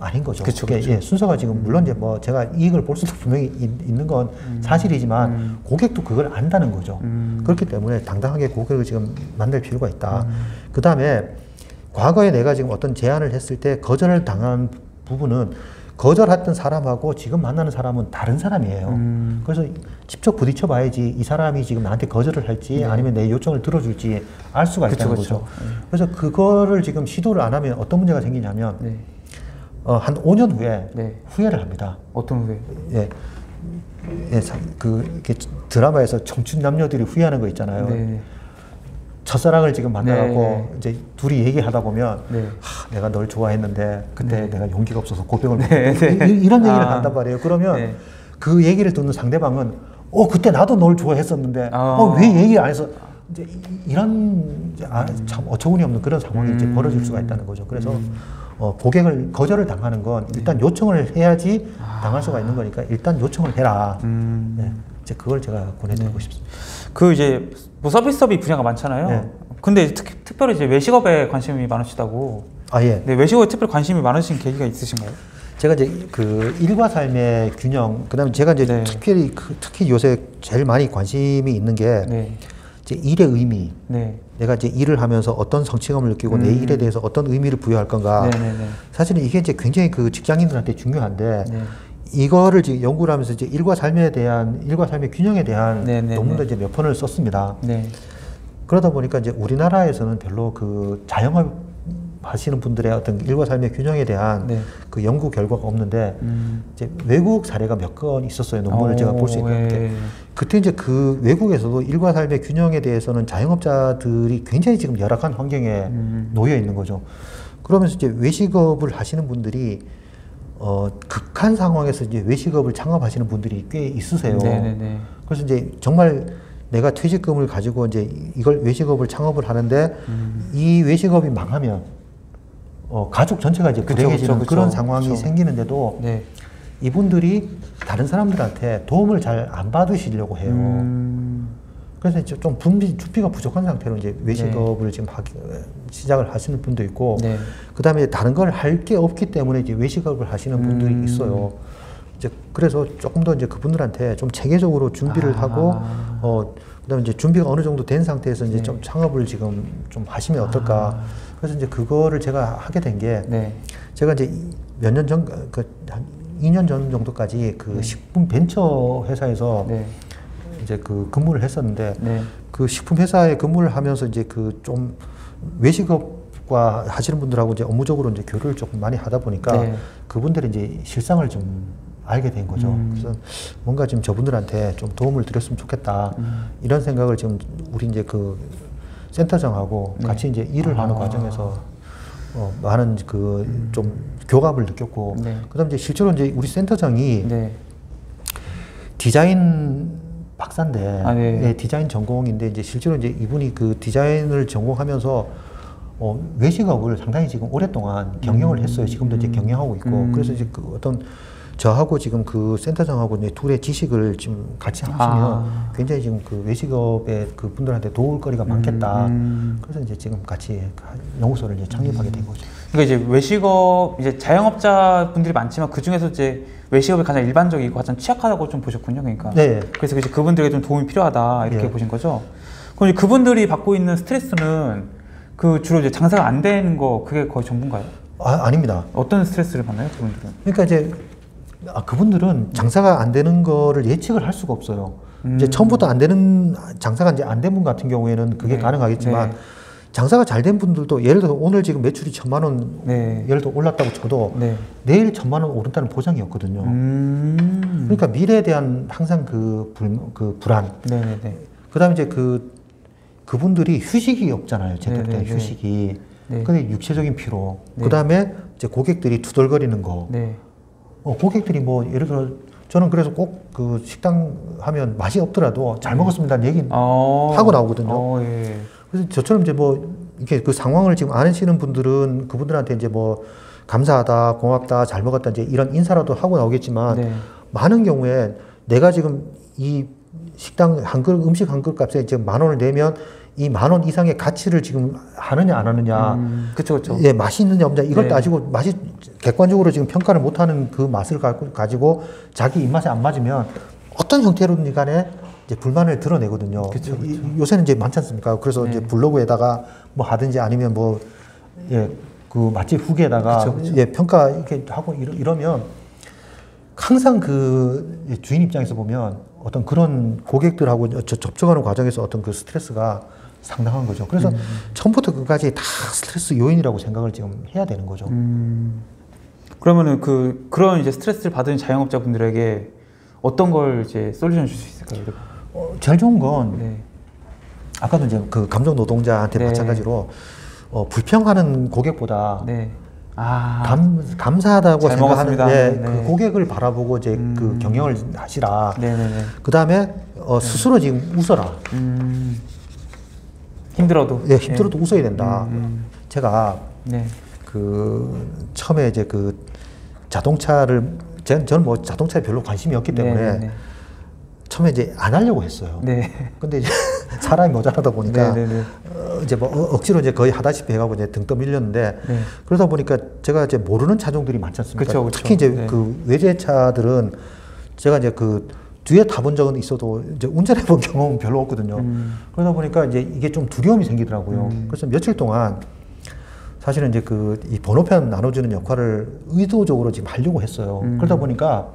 아닌 거죠. 그쵸, 그쵸. 예, 순서가 지금 물론 이제 뭐 제가 이익을 볼 수도 분명히 있는 건 사실이지만 고객도 그걸 안다는 거죠. 그렇기 때문에 당당하게 고객을 지금 만날 필요가 있다. 그 다음에 과거에 내가 지금 어떤 제안을 했을 때 거절을 당한 부분은 거절했던 사람하고 지금 만나는 사람은 다른 사람이에요. 그래서 직접 부딪혀 봐야지 이 사람이 지금 나한테 거절을 할지 아니면 내 요청을 들어줄지 알 수가 있다는 거죠. 그래서 그거를 지금 시도를 안 하면 어떤 문제가 생기냐면 한 5년 후에 후회를 합니다. 어떤 후회? 예, 이렇게 드라마에서 청춘 남녀들이 후회하는 거 있잖아요. 네네. 첫사랑을 지금 만나고 이제 둘이 얘기하다 보면 하, 내가 널 좋아했는데 그때 내가 용기가 없어서 고백을 못했고 이런 얘기를 한단 말이에요. 그러면 그 얘기를 듣는 상대방은 그때 나도 널 좋아했었는데 왜 얘기 안 해서 이제 이런 참 어처구니 없는 그런 상황이 이제 벌어질 수가 있다는 거죠. 그래서 고객을 거절을 당하는 건 일단 요청을 해야지 당할 수가 있는 거니까 일단 요청을 해라. 이제 그걸 제가 권해드리고 싶습니다. 그 이제 뭐 서비스업이 분야가 많잖아요. 근데 특별히 이제 외식업에 관심이 많으시다고. 아 예. 네, 외식업에 특별히 관심이 많으신 계기가 있으신가요? 제가 이제 그 일과 삶의 균형, 그다음에 제가 이제 특히 요새 제일 많이 관심이 있는 게 이제 일의 의미. 내가 이제 일을 하면서 어떤 성취감을 느끼고 내 일에 대해서 어떤 의미를 부여할 건가. 사실은 이게 이제 굉장히 그 직장인들한테 중요한데. 이거를 지금 연구를 하면서 이제 일과 삶에 대한, 일과 삶의 균형에 대한 논문도 이제 몇 편을 썼습니다. 그러다 보니까 이제 우리나라에서는 별로 그 자영업 하시는 분들의 어떤 일과 삶의 균형에 대한 그 연구 결과가 없는데 이제 외국 사례가 몇 건 있었어요. 논문을 제가 볼 수 있는 게. 그때 이제 그 외국에서도 일과 삶의 균형에 대해서는 자영업자들이 굉장히 지금 열악한 환경에 놓여 있는 거죠. 그러면서 이제 외식업을 하시는 분들이 극한 상황에서 이제 외식업을 창업하시는 분들이 꽤 있으세요. 그래서 이제 정말 내가 퇴직금을 가지고 이제 이걸 외식업을 창업을 하는데 이 외식업이 망하면 가족 전체가 이제 불행해지는 그런 상황이 생기는데도 이분들이 다른 사람들한테 도움을 잘 안 받으시려고 해요. 그래서 이제 좀 준비가 부족한 상태로 이제 외식업을 지금 시작을 하시는 분도 있고, 그다음에 다른 걸 할 게 없기 때문에 이제 외식업을 하시는 분들이 있어요. 이제 그래서 조금 더 이제 그분들한테 좀 체계적으로 준비를 하고, 그다음에 이제 준비가 어느 정도 된 상태에서 이제 좀 창업을 지금 좀 하시면 어떨까. 그래서 이제 그거를 제가 하게 된 게, 제가 이제 몇 년 전, 한 2년 전 정도까지 그 식품 벤처 회사에서 이제 그 근무를 했었는데 그 식품 회사에 근무를 하면서 이제 그 좀 외식업과 하시는 분들하고 이제 업무적으로 이제 교류를 조금 많이 하다 보니까 그분들이 이제 실상을 좀 알게 된 거죠. 그래서 뭔가 지금 저분들한테 좀 도움을 드렸으면 좋겠다 이런 생각을 지금 우리 이제 그 센터장하고 같이 이제 일을 하는 과정에서 많은 그 좀 교감을 느꼈고 그다음 이제 실제로 이제 우리 센터장이 디자인 박사인데 디자인 전공인데 이제 실제로 이제 이분이 그 디자인을 전공하면서 외식업을 상당히 지금 오랫동안 경영을 했어요. 지금도 이제 경영하고 있고 그래서 이제 그 어떤 저하고 지금 그 센터장하고 이제 둘의 지식을 지금 같이 하시면 굉장히 지금 그 외식업에 그 분들한테 도울 거리가 많겠다. 그래서 이제 지금 같이 연구소를 이제 창립하게 된 거죠. 그러니까 이제 외식업, 이제 자영업자 분들이 많지만 그 중에서 이제 외식업이 가장 일반적이고 가장 취약하다고 좀 보셨군요. 그러니까. 그래서 이제 그분들에게 좀 도움이 필요하다. 이렇게 보신 거죠. 그럼 이제 그분들이 받고 있는 스트레스는 그 주로 이제 장사가 안 되는 거, 그게 거의 전부인가요? 아, 아닙니다. 어떤 스트레스를 받나요? 그분들은? 그러니까 이제 그분들은 장사가 안 되는 거를 예측을 할 수가 없어요. 이제 처음부터 안 되는, 장사가 이제 안 된 분 같은 경우에는 그게 가능하겠지만, 장사가 잘 된 분들도 예를 들어 오늘 지금 매출이 1,000만 원, 예를 들어 올랐다고 쳐도 내일 1,000만 원 오른다는 보장이 없거든요. 그러니까 미래에 대한 항상 그 불안. 그 다음에 이제 그분들이 휴식이 없잖아요. 제대로 된 휴식이. 근데 육체적인 피로. 그 다음에 이제 고객들이 투덜거리는 거. 고객들이 뭐 예를 들어 저는 그래서 꼭 그 식당 하면 맛이 없더라도 잘 먹었습니다는 얘기는 하고 나오거든요. 그래서 저처럼 이제 뭐 이렇게 그 상황을 지금 아시는 분들은 그분들한테 이제 뭐 감사하다, 고맙다, 잘 먹었다 이제 이런 인사라도 하고 나오겠지만 많은 경우에 내가 지금 이 식당 한 그릇, 음식 한 그릇 값에 지금 10,000원을 내면 이 10,000원 이상의 가치를 지금 하느냐 안 하느냐, 예, 맛이 있느냐 없냐 이걸 따지고 맛이 객관적으로 지금 평가를 못하는 그 맛을 가지고 자기 입맛에 안 맞으면 어떤 형태로든 간에 이제 불만을 드러내거든요. 요새는 이제 많지 않습니까? 그래서 이제 블로그에다가 뭐 하든지 아니면 뭐 그 맛집 후기에다가 예, 평가 이렇게 하고 이러면 항상 그 주인 입장에서 보면 어떤 그런 고객들하고 접촉하는 과정에서 어떤 그 스트레스가 상당한 거죠. 그래서 처음부터 끝까지 다 스트레스 요인이라고 생각을 지금 해야 되는 거죠. 그러면은 그런 이제 스트레스를 받은 자영업자분들에게 어떤 걸 이제 솔루션 줄 수 있을까요? 제일 좋은 건 네. 아까도 이제 그 감정 노동자한테 네. 마찬가지로 불평하는 고객보다 네. 아, 감사하다고 생각하는 네, 그 고객을 바라보고 이제 그 경영을 하시라. 네네네. 그다음에 스스로 지금 웃어라. 힘들어도 예, 힘들어도 네. 웃어야 된다. 제가 네. 그 처음에 이제 그 자동차를 저는 뭐 자동차에 별로 관심이 없기 때문에 네네네. 처음에 이제 안 하려고 했어요. 네. 근데 이제 사람이 모자라다 보니까 이제 뭐 억지로 이제 거의 하다시피 해가고 이제 등떠 밀렸는데 네. 그러다 보니까 제가 이제 모르는 차종들이 많지 않습니까? 그쵸, 그쵸. 특히 이제 네. 그 외제차들은 제가 이제 그 뒤에 타본 적은 있어도 이제 운전해본 경험은 별로 없거든요. 그러다 보니까 이제 이게 좀 두려움이 생기더라고요. 그래서 며칠 동안 사실은 이제 그 이 번호판 나눠주는 역할을 의도적으로 지금 하려고 했어요. 그러다 보니까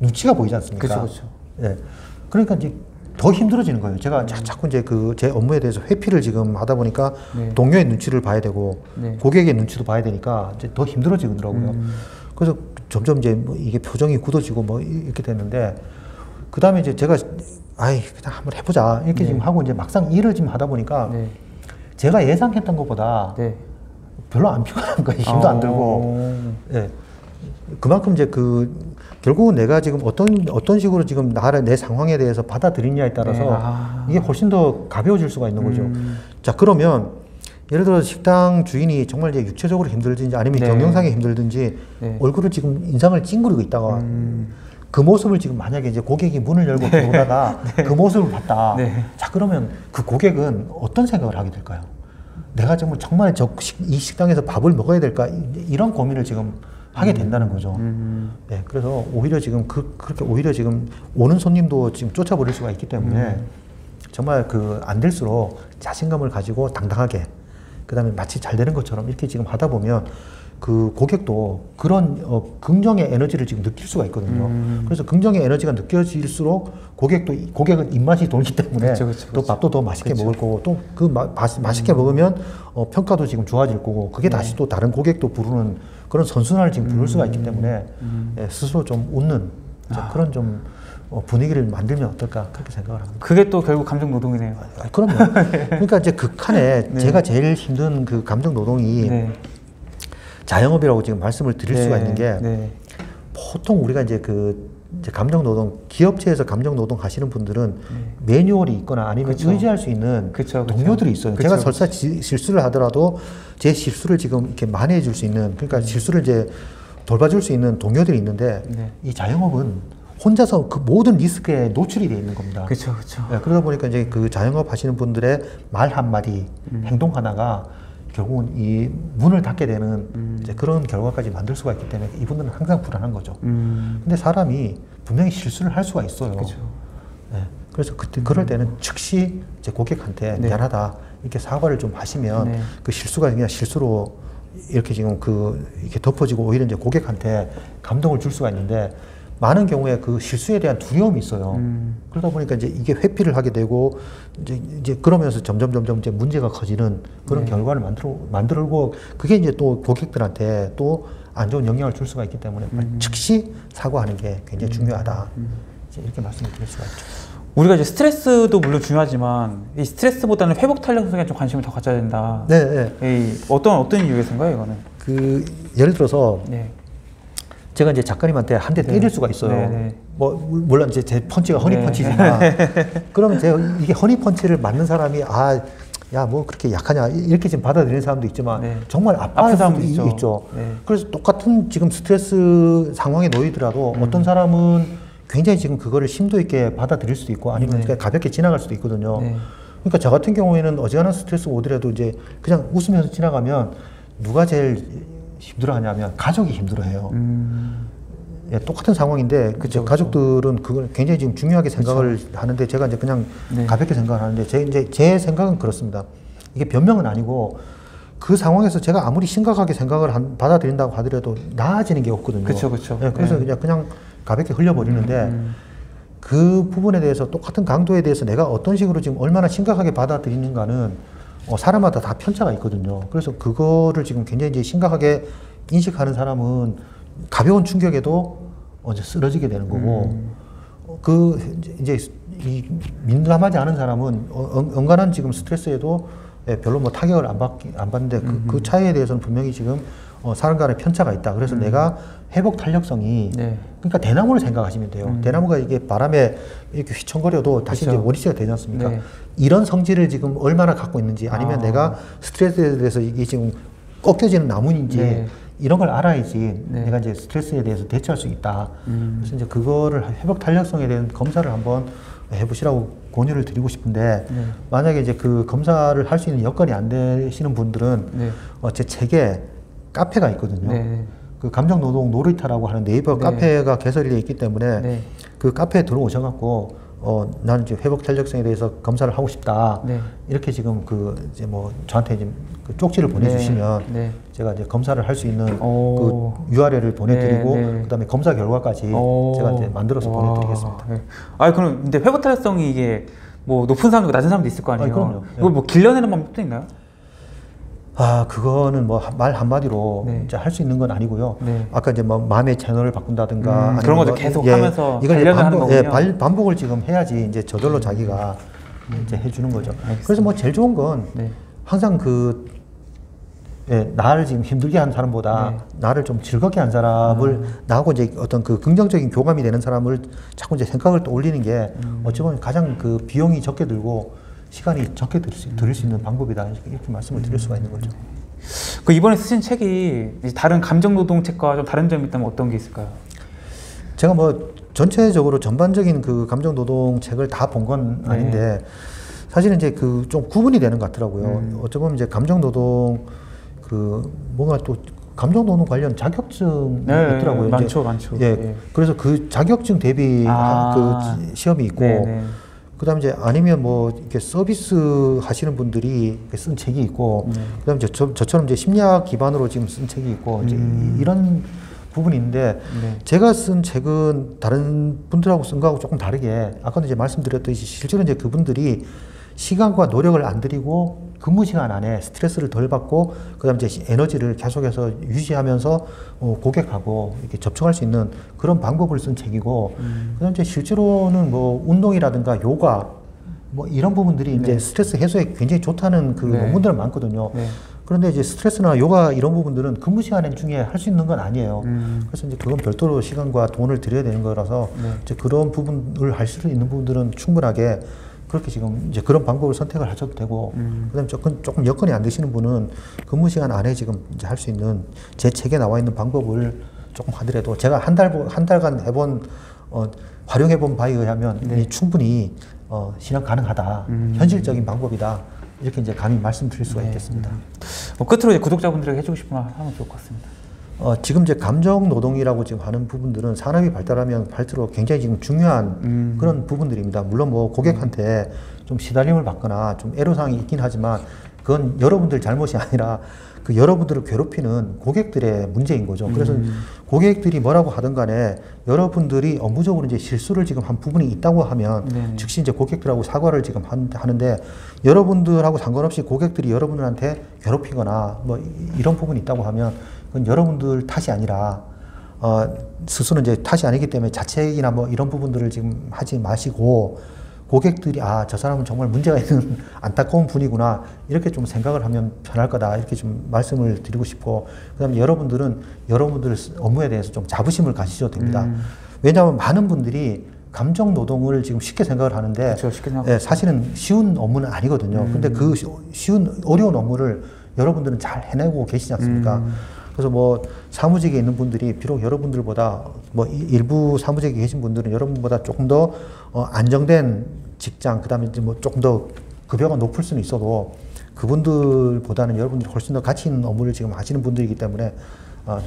눈치가 보이지 않습니까? 그쵸, 그쵸. 예. 그러니까 이제 더 힘들어지는 거예요. 제가 자꾸 이제 그 제 업무에 대해서 회피를 지금 하다 보니까 네. 동료의 눈치를 봐야 되고 네. 고객의 눈치도 봐야 되니까 이제 더 힘들어지더라고요. 그래서 점점 이제 뭐 이게 표정이 굳어지고 뭐 이렇게 됐는데 그 다음에 이제 제가 아이 그냥 한번 해보자 이렇게 네. 지금 하고 이제 막상 일을 지금 하다 보니까 네. 제가 예상했던 것보다 네. 별로 안 피곤한 거예요. 힘도 안 들고. 예. 그만큼 이제 그 결국은 내가 지금 어떤 식으로 지금 나를 내 상황에 대해서 받아들이냐에 따라서 네. 아. 이게 훨씬 더 가벼워질 수가 있는 거죠. 자 그러면 예를 들어 식당 주인이 정말 이제 육체적으로 힘들든지 아니면 네. 경영상에 힘들든지 네. 얼굴을 지금 인상을 찡그리고 있다가 그 모습을 지금 만약에 이제 고객이 문을 열고 들어오다가 네. 그 모습을 봤다. 네. 자 그러면 그 고객은 어떤 생각을 하게 될까요? 내가 정말 이 식당에서 밥을 먹어야 될까? 이런 고민을 지금 하게 된다는 거죠. 네, 그래서 오히려 지금 그렇게 오히려 지금 오는 손님도 지금 쫓아버릴 수가 있기 때문에 정말 그 안 될수록 자신감을 가지고 당당하게 그다음에 마치 잘 되는 것처럼 이렇게 지금 하다 보면 그 고객도 그런 긍정의 에너지를 지금 느낄 수가 있거든요. 그래서 긍정의 에너지가 느껴질수록 고객은 입맛이 돌기 때문에 또 밥도 더 맛있게 그쵸. 먹을 거고 또 그 맛있게 먹으면 평가도 지금 좋아질 거고 그게 네. 다시 또 다른 고객도 부르는 그런 선순환을 지금 부를 수가 있기 때문에 예, 스스로 좀 웃는 그런 좀 분위기를 만들면 어떨까 그렇게 생각을 합니다. 그게 또 결국 감정 노동이네요. 아, 그럼요. 네. 그러니까 이제 극한에 네. 제가 제일 힘든 그 감정 노동이 네. 자영업이라고 지금 말씀을 드릴 네, 수가 있는 게 네. 보통 우리가 이제 감정노동 기업체에서 감정노동 하시는 분들은 네. 매뉴얼이 있거나 아니면 그쵸. 의지할 수 있는 그쵸, 그쵸. 동료들이 있어요. 그쵸, 제가 설사 실수를 하더라도 제 실수를 지금 이렇게 만회해 줄 수 있는 그러니까 실수를 이제 돌봐줄 수 있는 동료들이 있는데 네. 이 자영업은 혼자서 그 모든 리스크에 노출이 되어 있는 겁니다. 그렇죠, 그렇죠. 네, 그러다 보니까 이제 그 자영업 하시는 분들의 말 한마디, 행동 하나가 결국은 이 문을 닫게 되는 이제 그런 결과까지 만들 수가 있기 때문에 이분들은 항상 불안한 거죠. 근데 사람이 분명히 실수를 할 수가 있어요. 그렇죠. 네. 그래서 그럴 때는 즉시 이제 고객한테 네. 미안하다 이렇게 사과를 좀 하시면 네. 그 실수가 그냥 실수로 이렇게 지금 이렇게 덮어지고 오히려 이제 고객한테 감동을 줄 수가 있는데 많은 경우에 그 실수에 대한 두려움이 있어요. 그러다 보니까 이제 이게 회피를 하게 되고 이제 그러면서 점점 이제 문제가 커지는 그런 네. 결과를 만들고 그게 이제 또 고객들한테 또 안 좋은 영향을 줄 수가 있기 때문에 즉시 사과하는 게 굉장히 중요하다. 이제 이렇게 말씀을 드릴 수가 있죠. 우리가 이제 스트레스도 물론 중요하지만 이 스트레스보다는 회복 탄력성에 좀 관심을 더 가져야 된다. 네. 네. 어떤 이유에서인가요, 이거는? 예를 들어서. 네. 제가 이제 작가님한테 한 대 때릴 네. 수가 있어요. 네네. 뭐 물론 이제 제 펀치가 허니펀치지만 그러면 제가 이게 허니펀치를 맞는 사람이 야 뭐 그렇게 약하냐 이렇게 지금 받아들이는 사람도 있지만 네. 정말 아픈 사람도 있죠. 네. 그래서 똑같은 지금 스트레스 상황에 놓이더라도 어떤 사람은 굉장히 지금 그거를 심도 있게 받아들일 수도 있고 아니면 네. 가볍게 지나갈 수도 있거든요. 네. 그러니까 저 같은 경우에는 어지간한 스트레스 오더라도 이제 그냥 웃으면서 지나가면 누가 제일 힘들어하냐면 가족이 힘들어해요. 예, 똑같은 상황인데 그쵸, 가족들은 그걸 굉장히 지금 중요하게 생각을 그쵸. 하는데 제가 이제 그냥 네. 가볍게 생각을 하는데 제 생각은 그렇습니다. 이게 변명은 아니고 그 상황에서 제가 아무리 심각하게 생각을 받아들인다고 하더라도 나아지는 게 없거든요. 그쵸, 그쵸. 예, 그래서 네. 그냥 가볍게 흘려버리는데 그 부분에 대해서 똑같은 강도에 대해서 내가 어떤 식으로 지금 얼마나 심각하게 받아들이는가는 사람마다 다 편차가 있거든요. 그래서 그거를 지금 굉장히 이제 심각하게 인식하는 사람은 가벼운 충격에도 이제 쓰러지게 되는 거고 그 이제 이 민감하지 않은 사람은 연관한 지금 스트레스에도 별로 뭐 타격을 안 받는데 그 차이에 대해서는 분명히 지금 사람 간의 편차가 있다. 그래서 내가 회복 탄력성이 그러니까 대나무를 생각하시면 돼요. 대나무가 이게 바람에 이렇게 휘청거려도 다시 그쵸. 이제 원위치가 되지 않습니까? 네. 이런 성질을 지금 얼마나 갖고 있는지 아니면 내가 스트레스에 대해서 이게 지금 꺾여지는 나무인지 이런 걸 알아야지 내가 이제 스트레스에 대해서 대처할 수 있다. 그래서 이제 그거를 회복 탄력성에 대한 검사를 한번 해보시라고 권유를 드리고 싶은데 만약에 이제 그 검사를 할 수 있는 여건이 안 되시는 분들은 제 책에 카페가 있거든요. 그 감정노동 놀이터라고 하는 네이버 카페가 개설이 되어 있기 때문에 그 카페에 들어오셔갖고 나는 이제 회복 탄력성에 대해서 검사를 하고 싶다. 이렇게 지금 그 이제 뭐 저한테 이제 그 쪽지를 보내주시면 제가 이제 검사를 할 수 있는 오. 그 URL을 보내드리고 그다음에 검사 결과까지 제가 이제 만들어서 와. 보내드리겠습니다. 아 그럼 근데 회복 탄력성이 이게 뭐 높은 사람도 낮은 사람도 있을 거 아니에요? 그럼요. 이거 뭐 길러내는 방법도 있나요? 아 그거는 뭐 말 한마디로 이제 할 수 있는 건 아니고요. 아까 이제 뭐 마음의 채널을 바꾼다든가 그런 것도 계속 하면서 이걸 반복을 지금 해야지 이제 저절로 자기가 이제 해주는 거죠. 그래서 뭐 제일 좋은 건 항상 그 나를 지금 힘들게 한 사람보다 나를 좀 즐겁게 한 사람을 나하고 이제 어떤 그 긍정적인 교감이 되는 사람을 자꾸 이제 생각을 또 올리는 게 어찌 보면 가장 그 비용이 적게 들고. 시간이 적게 들을 수 있는 방법이다 이렇게 말씀을 드릴 수가 있는 거죠. 그 이번에 쓰신 책이 이제 다른 감정노동 책과 좀 다른 점이 있다면 어떤 게 있을까요? 제가 뭐 전체적으로 전반적인 그 감정노동 책을 다 본 건 아닌데 사실은 이제 그 좀 구분이 되는 것 같더라고요. 어쩌면 이제 감정노동 그 뭔가 또 감정노동 관련 자격증이 있더라고요. 많죠, 많죠. 그래서 그 자격증 대비 그 시험이 있고. 그다음 이제 아니면 뭐 이렇게 서비스 하시는 분들이 쓴 책이 있고, 그다음 이제 저처럼 이제 심리학 기반으로 지금 쓴 책이 있고 이제 이런 부분이 있는데 제가 쓴 책은 다른 분들하고 쓴 거하고 조금 다르게 아까도 이제 말씀드렸듯이 실제로 이제 그분들이 시간과 노력을 안 들이고 근무 시간 안에 스트레스를 덜 받고 그다음 이제 에너지를 계속해서 유지하면서 고객하고 이렇게 접촉할 수 있는 그런 방법을 쓴 책이고 그다음 이제 실제로는 뭐 운동이라든가 요가 뭐 이런 부분들이 이제 스트레스 해소에 굉장히 좋다는 그 논문들은 많거든요. 그런데 이제 스트레스나 요가 이런 부분들은 근무 시간 중에 할 수 있는 건 아니에요. 그래서 이제 그건 별도로 시간과 돈을 들여야 되는 거라서 이제 그런 부분을 할 수 있는 부분들은 충분하게. 그렇게 지금 이제 그런 방법을 선택을 하셔도 되고, 그다음에 조금 여건이 안 되시는 분은 근무 시간 안에 지금 이제 할 수 있는 제 책에 나와 있는 방법을 조금 하더라도 제가 한 달간 해본 활용해본 바에 의하면 충분히 실현 가능하다, 현실적인 방법이다 이렇게 이제 감히 말씀드릴 수가 있겠습니다. 끝으로 이제 구독자분들에게 해주고 싶은 말 하면 좋을 것 같습니다. 지금 이제 감정 노동이라고 지금 하는 부분들은 산업이 발달하면 발달로 굉장히 지금 중요한 그런 부분들입니다. 물론 뭐 고객한테 좀 시달림을 받거나 좀 애로사항이 있긴 하지만 그건 여러분들 잘못이 아니라 그 여러분들을 괴롭히는 고객들의 문제인 거죠. 그래서 고객들이 뭐라고 하든 간에 여러분들이 업무적으로 이제 실수를 지금 한 부분이 있다고 하면 즉시 이제 고객들하고 사과를 지금 하는데 여러분들하고 상관없이 고객들이 여러분들한테 괴롭히거나 뭐 이런 부분이 있다고 하면 그건 여러분들 탓이 아니라 스스로 이제 탓이 아니기 때문에 자책이나 뭐 이런 부분들을 지금 하지 마시고 고객들이 아, 저 사람은 정말 문제가 있는 안타까운 분이구나 이렇게 좀 생각을 하면 편할 거다 이렇게 좀 말씀을 드리고 싶고 그다음에 여러분들은 여러분들 업무에 대해서 좀 자부심을 가지셔도 됩니다. 왜냐하면 많은 분들이 감정 노동을 지금 쉽게 생각을 하는데 그렇죠, 쉽게 사실은 쉬운 업무는 아니거든요. 근데 그 쉬운 어려운 업무를 여러분들은 잘 해내고 계시지 않습니까? 그래서 뭐 사무직에 있는 분들이 비록 여러분들보다 뭐 일부 사무직에 계신 분들은 여러분보다 조금 더 안정된 직장, 그 다음에 뭐 조금 더 급여가 높을 수는 있어도 그분들보다는 여러분들이 훨씬 더 가치 있는 업무를 지금 하시는 분들이기 때문에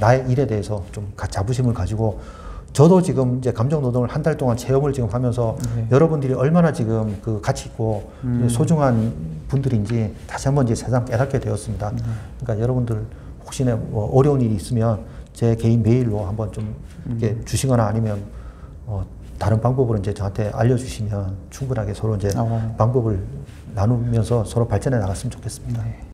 나의 일에 대해서 좀 자부심을 가지고 저도 지금 이제 감정노동을 한 달 동안 체험을 지금 하면서 여러분들이 얼마나 지금 그 가치 있고 소중한 분들인지 다시 한번 이제 새삼 깨닫게 되었습니다. 그러니까 여러분들 혹시나 뭐 어려운 일이 있으면 제 개인 메일로 한번 좀 이렇게 주시거나 아니면 다른 방법으로 이제 저한테 알려주시면 충분하게 서로 이제 방법을 나누면서 서로 발전해 나갔으면 좋겠습니다. 네.